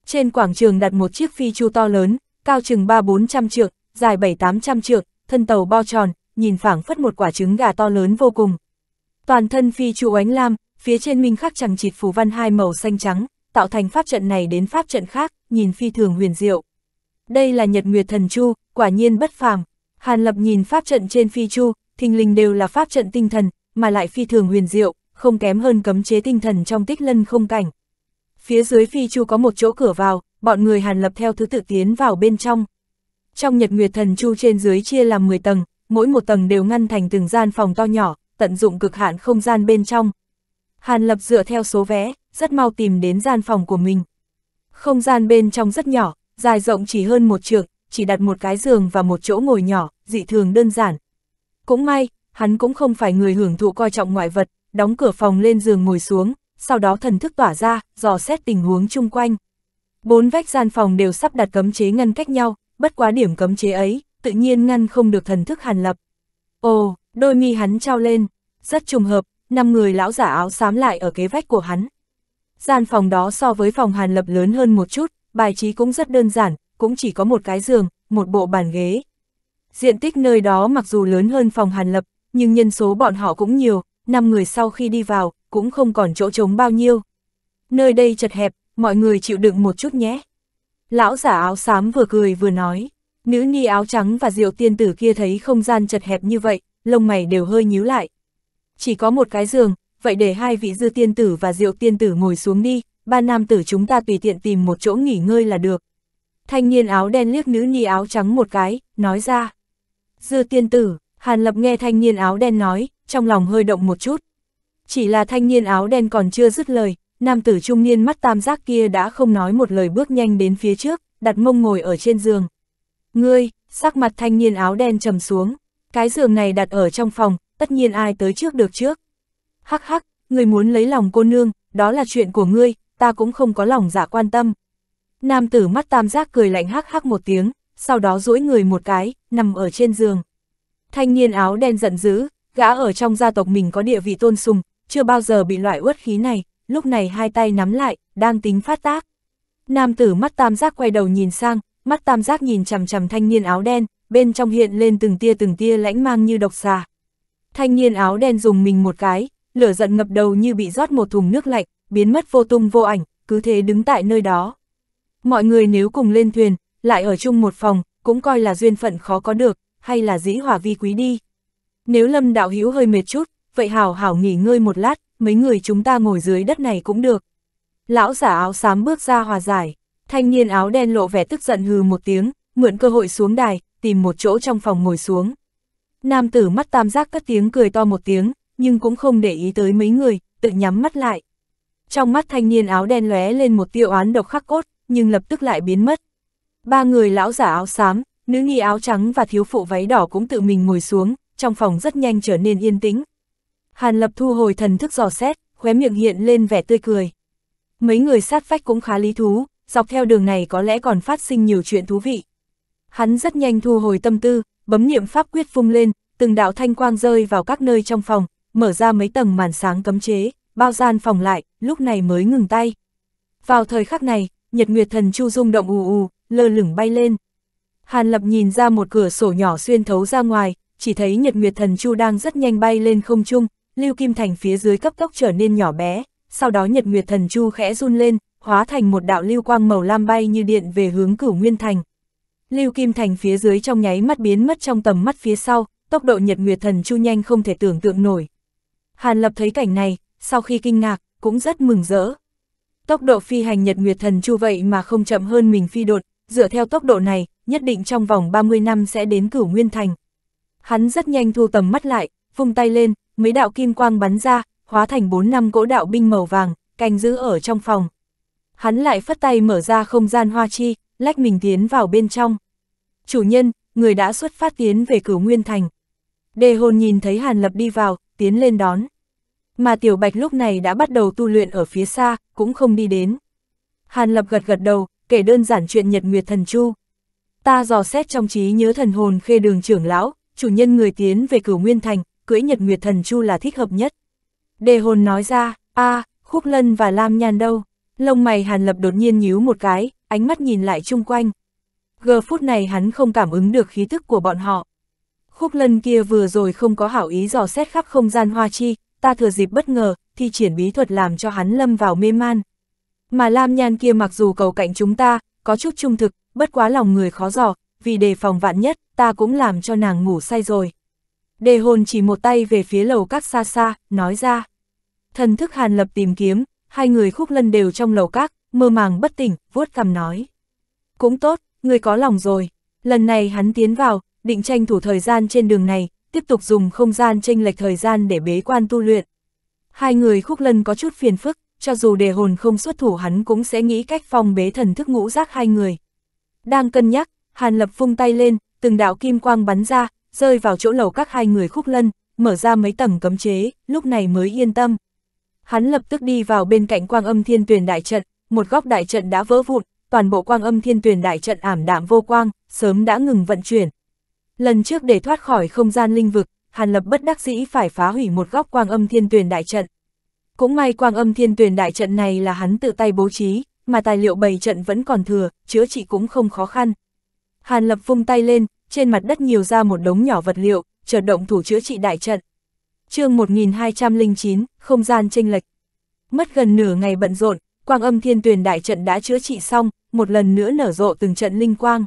Trên quảng trường đặt một chiếc phi chu to lớn, cao chừng 300-400 trượng, dài 700-800 trượng, thân tàu bo tròn, nhìn phảng phất một quả trứng gà to lớn vô cùng. Toàn thân phi chu ánh lam, phía trên minh khắc chằng chịt phù văn hai màu xanh trắng, tạo thành pháp trận này đến pháp trận khác, nhìn phi thường huyền diệu. Đây là Nhật Nguyệt Thần Chu, quả nhiên bất phàm. Hàn Lập nhìn pháp trận trên phi chu, thình lình đều là pháp trận tinh thần, mà lại phi thường huyền diệu, không kém hơn cấm chế tinh thần trong Tích Lân không cảnh. Phía dưới phi chu có một chỗ cửa vào, bọn người Hàn Lập theo thứ tự tiến vào bên trong. Trong Nhật Nguyệt Thần Chu trên dưới chia làm 10 tầng, mỗi một tầng đều ngăn thành từng gian phòng to nhỏ, tận dụng cực hạn không gian bên trong. Hàn Lập dựa theo số vé, rất mau tìm đến gian phòng của mình. Không gian bên trong rất nhỏ, dài rộng chỉ hơn 1 trượng, chỉ đặt một cái giường và một chỗ ngồi nhỏ, dị thường đơn giản. Cũng may, hắn cũng không phải người hưởng thụ coi trọng ngoại vật, đóng cửa phòng lên giường ngồi xuống, sau đó thần thức tỏa ra, dò xét tình huống chung quanh. 4 vách gian phòng đều sắp đặt cấm chế ngăn cách nhau, bất quá điểm cấm chế ấy, tự nhiên ngăn không được thần thức Hàn Lập. Ồ, đôi mi hắn trao lên, rất trùng hợp, 5 người lão giả áo xám lại ở kế vách của hắn. Gian phòng đó so với phòng Hàn Lập lớn hơn một chút, bài trí cũng rất đơn giản, cũng chỉ có một cái giường, một bộ bàn ghế. Diện tích nơi đó mặc dù lớn hơn phòng Hàn Lập, nhưng nhân số bọn họ cũng nhiều, 5 người sau khi đi vào, cũng không còn chỗ trống bao nhiêu. Nơi đây chật hẹp, mọi người chịu đựng một chút nhé. Lão giả áo xám vừa cười vừa nói, nữ ni áo trắng và Diệu tiên tử kia thấy không gian chật hẹp như vậy, lông mày đều hơi nhíu lại. Chỉ có một cái giường, vậy để hai vị Dư tiên tử và Diệu tiên tử ngồi xuống đi, ba nam tử chúng ta tùy tiện tìm một chỗ nghỉ ngơi là được. Thanh niên áo đen liếc nữ ni áo trắng một cái, nói ra. Dư tiên tử, Hàn Lập nghe thanh niên áo đen nói, trong lòng hơi động một chút. Chỉ là thanh niên áo đen còn chưa dứt lời, nam tử trung niên mắt tam giác kia đã không nói một lời bước nhanh đến phía trước, đặt mông ngồi ở trên giường. Ngươi, sắc mặt thanh niên áo đen trầm xuống, cái giường này đặt ở trong phòng, tất nhiên ai tới trước được trước. Hắc hắc, ngươi muốn lấy lòng cô nương, đó là chuyện của ngươi, ta cũng không có lòng dạ quan tâm. Nam tử mắt tam giác cười lạnh hắc hắc một tiếng, sau đó duỗi người một cái, nằm ở trên giường. Thanh niên áo đen giận dữ, gã ở trong gia tộc mình có địa vị tôn sùng, chưa bao giờ bị loại uất khí này, lúc này hai tay nắm lại, đang tính phát tác. Nam tử mắt tam giác quay đầu nhìn sang, mắt tam giác nhìn chằm chằm thanh niên áo đen, bên trong hiện lên từng tia lãnh mang như độc xà. Thanh niên áo đen dùng mình một cái, lửa giận ngập đầu như bị rót một thùng nước lạnh, biến mất vô tung vô ảnh, cứ thế đứng tại nơi đó. Mọi người nếu cùng lên thuyền, lại ở chung một phòng, cũng coi là duyên phận khó có được, hay là dĩ hòa vi quý đi. Nếu Lâm đạo hữu hơi mệt chút, vậy hảo hảo nghỉ ngơi một lát, mấy người chúng ta ngồi dưới đất này cũng được. Lão giả áo xám bước ra hòa giải, thanh niên áo đen lộ vẻ tức giận hừ một tiếng, mượn cơ hội xuống đài, tìm một chỗ trong phòng ngồi xuống. Nam tử mắt tam giác cất tiếng cười to một tiếng, nhưng cũng không để ý tới mấy người, tự nhắm mắt lại. Trong mắt thanh niên áo đen lóe lên một tia oán độc khắc cốt, nhưng lập tức lại biến mất. Ba người lão giả áo xám, nữ nhi áo trắng và thiếu phụ váy đỏ cũng tự mình ngồi xuống, trong phòng rất nhanh trở nên yên tĩnh. Hàn Lập thu hồi thần thức dò xét, khóe miệng hiện lên vẻ tươi cười. Mấy người sát vách cũng khá lý thú, dọc theo đường này có lẽ còn phát sinh nhiều chuyện thú vị. Hắn rất nhanh thu hồi tâm tư, bấm niệm pháp quyết vung lên, từng đạo thanh quang rơi vào các nơi trong phòng, mở ra mấy tầng màn sáng cấm chế, bao gian phòng lại, lúc này mới ngừng tay. Vào thời khắc này, Nhật Nguyệt Thần Chu rung động ù ù, lơ lửng bay lên. Hàn Lập nhìn ra một cửa sổ nhỏ xuyên thấu ra ngoài, chỉ thấy Nhật Nguyệt Thần Chu đang rất nhanh bay lên không trung, Lưu Kim Thành phía dưới cấp tốc trở nên nhỏ bé, sau đó Nhật Nguyệt Thần Chu khẽ run lên, hóa thành một đạo lưu quang màu lam bay như điện về hướng Cửu Nguyên Thành. Lưu Kim Thành phía dưới trong nháy mắt biến mất trong tầm mắt phía sau, tốc độ Nhật Nguyệt Thần Chu nhanh không thể tưởng tượng nổi. Hàn Lập thấy cảnh này, sau khi kinh ngạc, cũng rất mừng rỡ. Tốc độ phi hành Nhật Nguyệt Thần Chu vậy mà không chậm hơn mình phi đột, dựa theo tốc độ này, nhất định trong vòng 30 năm sẽ đến Cửu Nguyên Thành. Hắn rất nhanh thu tầm mắt lại, vung tay lên, mấy đạo kim quang bắn ra, hóa thành 4-5 cỗ đạo binh màu vàng, canh giữ ở trong phòng. Hắn lại phất tay mở ra không gian hoa chi, lách mình tiến vào bên trong. Chủ nhân, người đã xuất phát tiến về Cửu Nguyên Thành. Đề Hồn nhìn thấy Hàn Lập đi vào, tiến lên đón. Mà Tiểu Bạch lúc này đã bắt đầu tu luyện ở phía xa, cũng không đi đến. Hàn Lập gật gật đầu, kể đơn giản chuyện Nhật Nguyệt Thần Chu. Ta dò xét trong trí nhớ thần hồn Khê Đường trưởng lão, chủ nhân người tiến về Cửu Nguyên Thành, cưỡi Nhật Nguyệt Thần Chu là thích hợp nhất. Đề Hồn nói ra. A, Khúc Lân và Lam Nhan đâu? Lông mày Hàn Lập đột nhiên nhíu một cái, ánh mắt nhìn lại chung quanh. Giờ phút này hắn không cảm ứng được khí tức của bọn họ. Khúc Lân kia vừa rồi không có hảo ý dò xét khắp không gian hoa chi, ta thừa dịp bất ngờ, thi triển bí thuật làm cho hắn lâm vào mê man. Mà Lam Nhan kia mặc dù cầu cạnh chúng ta, có chút trung thực, bất quá lòng người khó dò, vì đề phòng vạn nhất, ta cũng làm cho nàng ngủ say rồi. Đề Hồn chỉ một tay về phía lầu các xa xa, nói ra. Thần thức Hàn Lập tìm kiếm, hai người Khúc Lân đều trong lầu các, mơ màng bất tỉnh, vuốt cằm nói. Cũng tốt, người có lòng rồi. Lần này hắn tiến vào, định tranh thủ thời gian trên đường này, tiếp tục dùng không gian chênh lệch thời gian để bế quan tu luyện. Hai người Khúc Lân có chút phiền phức, cho dù Đề Hồn không xuất thủ hắn cũng sẽ nghĩ cách phong bế thần thức ngũ giác hai người. Đang cân nhắc, Hàn Lập vung tay lên, từng đạo kim quang bắn ra, rơi vào chỗ lầu các hai người Khúc Lân, mở ra mấy tầng cấm chế, lúc này mới yên tâm. Hắn lập tức đi vào bên cạnh Quang Âm Thiên Tuyền Đại Trận, một góc đại trận đã vỡ vụn, toàn bộ Quang Âm Thiên Tuyền Đại Trận ảm đạm vô quang, sớm đã ngừng vận chuyển. Lần trước để thoát khỏi không gian linh vực, Hàn Lập bất đắc dĩ phải phá hủy một góc Quang Âm Thiên Tuyền Đại Trận. Cũng may Quang Âm Thiên Tuyền Đại Trận này là hắn tự tay bố trí, mà tài liệu bày trận vẫn còn thừa, chữa trị cũng không khó khăn. Hàn Lập vung tay lên, trên mặt đất nhiều ra một đống nhỏ vật liệu, chợt động thủ chữa trị đại trận. Chương 1209, không gian chênh lệch. Mất gần nửa ngày bận rộn, Quang Âm Thiên Tuyền Đại Trận đã chữa trị xong, một lần nữa nở rộ từng trận linh quang.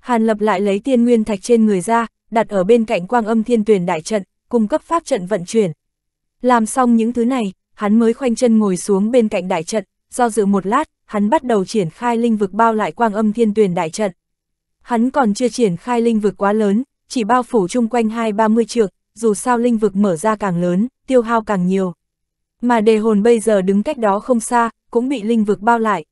Hàn Lập lại lấy tiên nguyên thạch trên người ra, đặt ở bên cạnh Quang Âm Thiên Tuyền Đại Trận, cung cấp pháp trận vận chuyển. Làm xong những thứ này, hắn mới khoanh chân ngồi xuống bên cạnh đại trận, do dự một lát, hắn bắt đầu triển khai linh vực bao lại Quang Âm Thiên Tuyền Đại Trận. Hắn còn chưa triển khai linh vực quá lớn, chỉ bao phủ chung quanh 20-30 trượng, dù sao linh vực mở ra càng lớn, tiêu hao càng nhiều. Mà Đề Hồn bây giờ đứng cách đó không xa, cũng bị linh vực bao lại.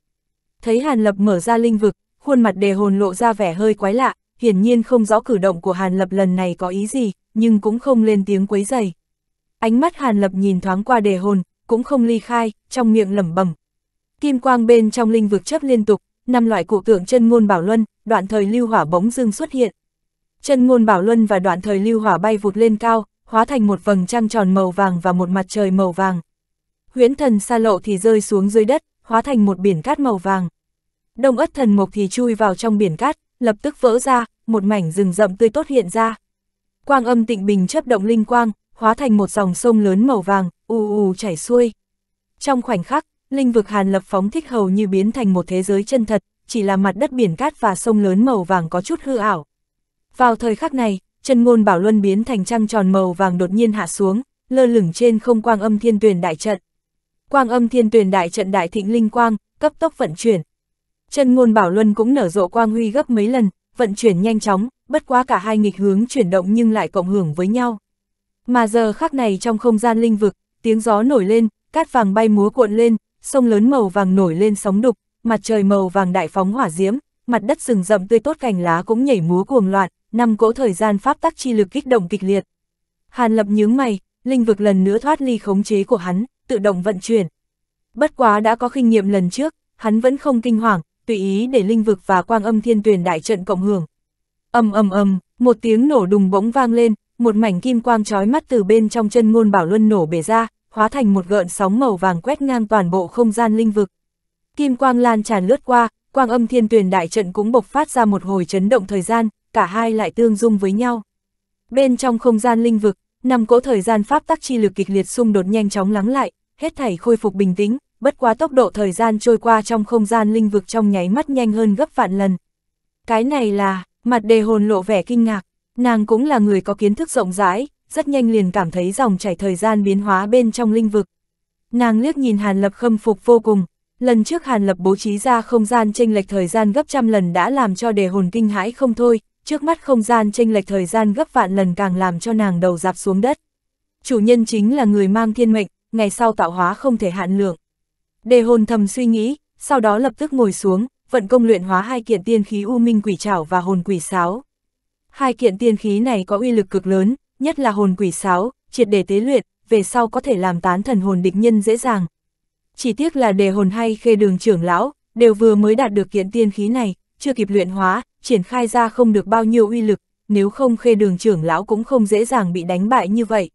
Thấy Hàn Lập mở ra linh vực, khuôn mặt Đề Hồn lộ ra vẻ hơi quái lạ, hiển nhiên không rõ cử động của Hàn Lập lần này có ý gì, nhưng cũng không lên tiếng quấy rầy. Ánh mắt Hàn Lập nhìn thoáng qua Đề Hồn, cũng không ly khai, trong miệng lẩm bẩm. Kim quang bên trong linh vực chớp liên tục, năm loại cụ tượng Chân Ngôn Bảo Luân, Đoạn Thời Lưu Hỏa bỗng dưng xuất hiện. Chân Ngôn Bảo Luân và Đoạn Thời Lưu Hỏa bay vụt lên cao, hóa thành một vầng trăng tròn màu vàng và một mặt trời màu vàng. Huyễn Thần Sa Lộ thì rơi xuống dưới đất, hóa thành một biển cát màu vàng. Đông Ất Thần Mộc thì chui vào trong biển cát, lập tức vỡ ra, một mảnh rừng rậm tươi tốt hiện ra. Quang Âm Tịnh Bình chớp động linh quang, hóa thành một dòng sông lớn màu vàng, ù ù chảy xuôi. Trong khoảnh khắc, linh vực Hàn Lập phóng thích hầu như biến thành một thế giới chân thật, chỉ là mặt đất biển cát và sông lớn màu vàng có chút hư ảo. Vào thời khắc này, Chân Ngôn Bảo Luân biến thành trăng tròn màu vàng đột nhiên hạ xuống, lơ lửng trên không Quang Âm Thiên Tuyền Đại Trận. Quang Âm Thiên Tuyền Đại Trận đại thịnh linh quang, cấp tốc vận chuyển. Chân Ngôn Bảo Luân cũng nở rộ quang huy gấp mấy lần, vận chuyển nhanh chóng, bất quá cả hai nghịch hướng chuyển động nhưng lại cộng hưởng với nhau. Mà giờ khắc này trong không gian linh vực, tiếng gió nổi lên, cát vàng bay múa cuộn lên, sông lớn màu vàng nổi lên sóng đục, mặt trời màu vàng đại phóng hỏa diễm, mặt đất rừng rậm tươi tốt cành lá cũng nhảy múa cuồng loạn, năm cỗ thời gian pháp tắc chi lực kích động kịch liệt. Hàn Lập nhướng mày, linh vực lần nữa thoát ly khống chế của hắn, tự động vận chuyển. Bất quá đã có kinh nghiệm lần trước, hắn vẫn không kinh hoàng, tùy ý để linh vực và Quang Âm Thiên Tuyền Đại Trận cộng hưởng. Ầm ầm ầm, một tiếng nổ đùng bỗng vang lên, một mảnh kim quang chói mắt từ bên trong Chân Ngôn Bảo Luân nổ bể ra, hóa thành một gợn sóng màu vàng quét ngang toàn bộ không gian linh vực. Kim quang lan tràn lướt qua, Quang Âm Thiên Tuyền Đại Trận cũng bộc phát ra một hồi chấn động thời gian, cả hai lại tương dung với nhau. Bên trong không gian linh vực, năm cỗ thời gian pháp tắc chi lực kịch liệt xung đột nhanh chóng lắng lại, hết thảy khôi phục bình tĩnh, bất quá tốc độ thời gian trôi qua trong không gian linh vực trong nháy mắt nhanh hơn gấp vạn lần. Cái này là, mặt Đề Hồn lộ vẻ kinh ngạc, nàng cũng là người có kiến thức rộng rãi, rất nhanh liền cảm thấy dòng chảy thời gian biến hóa bên trong linh vực. Nàng liếc nhìn Hàn Lập khâm phục vô cùng, lần trước Hàn Lập bố trí ra không gian chênh lệch thời gian gấp trăm lần đã làm cho Đề Hồn kinh hãi không thôi, trước mắt không gian chênh lệch thời gian gấp vạn lần càng làm cho nàng đầu dạp xuống đất. Chủ nhân chính là người mang thiên mệnh, ngày sau tạo hóa không thể hạn lượng. Đề Hồn thầm suy nghĩ, sau đó lập tức ngồi xuống, vận công luyện hóa hai kiện tiên khí U Minh Quỷ Trảo và Hồn Quỷ Sáo. Hai kiện tiên khí này có uy lực cực lớn, nhất là Hồn Quỷ Sáo, triệt để tế luyện, về sau có thể làm tán thần hồn địch nhân dễ dàng. Chỉ tiếc là Đề Hồn hay Khê Đường trưởng lão, đều vừa mới đạt được kiện tiên khí này, chưa kịp luyện hóa, triển khai ra không được bao nhiêu uy lực, nếu không Khê Đường trưởng lão cũng không dễ dàng bị đánh bại như vậy.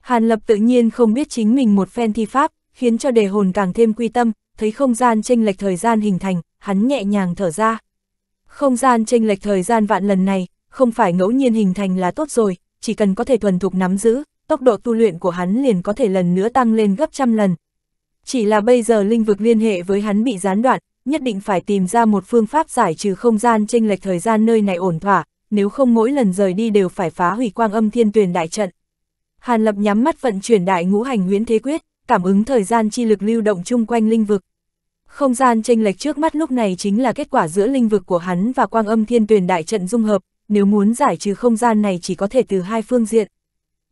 Hàn Lập tự nhiên không biết chính mình một phen thi pháp, khiến cho Đề Hồn càng thêm quy tâm, thấy không gian chênh lệch thời gian hình thành, hắn nhẹ nhàng thở ra. Không gian chênh lệch thời gian vạn lần này, không phải ngẫu nhiên hình thành là tốt rồi, chỉ cần có thể thuần thục nắm giữ, tốc độ tu luyện của hắn liền có thể lần nữa tăng lên gấp trăm lần. Chỉ là bây giờ linh vực liên hệ với hắn bị gián đoạn, nhất định phải tìm ra một phương pháp giải trừ không gian chênh lệch thời gian nơi này ổn thỏa, nếu không mỗi lần rời đi đều phải phá hủy Quang Âm Thiên Tuyền Đại Trận. Hàn Lập nhắm mắt vận chuyển Đại Ngũ Hành Huyễn Thế Quyết, cảm ứng thời gian chi lực lưu động chung quanh linh vực. Không gian chênh lệch trước mắt lúc này chính là kết quả giữa linh vực của hắn và Quang Âm Thiên Tuyền Đại Trận dung hợp, nếu muốn giải trừ không gian này chỉ có thể từ hai phương diện.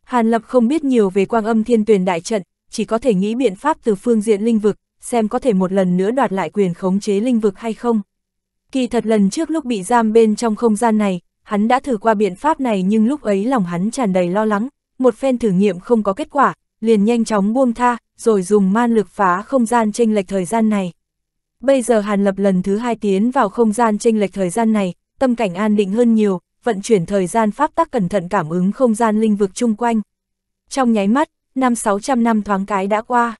Hàn Lập không biết nhiều về Quang Âm Thiên Tuyền Đại Trận, chỉ có thể nghĩ biện pháp từ phương diện linh vực, xem có thể một lần nữa đoạt lại quyền khống chế linh vực hay không. Kỳ thật lần trước lúc bị giam bên trong không gian này, hắn đã thử qua biện pháp này nhưng lúc ấy lòng hắn tràn đầy lo lắng, một phen thử nghiệm không có kết quả, liền nhanh chóng buông tha, rồi dùng man lực phá không gian chênh lệch thời gian này. Bây giờ Hàn Lập lần thứ hai tiến vào không gian chênh lệch thời gian này, tâm cảnh an định hơn nhiều, vận chuyển thời gian pháp tắc cẩn thận cảm ứng không gian linh vực chung quanh. Trong nháy mắt, 5-600 năm thoáng cái đã qua.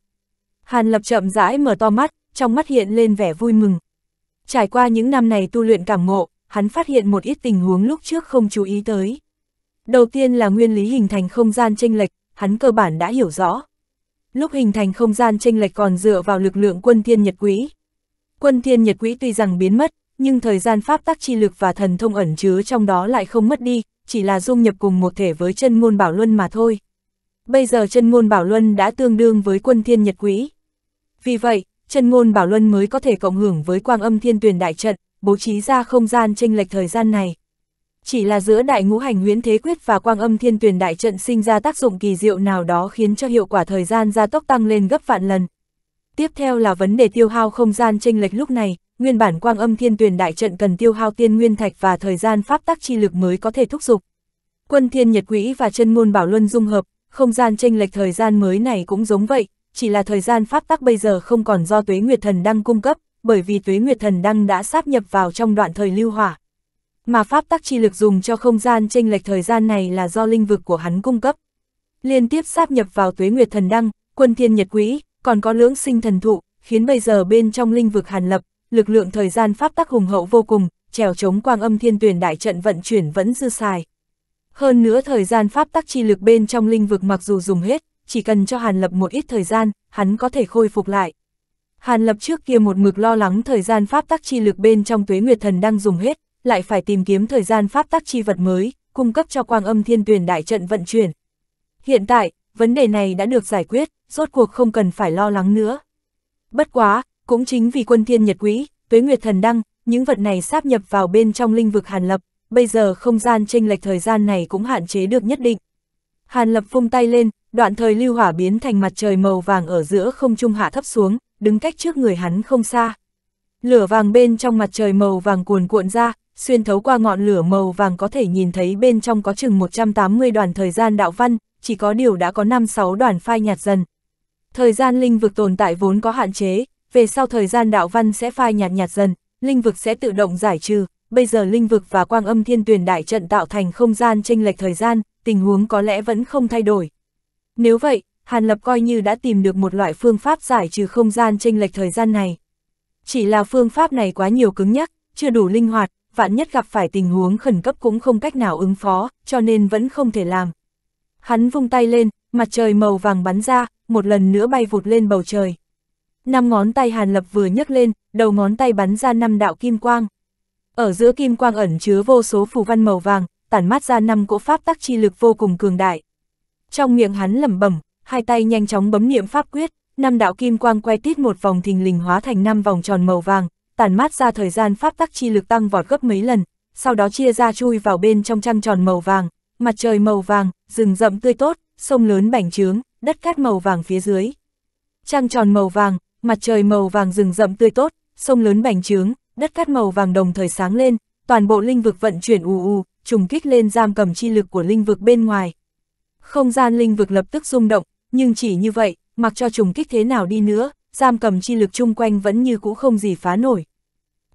Hàn Lập chậm rãi mở to mắt, trong mắt hiện lên vẻ vui mừng. Trải qua những năm này tu luyện cảm ngộ, hắn phát hiện một ít tình huống lúc trước không chú ý tới. Đầu tiên là nguyên lý hình thành không gian chênh lệch, hắn cơ bản đã hiểu rõ. Lúc hình thành không gian chênh lệch còn dựa vào lực lượng Quân Thiên Nhật Quỹ. Quân Thiên Nhật Quỹ tuy rằng biến mất, nhưng thời gian pháp tắc chi lực và thần thông ẩn chứa trong đó lại không mất đi, chỉ là dung nhập cùng một thể với Chân Ngôn Bảo Luân mà thôi. Bây giờ Chân Ngôn Bảo Luân đã tương đương với Quân Thiên Nhật Quỹ. Vì vậy, Chân Ngôn Bảo Luân mới có thể cộng hưởng với Quang Âm Thiên Tuyền Đại Trận, bố trí ra không gian chênh lệch thời gian này. Chỉ là giữa Đại Ngũ Hành Huyễn Thế Quyết và Quang Âm Thiên Tuyền Đại Trận sinh ra tác dụng kỳ diệu nào đó khiến cho hiệu quả thời gian gia tốc tăng lên gấp vạn lần. Tiếp theo là vấn đề tiêu hao không gian chênh lệch lúc này, nguyên bản Quang Âm Thiên Tuyền Đại Trận cần tiêu hao tiên nguyên thạch và thời gian pháp tắc chi lực mới có thể thúc giục. Quân Thiên Nhật Quỹ và Chân Ngôn Bảo Luân dung hợp, không gian chênh lệch thời gian mới này cũng giống vậy, chỉ là thời gian pháp tắc bây giờ không còn do Tuế Nguyệt Thần Đăng cung cấp, bởi vì Tuế Nguyệt Thần Đăng đã sáp nhập vào trong đoạn thời lưu hỏa. Mà pháp tắc chi lực dùng cho không gian chênh lệch thời gian này là do linh vực của hắn cung cấp. Liên tiếp sáp nhập vào Tuế Nguyệt Thần Đăng, Quân Thiên Nhật Quỹ, còn có Lưỡng Sinh Thần Thụ, khiến bây giờ bên trong linh vực Hàn Lập, lực lượng thời gian pháp tắc hùng hậu vô cùng, trèo chống Quang Âm Thiên Tuyền Đại Trận vận chuyển vẫn dư xài. Hơn nữa thời gian pháp tắc chi lực bên trong linh vực mặc dù dùng hết, chỉ cần cho Hàn Lập một ít thời gian, hắn có thể khôi phục lại. Hàn Lập trước kia một mực lo lắng thời gian pháp tắc chi lực bên trong Tuế Nguyệt Thần Đăng dùng hết, lại phải tìm kiếm thời gian pháp tắc chi vật mới, cung cấp cho Quang Âm Thiên Tuyền Đại Trận vận chuyển. Hiện tại, vấn đề này đã được giải quyết, rốt cuộc không cần phải lo lắng nữa. Bất quá, cũng chính vì Quân Thiên Nhật Quỹ, Tuế Nguyệt Thần Đăng, những vật này sáp nhập vào bên trong linh vực Hàn Lập, bây giờ không gian chênh lệch thời gian này cũng hạn chế được nhất định. Hàn Lập vung tay lên, đoạn thời lưu hỏa biến thành mặt trời màu vàng ở giữa không trung hạ thấp xuống, đứng cách trước người hắn không xa. Lửa vàng bên trong mặt trời màu vàng cuồn cuộn ra, xuyên thấu qua ngọn lửa màu vàng có thể nhìn thấy bên trong có chừng 180 đoàn thời gian đạo văn, chỉ có điều đã có 5-6 đoàn phai nhạt dần. Thời gian linh vực tồn tại vốn có hạn chế, về sau thời gian đạo văn sẽ phai nhạt nhạt dần, linh vực sẽ tự động giải trừ. Bây giờ linh vực và Quang Âm Thiên Tuyền Đại Trận tạo thành không gian chênh lệch thời gian, tình huống có lẽ vẫn không thay đổi. Nếu vậy, Hàn Lập coi như đã tìm được một loại phương pháp giải trừ không gian chênh lệch thời gian này. Chỉ là phương pháp này quá nhiều cứng nhắc, chưa đủ linh hoạt, vạn nhất gặp phải tình huống khẩn cấp cũng không cách nào ứng phó, cho nên vẫn không thể làm. Hắn vung tay lên, mặt trời màu vàng bắn ra, một lần nữa bay vụt lên bầu trời. 5 ngón tay Hàn Lập vừa nhấc lên, đầu ngón tay bắn ra 5 đạo kim quang. Ở giữa kim quang ẩn chứa vô số phù văn màu vàng, tản mát ra 5 cỗ pháp tắc chi lực vô cùng cường đại. Trong miệng hắn lẩm bẩm, hai tay nhanh chóng bấm niệm pháp quyết, 5 đạo kim quang quay tít một vòng thình lình hóa thành 5 vòng tròn màu vàng, tản mát ra thời gian pháp tắc chi lực tăng vọt gấp mấy lần, sau đó chia ra chui vào bên trong trăng tròn màu vàng, mặt trời màu vàng, rừng rậm tươi tốt, sông lớn bành trướng, đất cát màu vàng phía dưới. Trăng tròn màu vàng, mặt trời màu vàng rừng rậm tươi tốt, sông lớn bành trướng, đất cát màu vàng đồng thời sáng lên, toàn bộ linh vực vận chuyển ù ù, trùng kích lên giam cầm chi lực của linh vực bên ngoài. Không gian linh vực lập tức rung động, nhưng chỉ như vậy, mặc cho trùng kích thế nào đi nữa, giam cầm chi lực chung quanh vẫn như cũ không gì phá nổi.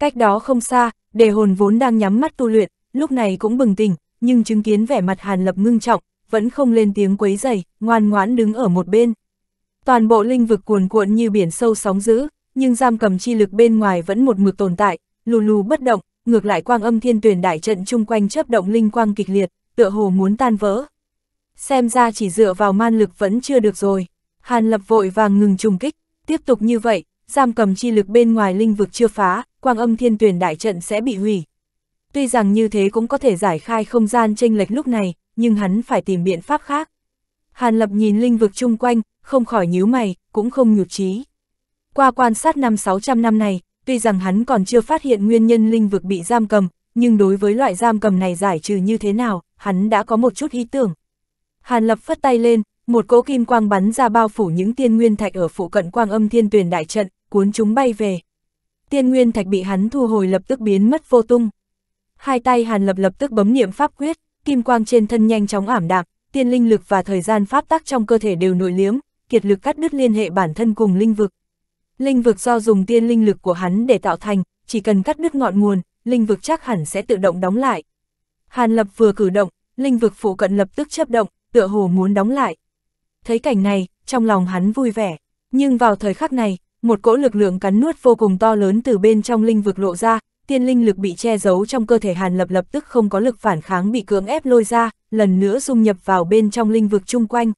Cách đó không xa, Đề Hồn vốn đang nhắm mắt tu luyện, lúc này cũng bừng tỉnh, nhưng chứng kiến vẻ mặt Hàn Lập ngưng trọng, vẫn không lên tiếng quấy rầy, ngoan ngoãn đứng ở một bên. Toàn bộ linh vực cuồn cuộn như biển sâu sóng dữ, nhưng giam cầm chi lực bên ngoài vẫn một mực tồn tại, lù lù bất động, ngược lại Quang Âm Thiên Tuyền Đại Trận chung quanh chớp động linh quang kịch liệt, tựa hồ muốn tan vỡ. Xem ra chỉ dựa vào man lực vẫn chưa được rồi. Hàn Lập vội vàng ngừng trùng kích, tiếp tục như vậy, giam cầm chi lực bên ngoài linh vực chưa phá, Quang Âm Thiên Tuyền Đại Trận sẽ bị hủy. Tuy rằng như thế cũng có thể giải khai không gian chênh lệch lúc này, nhưng hắn phải tìm biện pháp khác. Hàn Lập nhìn linh vực chung quanh, không khỏi nhíu mày, cũng không nhụt chí. Qua quan sát 5-600 năm này, tuy rằng hắn còn chưa phát hiện nguyên nhân linh vực bị giam cầm, nhưng đối với loại giam cầm này giải trừ như thế nào, hắn đã có một chút ý tưởng. Hàn Lập phất tay lên, một cỗ kim quang bắn ra bao phủ những tiên nguyên thạch ở phụ cận Quang Âm Thiên Tuyền Đại Trận, cuốn chúng bay về. Tiên nguyên thạch bị hắn thu hồi lập tức biến mất vô tung. Hai tay Hàn Lập lập tức bấm niệm pháp quyết, kim quang trên thân nhanh chóng ảm đạm, tiên linh lực và thời gian pháp tắc trong cơ thể đều nội liếm, kiệt lực cắt đứt liên hệ bản thân cùng linh vực. Linh vực do dùng tiên linh lực của hắn để tạo thành, chỉ cần cắt đứt ngọn nguồn, linh vực chắc hẳn sẽ tự động đóng lại. Hàn Lập vừa cử động, linh vực phụ cận lập tức chớp động, tựa hồ muốn đóng lại. Thấy cảnh này, trong lòng hắn vui vẻ, nhưng vào thời khắc này, một cỗ lực lượng cắn nuốt vô cùng to lớn từ bên trong linh vực lộ ra, tiên linh lực bị che giấu trong cơ thể Hàn Lập lập tức không có lực phản kháng bị cưỡng ép lôi ra, lần nữa dung nhập vào bên trong linh vực chung quanh.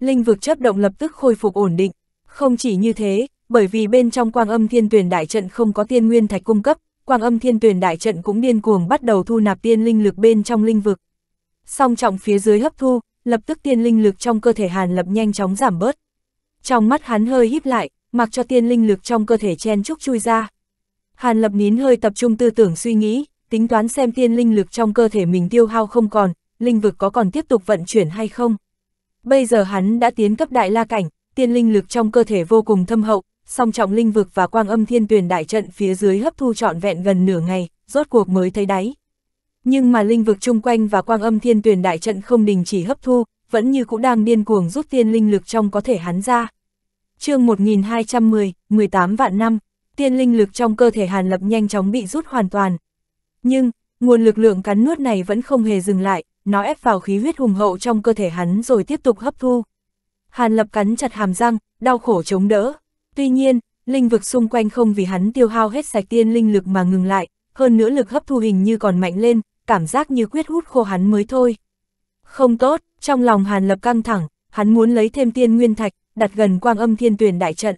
Linh vực chớp động lập tức khôi phục ổn định, không chỉ như thế, bởi vì bên trong Quang Âm Thiên Tuyền Đại Trận không có tiên nguyên thạch cung cấp, Quang Âm Thiên Tuyền Đại Trận cũng điên cuồng bắt đầu thu nạp tiên linh lực bên trong linh vực. Song trọng phía dưới hấp thu, lập tức tiên linh lực trong cơ thể Hàn Lập nhanh chóng giảm bớt. Trong mắt hắn hơi híp lại, mặc cho tiên linh lực trong cơ thể chen chúc chui ra. Hàn Lập nín hơi tập trung tư tưởng suy nghĩ, tính toán xem tiên linh lực trong cơ thể mình tiêu hao không còn, linh vực có còn tiếp tục vận chuyển hay không. Bây giờ hắn đã tiến cấp đại la cảnh, tiên linh lực trong cơ thể vô cùng thâm hậu, song trọng linh vực và quang âm thiên tuyền đại trận phía dưới hấp thu trọn vẹn gần nửa ngày, rốt cuộc mới thấy đáy. Nhưng mà linh vực chung quanh và quang âm thiên tuyền đại trận không đình chỉ hấp thu, vẫn như cũng đang điên cuồng rút tiên linh lực trong có thể hắn ra. Chương 1210, 18 vạn năm, tiên linh lực trong cơ thể Hàn Lập nhanh chóng bị rút hoàn toàn. Nhưng, nguồn lực lượng cắn nuốt này vẫn không hề dừng lại, nó ép vào khí huyết hùng hậu trong cơ thể hắn rồi tiếp tục hấp thu. Hàn Lập cắn chặt hàm răng, đau khổ chống đỡ. Tuy nhiên, linh vực xung quanh không vì hắn tiêu hao hết sạch tiên linh lực mà ngừng lại, hơn nữa lực hấp thu hình như còn mạnh lên, cảm giác như quyết hút khô hắn mới thôi. Không tốt, trong lòng Hàn Lập căng thẳng, hắn muốn lấy thêm tiên nguyên thạch, đặt gần quang âm thiên tuyền đại trận.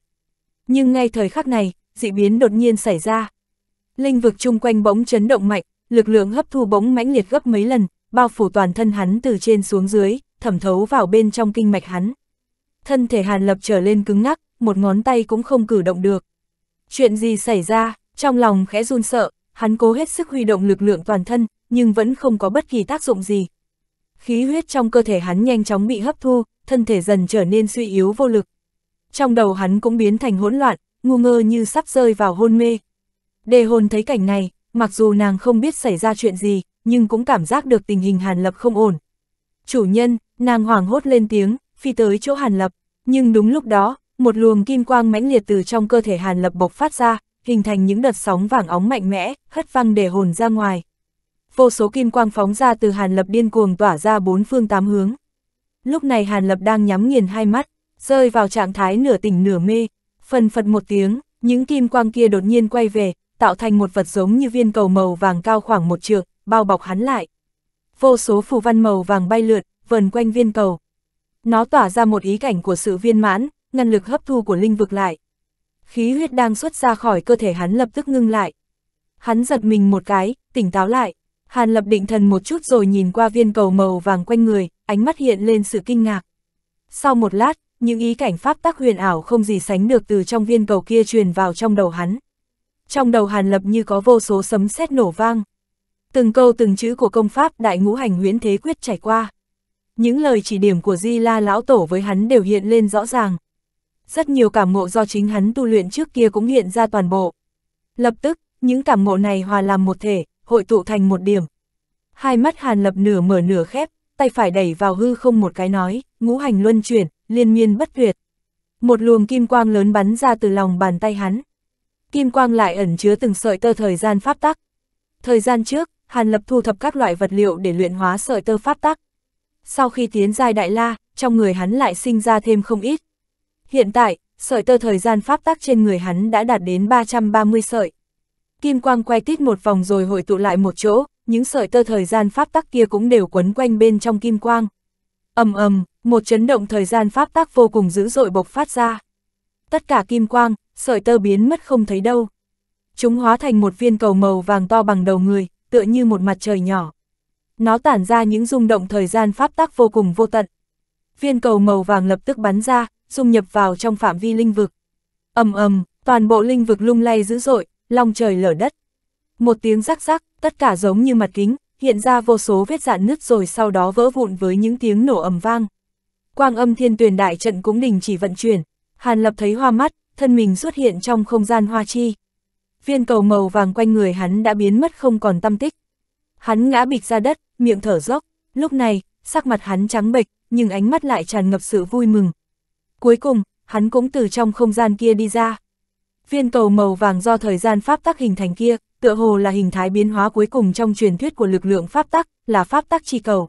Nhưng ngay thời khắc này, dị biến đột nhiên xảy ra. Linh vực chung quanh bỗng chấn động mạnh, lực lượng hấp thu bỗng mãnh liệt gấp mấy lần, bao phủ toàn thân hắn từ trên xuống dưới, thẩm thấu vào bên trong kinh mạch hắn. Thân thể Hàn Lập trở lên cứng ngắc, một ngón tay cũng không cử động được. Chuyện gì xảy ra, trong lòng khẽ run sợ, hắn cố hết sức huy động lực lượng toàn thân, nhưng vẫn không có bất kỳ tác dụng gì. Khí huyết trong cơ thể hắn nhanh chóng bị hấp thu, thân thể dần trở nên suy yếu vô lực. Trong đầu hắn cũng biến thành hỗn loạn, ngu ngơ như sắp rơi vào hôn mê. Đề Hồn thấy cảnh này, mặc dù nàng không biết xảy ra chuyện gì, nhưng cũng cảm giác được tình hình Hàn Lập không ổn. Chủ nhân, nàng hoảng hốt lên tiếng, phi tới chỗ Hàn Lập. Nhưng đúng lúc đó, một luồng kim quang mãnh liệt từ trong cơ thể Hàn Lập bộc phát ra, hình thành những đợt sóng vàng óng mạnh mẽ, hất văng Đề Hồn ra ngoài. Vô số kim quang phóng ra từ Hàn Lập điên cuồng tỏa ra bốn phương tám hướng. Lúc này Hàn Lập đang nhắm nghiền hai mắt, rơi vào trạng thái nửa tỉnh nửa mê. Phần phật một tiếng, những kim quang kia đột nhiên quay về, tạo thành một vật giống như viên cầu màu vàng cao khoảng một trượng, bao bọc hắn lại. Vô số phù văn màu vàng bay lượn, vờn quanh viên cầu. Nó tỏa ra một ý cảnh của sự viên mãn, ngăn lực hấp thu của linh vực lại. Khí huyết đang xuất ra khỏi cơ thể hắn lập tức ngưng lại. Hắn giật mình một cái, tỉnh táo lại. Hàn Lập định thần một chút rồi nhìn qua viên cầu màu vàng quanh người, ánh mắt hiện lên sự kinh ngạc. Sau một lát, những ý cảnh pháp tắc huyền ảo không gì sánh được từ trong viên cầu kia truyền vào trong đầu hắn. Trong đầu Hàn Lập như có vô số sấm sét nổ vang. Từng câu từng chữ của công pháp Đại Ngũ Hành Huyễn Thế Quyết trải qua. Những lời chỉ điểm của Di La lão tổ với hắn đều hiện lên rõ ràng. Rất nhiều cảm ngộ do chính hắn tu luyện trước kia cũng hiện ra toàn bộ. Lập tức, những cảm ngộ này hòa làm một thể, hội tụ thành một điểm. Hai mắt Hàn Lập nửa mở nửa khép, tay phải đẩy vào hư không một cái nói, ngũ hành luân chuyển, liên miên bất tuyệt. Một luồng kim quang lớn bắn ra từ lòng bàn tay hắn. Kim quang lại ẩn chứa từng sợi tơ thời gian pháp tắc. Thời gian trước, Hàn Lập thu thập các loại vật liệu để luyện hóa sợi tơ pháp tắc. Sau khi tiến giai đại la, trong người hắn lại sinh ra thêm không ít. Hiện tại, sợi tơ thời gian pháp tắc trên người hắn đã đạt đến 330 sợi. Kim quang quay tít một vòng rồi hội tụ lại một chỗ, những sợi tơ thời gian pháp tắc kia cũng đều quấn quanh bên trong kim quang. Ầm ầm, một chấn động thời gian pháp tắc vô cùng dữ dội bộc phát ra. Tất cả kim quang, sợi tơ biến mất không thấy đâu. Chúng hóa thành một viên cầu màu vàng to bằng đầu người, tựa như một mặt trời nhỏ. Nó tản ra những rung động thời gian pháp tắc vô cùng vô tận. Viên cầu màu vàng lập tức bắn ra, dung nhập vào trong phạm vi linh vực. Ầm ầm, toàn bộ linh vực lung lay dữ dội, long trời lở đất. Một tiếng rắc rắc, tất cả giống như mặt kính, hiện ra vô số vết rạn nứt rồi sau đó vỡ vụn với những tiếng nổ ầm vang. Quang âm thiên tuyền đại trận cũng đình chỉ vận chuyển. Hàn Lập thấy hoa mắt, thân mình xuất hiện trong không gian hoa chi. Viên cầu màu vàng quanh người hắn đã biến mất không còn tăm tích. Hắn ngã bịch ra đất, miệng thở dốc. Lúc này, sắc mặt hắn trắng bệch, nhưng ánh mắt lại tràn ngập sự vui mừng. Cuối cùng, hắn cũng từ trong không gian kia đi ra. Viên cầu màu vàng do thời gian pháp tắc hình thành kia, tựa hồ là hình thái biến hóa cuối cùng trong truyền thuyết của lực lượng pháp tắc, là pháp tắc chi cầu.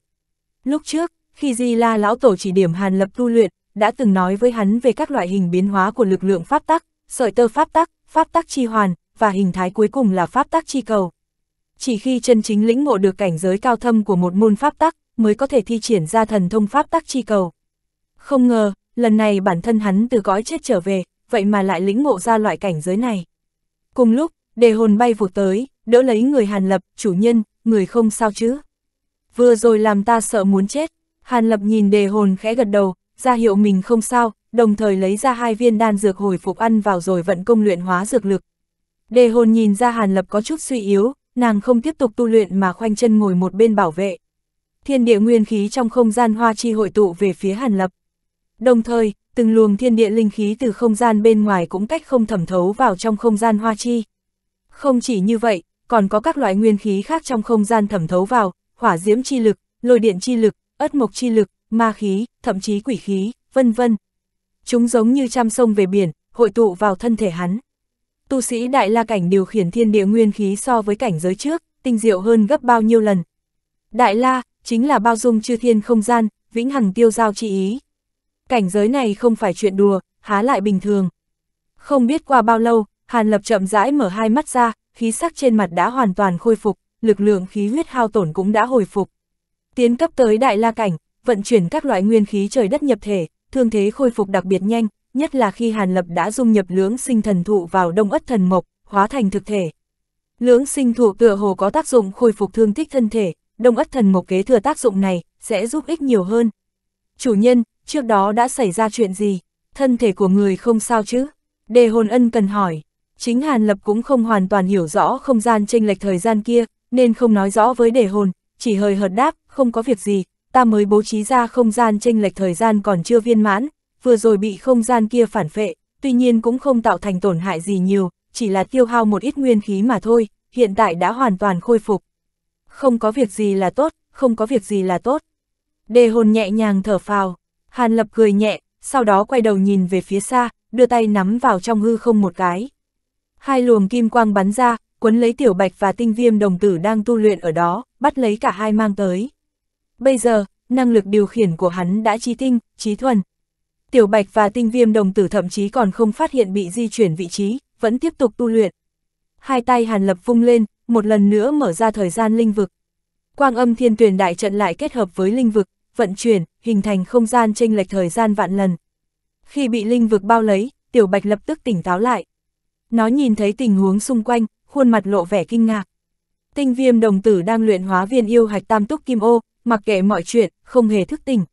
Lúc trước, khi Di La lão tổ chỉ điểm Hàn Lập tu luyện, đã từng nói với hắn về các loại hình biến hóa của lực lượng pháp tắc, sợi tơ pháp tắc chi hoàn, và hình thái cuối cùng là pháp tắc chi cầu. Chỉ khi chân chính lĩnh ngộ được cảnh giới cao thâm của một môn pháp tắc, mới có thể thi triển ra thần thông pháp tắc chi cầu. Không ngờ, lần này bản thân hắn từ cõi chết trở về, vậy mà lại lĩnh ngộ ra loại cảnh giới này. Cùng lúc, Đề Hồn bay vụt tới, đỡ lấy người Hàn Lập, chủ nhân, người không sao chứ? Vừa rồi làm ta sợ muốn chết. Hàn Lập nhìn Đề Hồn khẽ gật đầu, ra hiệu mình không sao, đồng thời lấy ra hai viên đan dược hồi phục ăn vào rồi vận công luyện hóa dược lực. Đề Hồn nhìn ra Hàn Lập có chút suy yếu, nàng không tiếp tục tu luyện mà khoanh chân ngồi một bên bảo vệ. Thiên địa nguyên khí trong không gian hoa chi hội tụ về phía Hàn Lập. Đồng thời, từng luồng thiên địa linh khí từ không gian bên ngoài cũng cách không thẩm thấu vào trong không gian hoa chi. Không chỉ như vậy, còn có các loại nguyên khí khác trong không gian thẩm thấu vào, hỏa diễm chi lực, lôi điện chi lực, ất mộc chi lực, ma khí, thậm chí quỷ khí, vân vân. Chúng giống như trăm sông về biển, hội tụ vào thân thể hắn. Tu sĩ Đại La Cảnh điều khiển thiên địa nguyên khí so với cảnh giới trước, tinh diệu hơn gấp bao nhiêu lần. Đại La, chính là bao dung chư thiên không gian, vĩnh hằng tiêu giao chi ý. Cảnh giới này không phải chuyện đùa, há lại bình thường. Không biết qua bao lâu, Hàn Lập chậm rãi mở hai mắt ra, khí sắc trên mặt đã hoàn toàn khôi phục, lực lượng khí huyết hao tổn cũng đã hồi phục. Tiến cấp tới Đại La Cảnh, vận chuyển các loại nguyên khí trời đất nhập thể, thương thế khôi phục đặc biệt nhanh, nhất là khi Hàn Lập đã dung nhập lưỡng sinh thần thụ vào đông ất thần mộc, hóa thành thực thể. Lưỡng sinh thụ tựa hồ có tác dụng khôi phục thương tích thân thể, đông ất thần mộc kế thừa tác dụng này, sẽ giúp ích nhiều hơn. Chủ nhân, trước đó đã xảy ra chuyện gì? Thân thể của người không sao chứ? Đề Hồn ân cần hỏi. Chính Hàn Lập cũng không hoàn toàn hiểu rõ không gian chênh lệch thời gian kia, nên không nói rõ với Đề Hồn, chỉ hời hợt đáp, không có việc gì, ta mới bố trí ra không gian chênh lệch thời gian còn chưa viên mãn, vừa rồi bị không gian kia phản phệ, tuy nhiên cũng không tạo thành tổn hại gì nhiều, chỉ là tiêu hao một ít nguyên khí mà thôi, hiện tại đã hoàn toàn khôi phục. Không có việc gì là tốt, không có việc gì là tốt. Đề Hồn nhẹ nhàng thở phào. Hàn Lập cười nhẹ, sau đó quay đầu nhìn về phía xa, đưa tay nắm vào trong hư không một cái. Hai luồng kim quang bắn ra, quấn lấy Tiểu Bạch và Tinh Viêm đồng tử đang tu luyện ở đó, bắt lấy cả hai mang tới. Bây giờ, năng lực điều khiển của hắn đã trí tinh, trí thuần. Tiểu Bạch và Tinh Viêm đồng tử thậm chí còn không phát hiện bị di chuyển vị trí, vẫn tiếp tục tu luyện. Hai tay Hàn Lập vung lên, một lần nữa mở ra thời gian linh vực. Quang Âm Thiên Tuyền Đại Trận lại kết hợp với linh vực, vận chuyển, hình thành không gian chênh lệch thời gian vạn lần. Khi bị linh vực bao lấy, Tiểu Bạch lập tức tỉnh táo lại. Nó nhìn thấy tình huống xung quanh, khuôn mặt lộ vẻ kinh ngạc. Tinh Viêm đồng tử đang luyện hóa viên yêu hạch tam túc kim ô, mặc kệ mọi chuyện, không hề thức tỉnh.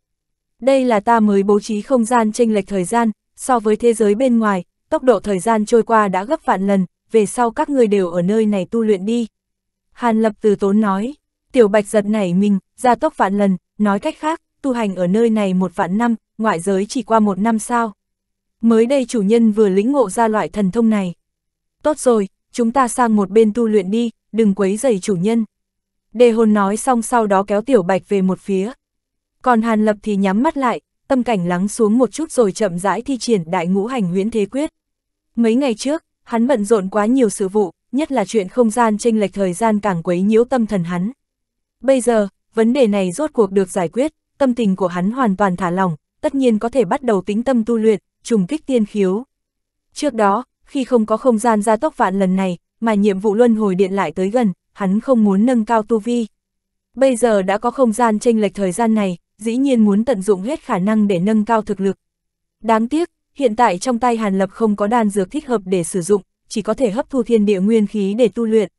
Đây là ta mới bố trí không gian chênh lệch thời gian, so với thế giới bên ngoài, tốc độ thời gian trôi qua đã gấp vạn lần, về sau các ngươi đều ở nơi này tu luyện đi. Hàn Lập từ tốn nói. Tiểu Bạch giật nảy mình, gia tốc vạn lần, nói cách khác, tu hành ở nơi này một vạn năm, ngoại giới chỉ qua một năm sao. Mới đây chủ nhân vừa lĩnh ngộ ra loại thần thông này. Tốt rồi, chúng ta sang một bên tu luyện đi, đừng quấy rầy chủ nhân. Đề Hồn nói xong sau đó kéo Tiểu Bạch về một phía. Còn Hàn Lập thì nhắm mắt lại, tâm cảnh lắng xuống một chút rồi chậm rãi thi triển Đại Ngũ Hành Huyễn Thế Quyết. Mấy ngày trước, hắn bận rộn quá nhiều sự vụ, nhất là chuyện không gian chênh lệch thời gian càng quấy nhiễu tâm thần hắn. Bây giờ, vấn đề này rốt cuộc được giải quyết, tâm tình của hắn hoàn toàn thả lỏng, tất nhiên có thể bắt đầu tĩnh tâm tu luyện, trùng kích tiên khiếu. Trước đó, khi không có không gian gia tốc vạn lần này, mà nhiệm vụ Luân Hồi Điện lại tới gần, hắn không muốn nâng cao tu vi. Bây giờ đã có không gian chênh lệch thời gian này, dĩ nhiên muốn tận dụng hết khả năng để nâng cao thực lực. Đáng tiếc, hiện tại trong tay Hàn Lập không có đan dược thích hợp để sử dụng, chỉ có thể hấp thu thiên địa nguyên khí để tu luyện.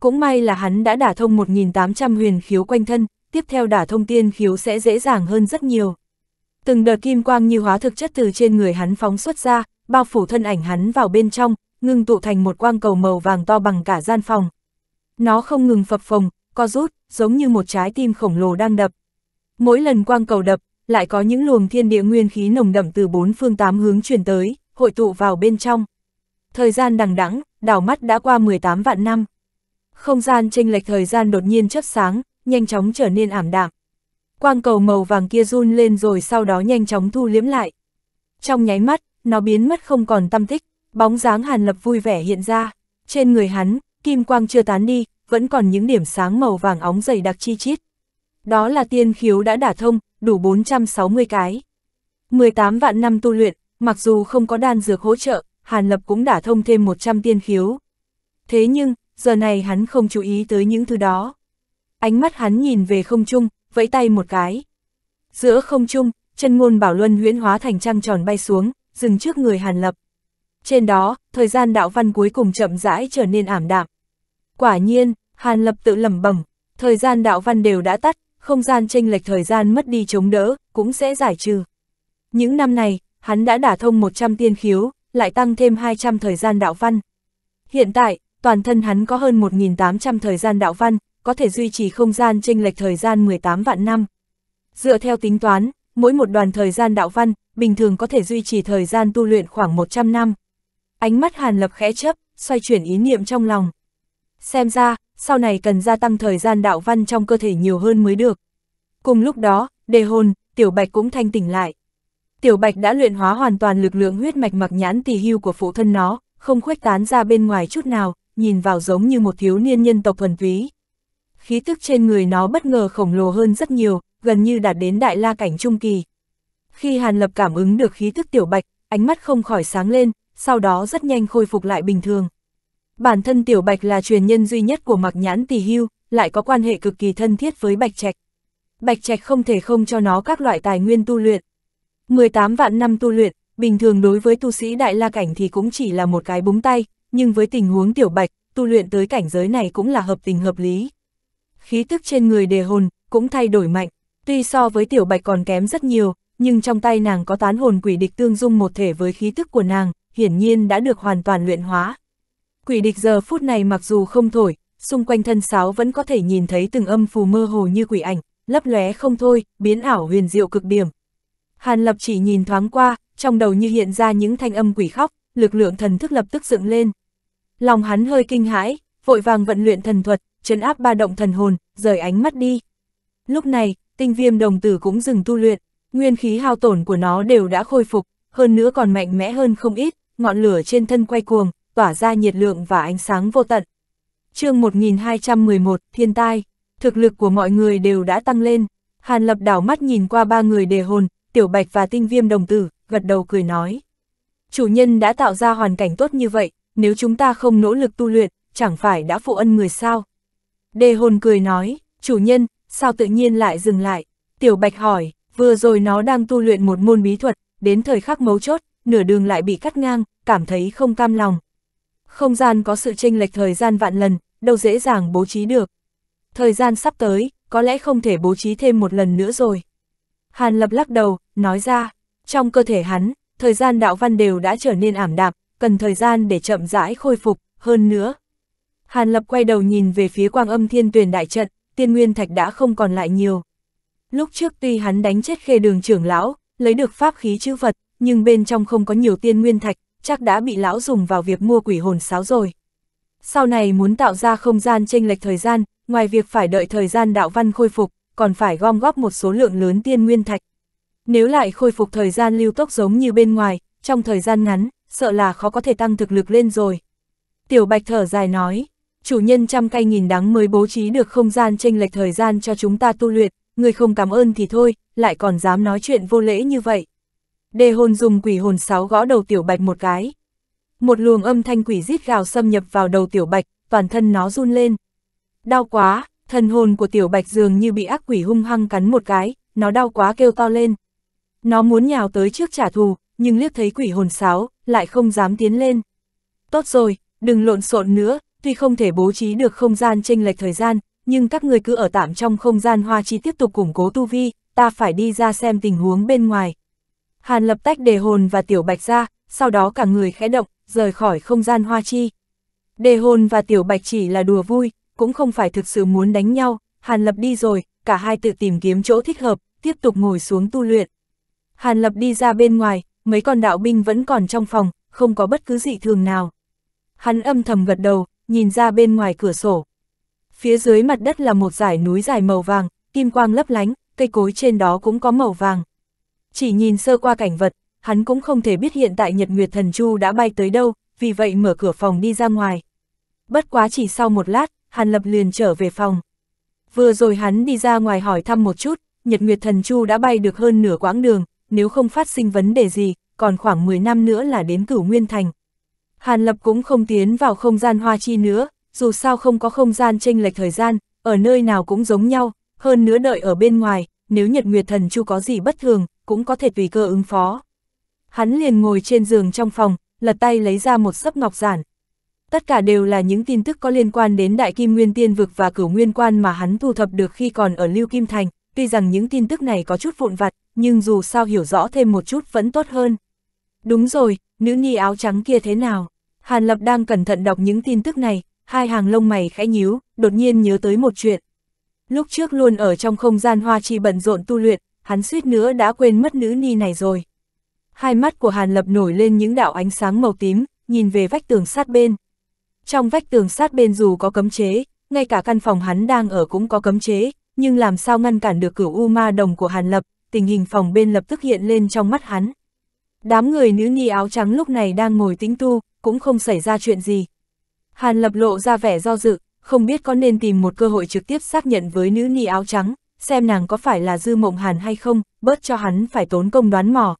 Cũng may là hắn đã đả thông 1800 huyền khiếu quanh thân, tiếp theo đả thông tiên khiếu sẽ dễ dàng hơn rất nhiều. Từng đợt kim quang như hóa thực chất từ trên người hắn phóng xuất ra, bao phủ thân ảnh hắn vào bên trong, ngưng tụ thành một quang cầu màu vàng to bằng cả gian phòng. Nó không ngừng phập phồng, co rút, giống như một trái tim khổng lồ đang đập. Mỗi lần quang cầu đập, lại có những luồng thiên địa nguyên khí nồng đậm từ bốn phương tám hướng truyền tới, hội tụ vào bên trong. Thời gian đằng đẵng, đảo mắt đã qua 18 vạn năm. Không gian chênh lệch thời gian đột nhiên chớp sáng, nhanh chóng trở nên ảm đạm. Quang cầu màu vàng kia run lên rồi sau đó nhanh chóng thu liễm lại. Trong nháy mắt, nó biến mất không còn tăm tích, bóng dáng Hàn Lập vui vẻ hiện ra. Trên người hắn, kim quang chưa tán đi, vẫn còn những điểm sáng màu vàng óng dày đặc chi chít. Đó là tiên khiếu đã đả thông, đủ 460 cái. 18 vạn năm tu luyện, mặc dù không có đan dược hỗ trợ, Hàn Lập cũng đả thông thêm 100 tiên khiếu. Thế nhưng, giờ này hắn không chú ý tới những thứ đó. Ánh mắt hắn nhìn về không trung, vẫy tay một cái. Giữa không trung, Chân Ngôn Bảo Luân huyễn hóa thành trăng tròn bay xuống, dừng trước người Hàn Lập. Trên đó, thời gian đạo văn cuối cùng chậm rãi trở nên ảm đạm. Quả nhiên, Hàn Lập tự lẩm bẩm, thời gian đạo văn đều đã tắt, không gian chênh lệch thời gian mất đi chống đỡ, cũng sẽ giải trừ. Những năm này, hắn đã đả thông 100 tiên khiếu, lại tăng thêm 200 thời gian đạo văn. Hiện tại, toàn thân hắn có hơn 1800 thời gian đạo văn, có thể duy trì không gian chênh lệch thời gian 18 vạn năm. Dựa theo tính toán, mỗi một đoàn thời gian đạo văn, bình thường có thể duy trì thời gian tu luyện khoảng 100 năm. Ánh mắt Hàn Lập khẽ chớp, xoay chuyển ý niệm trong lòng. Xem ra, sau này cần gia tăng thời gian đạo văn trong cơ thể nhiều hơn mới được. Cùng lúc đó, Đề Hồn, Tiểu Bạch cũng thanh tỉnh lại. Tiểu Bạch đã luyện hóa hoàn toàn lực lượng huyết mạch Mặc Nhãn Tỳ Hưu của phụ thân nó, không khuếch tán ra bên ngoài chút nào, nhìn vào giống như một thiếu niên nhân tộc thuần túy. Khí tức trên người nó bất ngờ khổng lồ hơn rất nhiều, gần như đạt đến đại la cảnh trung kỳ. Khi Hàn Lập cảm ứng được khí tức Tiểu Bạch, ánh mắt không khỏi sáng lên, sau đó rất nhanh khôi phục lại bình thường. Bản thân Tiểu Bạch là truyền nhân duy nhất của Mặc Nhãn Tỳ Hưu, lại có quan hệ cực kỳ thân thiết với Bạch Trạch. Bạch Trạch không thể không cho nó các loại tài nguyên tu luyện. 18 vạn năm tu luyện, bình thường đối với tu sĩ đại la cảnh thì cũng chỉ là một cái búng tay, nhưng với tình huống Tiểu Bạch, tu luyện tới cảnh giới này cũng là hợp tình hợp lý. Khí tức trên người Đề Hồn cũng thay đổi mạnh, tuy so với Tiểu Bạch còn kém rất nhiều, nhưng trong tay nàng có Tán Hồn Quỷ Địch tương dung một thể với khí tức của nàng, hiển nhiên đã được hoàn toàn luyện hóa. Quỷ địch giờ phút này mặc dù không thổi, xung quanh thân sáo vẫn có thể nhìn thấy từng âm phù mơ hồ như quỷ ảnh, lấp lóe không thôi, biến ảo huyền diệu cực điểm. Hàn Lập chỉ nhìn thoáng qua, trong đầu như hiện ra những thanh âm quỷ khóc, lực lượng thần thức lập tức dựng lên. Lòng hắn hơi kinh hãi, vội vàng vận luyện thần thuật, trấn áp ba động thần hồn, rời ánh mắt đi. Lúc này, Tinh Viêm đồng tử cũng dừng tu luyện, nguyên khí hao tổn của nó đều đã khôi phục, hơn nữa còn mạnh mẽ hơn không ít, ngọn lửa trên thân quay cuồng, tỏa ra nhiệt lượng và ánh sáng vô tận. Chương 1211, Thiên tai, thực lực của mọi người đều đã tăng lên. Hàn Lập đảo mắt nhìn qua ba người Đề Hồn, Tiểu Bạch và Tinh Viêm đồng tử, gật đầu cười nói. Chủ nhân đã tạo ra hoàn cảnh tốt như vậy, nếu chúng ta không nỗ lực tu luyện, chẳng phải đã phụ ân người sao? Đề Hồn cười nói, chủ nhân, sao tự nhiên lại dừng lại? Tiểu Bạch hỏi, vừa rồi nó đang tu luyện một môn bí thuật, đến thời khắc mấu chốt, nửa đường lại bị cắt ngang, cảm thấy không cam lòng. Không gian có sự chênh lệch thời gian vạn lần, đâu dễ dàng bố trí được. Thời gian sắp tới, có lẽ không thể bố trí thêm một lần nữa rồi. Hàn Lập lắc đầu, nói ra, trong cơ thể hắn, thời gian đạo văn đều đã trở nên ảm đạm, cần thời gian để chậm rãi khôi phục, hơn nữa. Hàn Lập quay đầu nhìn về phía Quang Âm Thiên Tuyền Đại Trận, tiên nguyên thạch đã không còn lại nhiều. Lúc trước tuy hắn đánh chết Khê Đường trưởng lão, lấy được pháp khí chữ vật, nhưng bên trong không có nhiều tiên nguyên thạch, chắc đã bị lão dùng vào việc mua quỷ hồn sáo rồi. Sau này muốn tạo ra không gian chênh lệch thời gian, ngoài việc phải đợi thời gian đạo văn khôi phục, còn phải gom góp một số lượng lớn tiên nguyên thạch. Nếu lại khôi phục thời gian lưu tốc giống như bên ngoài, trong thời gian ngắn, sợ là khó có thể tăng thực lực lên rồi. Tiểu Bạch thở dài nói, chủ nhân trăm cây nghìn đắng mới bố trí được không gian chênh lệch thời gian cho chúng ta tu luyện, người không cảm ơn thì thôi, lại còn dám nói chuyện vô lễ như vậy. Đề Hồn dùng quỷ hồn sáo gõ đầu Tiểu Bạch một cái. Một luồng âm thanh quỷ rít gào xâm nhập vào đầu Tiểu Bạch, toàn thân nó run lên. Đau quá, thần hồn của Tiểu Bạch dường như bị ác quỷ hung hăng cắn một cái, nó đau quá kêu to lên. Nó muốn nhào tới trước trả thù, nhưng liếc thấy quỷ hồn sáo, lại không dám tiến lên. Tốt rồi, đừng lộn xộn nữa, tuy không thể bố trí được không gian chênh lệch thời gian, nhưng các người cứ ở tạm trong không gian hoa chi tiếp tục củng cố tu vi, ta phải đi ra xem tình huống bên ngoài. Hàn Lập tách Đề Hồn và Tiểu Bạch ra, sau đó cả người khẽ động, rời khỏi không gian hoa chi. Đề Hồn và Tiểu Bạch chỉ là đùa vui, cũng không phải thực sự muốn đánh nhau. Hàn Lập đi rồi, cả hai tự tìm kiếm chỗ thích hợp, tiếp tục ngồi xuống tu luyện. Hàn Lập đi ra bên ngoài, mấy con đạo binh vẫn còn trong phòng, không có bất cứ dị thường nào. Hắn âm thầm gật đầu, nhìn ra bên ngoài cửa sổ. Phía dưới mặt đất là một dải núi dài màu vàng, kim quang lấp lánh, cây cối trên đó cũng có màu vàng. Chỉ nhìn sơ qua cảnh vật, hắn cũng không thể biết hiện tại Nhật Nguyệt Thần Chu đã bay tới đâu, vì vậy mở cửa phòng đi ra ngoài. Bất quá chỉ sau một lát, Hàn Lập liền trở về phòng. Vừa rồi hắn đi ra ngoài hỏi thăm một chút, Nhật Nguyệt Thần Chu đã bay được hơn nửa quãng đường, nếu không phát sinh vấn đề gì, còn khoảng 10 năm nữa là đến Cửu Nguyên Thành. Hàn Lập cũng không tiến vào không gian hoa chi nữa, dù sao không có không gian chênh lệch thời gian, ở nơi nào cũng giống nhau, hơn nữa đợi ở bên ngoài, nếu Nhật Nguyệt Thần Chu có gì bất thường, cũng có thể tùy cơ ứng phó. Hắn liền ngồi trên giường trong phòng, lật tay lấy ra một xấp ngọc giản. Tất cả đều là những tin tức có liên quan đến Đại Kim Nguyên Tiên Vực và Cửu Nguyên Quan mà hắn thu thập được khi còn ở Lưu Kim Thành, tuy rằng những tin tức này có chút vụn vặt, nhưng dù sao hiểu rõ thêm một chút vẫn tốt hơn. Đúng rồi, nữ nhi áo trắng kia thế nào? Hàn Lập đang cẩn thận đọc những tin tức này, hai hàng lông mày khẽ nhíu, đột nhiên nhớ tới một chuyện. Lúc trước luôn ở trong không gian hoa chi bận rộn tu luyện, hắn suýt nữa đã quên mất nữ ni này rồi. Hai mắt của Hàn Lập nổi lên những đạo ánh sáng màu tím, nhìn về vách tường sát bên. Trong vách tường sát bên dù có cấm chế, ngay cả căn phòng hắn đang ở cũng có cấm chế, nhưng làm sao ngăn cản được cửu u ma đồng của Hàn Lập, tình hình phòng bên lập tức hiện lên trong mắt hắn. Đám người nữ ni áo trắng lúc này đang ngồi tĩnh tu, cũng không xảy ra chuyện gì. Hàn Lập lộ ra vẻ do dự, không biết có nên tìm một cơ hội trực tiếp xác nhận với nữ ni áo trắng, xem nàng có phải là Dư Mộng Hàn hay không, bớt cho hắn phải tốn công đoán mò.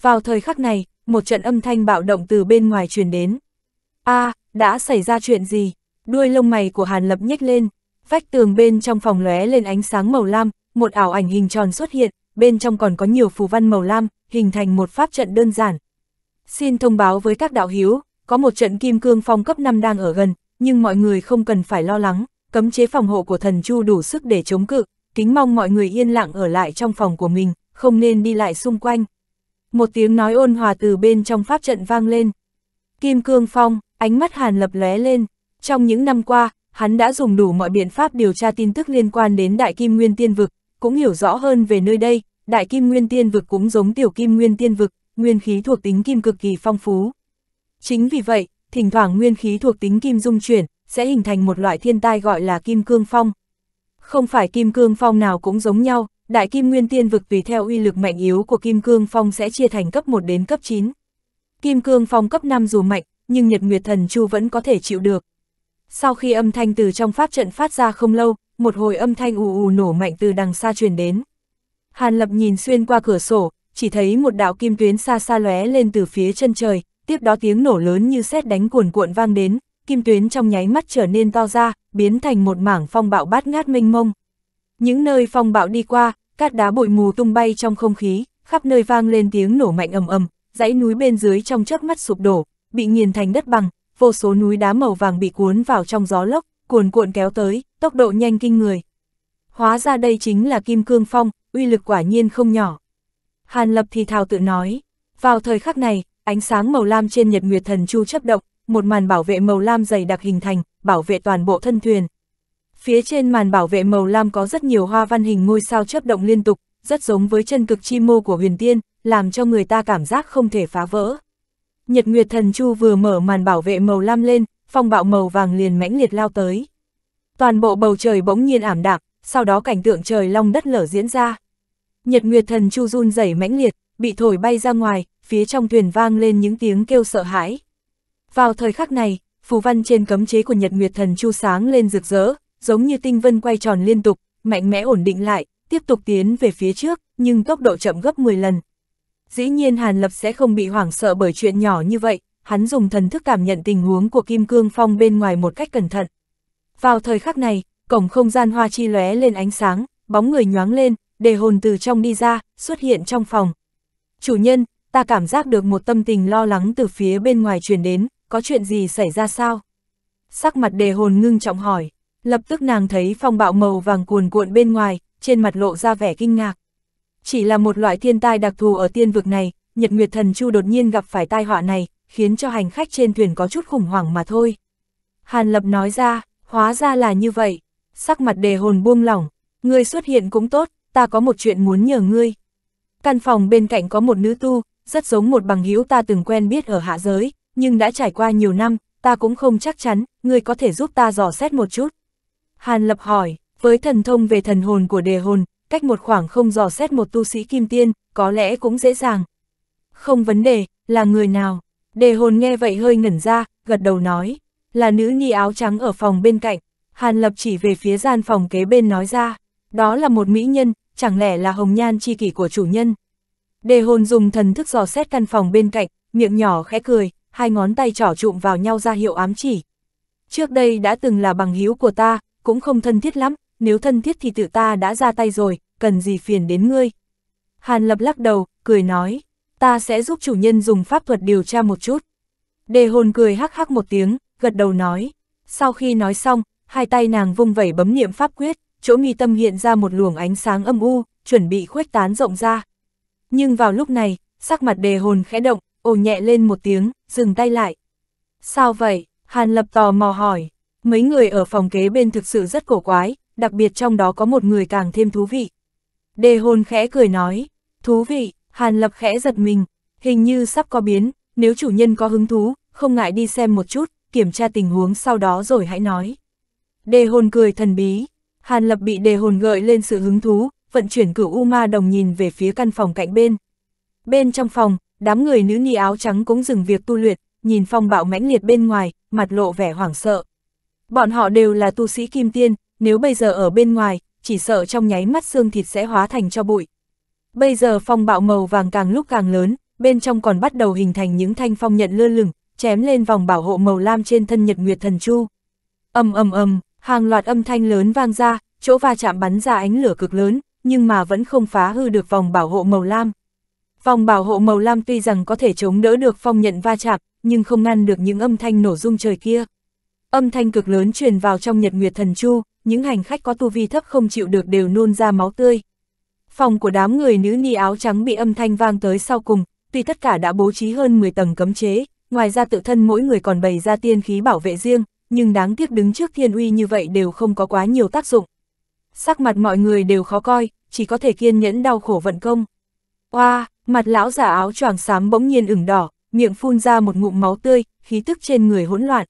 Vào thời khắc này, một trận âm thanh bạo động từ bên ngoài truyền đến. A, đã xảy ra chuyện gì? Đuôi lông mày của Hàn Lập nhếch lên, vách tường bên trong phòng lóe lên ánh sáng màu lam, một ảo ảnh hình tròn xuất hiện, bên trong còn có nhiều phù văn màu lam, hình thành một pháp trận đơn giản. Xin thông báo với các đạo hữu, có một trận Kim Cương Phong cấp 5 đang ở gần, nhưng mọi người không cần phải lo lắng, cấm chế phòng hộ của thần chu đủ sức để chống cự, kính mong mọi người yên lặng ở lại trong phòng của mình, không nên đi lại xung quanh. Một tiếng nói ôn hòa từ bên trong pháp trận vang lên. Kim Cương Phong, ánh mắt Hàn Lập lóe lên. Trong những năm qua, hắn đã dùng đủ mọi biện pháp điều tra tin tức liên quan đến Đại Kim Nguyên Tiên Vực, cũng hiểu rõ hơn về nơi đây. Đại Kim Nguyên Tiên Vực cũng giống Tiểu Kim Nguyên Tiên Vực, nguyên khí thuộc tính kim cực kỳ phong phú. Chính vì vậy, thỉnh thoảng nguyên khí thuộc tính kim dung chuyển, sẽ hình thành một loại thiên tai gọi là Kim Cương Phong. Không phải Kim Cương Phong nào cũng giống nhau, Đại Kim Nguyên Tiên Vực tùy theo uy lực mạnh yếu của Kim Cương Phong sẽ chia thành cấp 1 đến cấp 9. Kim Cương Phong cấp 5 dù mạnh, nhưng Nhật Nguyệt Thần Chu vẫn có thể chịu được. Sau khi âm thanh từ trong pháp trận phát ra không lâu, một hồi âm thanh ù ù nổ mạnh từ đằng xa truyền đến. Hàn Lập nhìn xuyên qua cửa sổ, chỉ thấy một đạo kim tuyến xa xa lóe lên từ phía chân trời, tiếp đó tiếng nổ lớn như sét đánh cuồn cuộn vang đến, kim tuyến trong nháy mắt trở nên to ra, biến thành một mảng phong bạo bát ngát mênh mông. Những nơi phong bạo đi qua, cát đá bụi mù tung bay trong không khí, khắp nơi vang lên tiếng nổ mạnh ầm ầm, dãy núi bên dưới trong chớp mắt sụp đổ, bị nghiền thành đất bằng, vô số núi đá màu vàng bị cuốn vào trong gió lốc, cuồn cuộn kéo tới, tốc độ nhanh kinh người. Hóa ra đây chính là Kim Cương Phong, uy lực quả nhiên không nhỏ. Hàn Lập thì thào tự nói. Vào thời khắc này, ánh sáng màu lam trên Nhật Nguyệt Thần Chu chớp động, một màn bảo vệ màu lam dày đặc hình thành, bảo vệ toàn bộ thân thuyền. Phía trên màn bảo vệ màu lam có rất nhiều hoa văn hình ngôi sao chớp động liên tục, rất giống với chân cực chi mô của huyền tiên, làm cho người ta cảm giác không thể phá vỡ. Nhật Nguyệt Thần Chu vừa mở màn bảo vệ màu lam lên, phong bạo màu vàng liền mãnh liệt lao tới. Toàn bộ bầu trời bỗng nhiên ảm đạm, sau đó cảnh tượng trời long đất lở diễn ra. Nhật Nguyệt Thần Chu run rẩy mãnh liệt, bị thổi bay ra ngoài, phía trong thuyền vang lên những tiếng kêu sợ hãi. Vào thời khắc này, phù văn trên cấm chế của Nhật Nguyệt Thần Chu sáng lên rực rỡ, giống như tinh vân quay tròn liên tục, mạnh mẽ ổn định lại, tiếp tục tiến về phía trước, nhưng tốc độ chậm gấp 10 lần. Dĩ nhiên Hàn Lập sẽ không bị hoảng sợ bởi chuyện nhỏ như vậy, hắn dùng thần thức cảm nhận tình huống của Kim Cương Phong bên ngoài một cách cẩn thận. Vào thời khắc này, cổng không gian hoa chi lóe lên ánh sáng, bóng người nhoáng lên, Đề Hồn từ trong đi ra, xuất hiện trong phòng. Chủ nhân, ta cảm giác được một tâm tình lo lắng từ phía bên ngoài truyền đến, có chuyện gì xảy ra sao? Sắc mặt Đề Hồn ngưng trọng hỏi, lập tức nàng thấy phong bạo màu vàng cuồn cuộn bên ngoài, trên mặt lộ ra vẻ kinh ngạc. Chỉ là một loại thiên tai đặc thù ở tiên vực này, Nhật Nguyệt Thần Chu đột nhiên gặp phải tai họa này, khiến cho hành khách trên thuyền có chút khủng hoảng mà thôi. Hàn Lập nói ra, hóa ra là như vậy. Sắc mặt Đề Hồn buông lỏng, ngươi xuất hiện cũng tốt, ta có một chuyện muốn nhờ ngươi. Căn phòng bên cạnh có một nữ tu, rất giống một bằng hữu ta từng quen biết ở hạ giới, nhưng đã trải qua nhiều năm, ta cũng không chắc chắn, ngươi có thể giúp ta dò xét một chút. Hàn Lập hỏi, với thần thông về thần hồn của Đề Hồn, cách một khoảng không dò xét một tu sĩ kim tiên, có lẽ cũng dễ dàng. Không vấn đề, là người nào? Đề Hồn nghe vậy hơi ngẩn ra, gật đầu nói, là nữ ni áo trắng ở phòng bên cạnh. Hàn Lập chỉ về phía gian phòng kế bên nói ra, đó là một mỹ nhân, chẳng lẽ là hồng nhan chi kỷ của chủ nhân? Đề Hồn dùng thần thức dò xét căn phòng bên cạnh, miệng nhỏ khẽ cười, hai ngón tay trỏ trụm vào nhau ra hiệu ám chỉ. Trước đây đã từng là bằng hữu của ta, cũng không thân thiết lắm, nếu thân thiết thì tự ta đã ra tay rồi, cần gì phiền đến ngươi. Hàn Lập lắc đầu, cười nói, ta sẽ giúp chủ nhân dùng pháp thuật điều tra một chút. Đề Hồn cười hắc hắc một tiếng, gật đầu nói. Sau khi nói xong, hai tay nàng vung vẩy bấm niệm pháp quyết, chỗ mi tâm hiện ra một luồng ánh sáng âm u, chuẩn bị khuếch tán rộng ra. Nhưng vào lúc này, sắc mặt Đề Hồn khẽ động, ồ nhẹ lên một tiếng, dừng tay lại. Sao vậy? Hàn Lập tò mò hỏi. Mấy người ở phòng kế bên thực sự rất cổ quái, đặc biệt trong đó có một người càng thêm thú vị. Đề Hồn khẽ cười nói, thú vị. Hàn Lập khẽ giật mình, hình như sắp có biến, nếu chủ nhân có hứng thú, không ngại đi xem một chút, kiểm tra tình huống sau đó rồi hãy nói. Đề Hồn cười thần bí, Hàn Lập bị Đề Hồn gợi lên sự hứng thú, vận chuyển Cửu U Ma Đồng nhìn về phía căn phòng cạnh bên. Bên trong phòng, đám người nữ nhi áo trắng cũng dừng việc tu luyện, nhìn phong bạo mãnh liệt bên ngoài, mặt lộ vẻ hoảng sợ. Bọn họ đều là tu sĩ kim tiên, nếu bây giờ ở bên ngoài, chỉ sợ trong nháy mắt xương thịt sẽ hóa thành cho bụi. Bây giờ phong bạo màu vàng càng lúc càng lớn, bên trong còn bắt đầu hình thành những thanh phong nhận lơ lửng, chém lên vòng bảo hộ màu lam trên thân Nhật Nguyệt Thần Chu. Ầm ầm ầm, hàng loạt âm thanh lớn vang ra, chỗ va chạm bắn ra ánh lửa cực lớn, nhưng mà vẫn không phá hư được vòng bảo hộ màu lam. Vòng bảo hộ màu lam tuy rằng có thể chống đỡ được phong nhận va chạm, nhưng không ngăn được những âm thanh nổ rung trời kia. Âm thanh cực lớn truyền vào trong Nhật Nguyệt Thần Chu, những hành khách có tu vi thấp không chịu được đều nôn ra máu tươi. Phòng của đám người nữ ni áo trắng bị âm thanh vang tới sau cùng, tuy tất cả đã bố trí hơn 10 tầng cấm chế, ngoài ra tự thân mỗi người còn bày ra tiên khí bảo vệ riêng, nhưng đáng tiếc đứng trước thiên uy như vậy đều không có quá nhiều tác dụng. Sắc mặt mọi người đều khó coi, chỉ có thể kiên nhẫn đau khổ vận công. Oa, mặt lão giả áo choàng xám bỗng nhiên ửng đỏ, miệng phun ra một ngụm máu tươi, khí tức trên người hỗn loạn.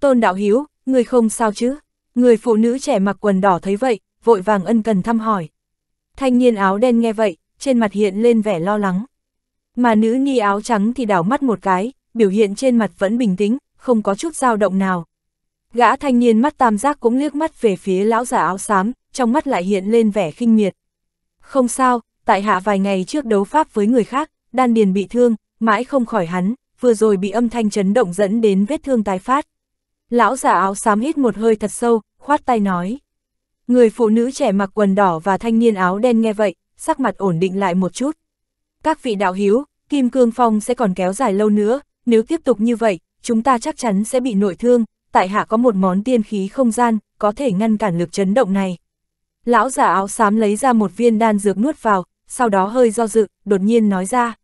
Tôn Đạo Hiếu, người không sao chứ? Người phụ nữ trẻ mặc quần đỏ thấy vậy, vội vàng ân cần thăm hỏi. Thanh niên áo đen nghe vậy, trên mặt hiện lên vẻ lo lắng. Mà nữ ni áo trắng thì đảo mắt một cái, biểu hiện trên mặt vẫn bình tĩnh, không có chút dao động nào. Gã thanh niên mắt tam giác cũng liếc mắt về phía lão giả áo xám, trong mắt lại hiện lên vẻ khinh miệt. Không sao, tại hạ vài ngày trước đấu pháp với người khác, đan điền bị thương, mãi không khỏi hắn, vừa rồi bị âm thanh chấn động dẫn đến vết thương tái phát. Lão giả áo xám hít một hơi thật sâu, khoát tay nói. Người phụ nữ trẻ mặc quần đỏ và thanh niên áo đen nghe vậy, sắc mặt ổn định lại một chút. Các vị đạo hữu, Kim Cương Phong sẽ còn kéo dài lâu nữa, nếu tiếp tục như vậy, chúng ta chắc chắn sẽ bị nội thương, tại hạ có một món tiên khí không gian, có thể ngăn cản lực chấn động này. Lão giả áo xám lấy ra một viên đan dược nuốt vào, sau đó hơi do dự, đột nhiên nói ra.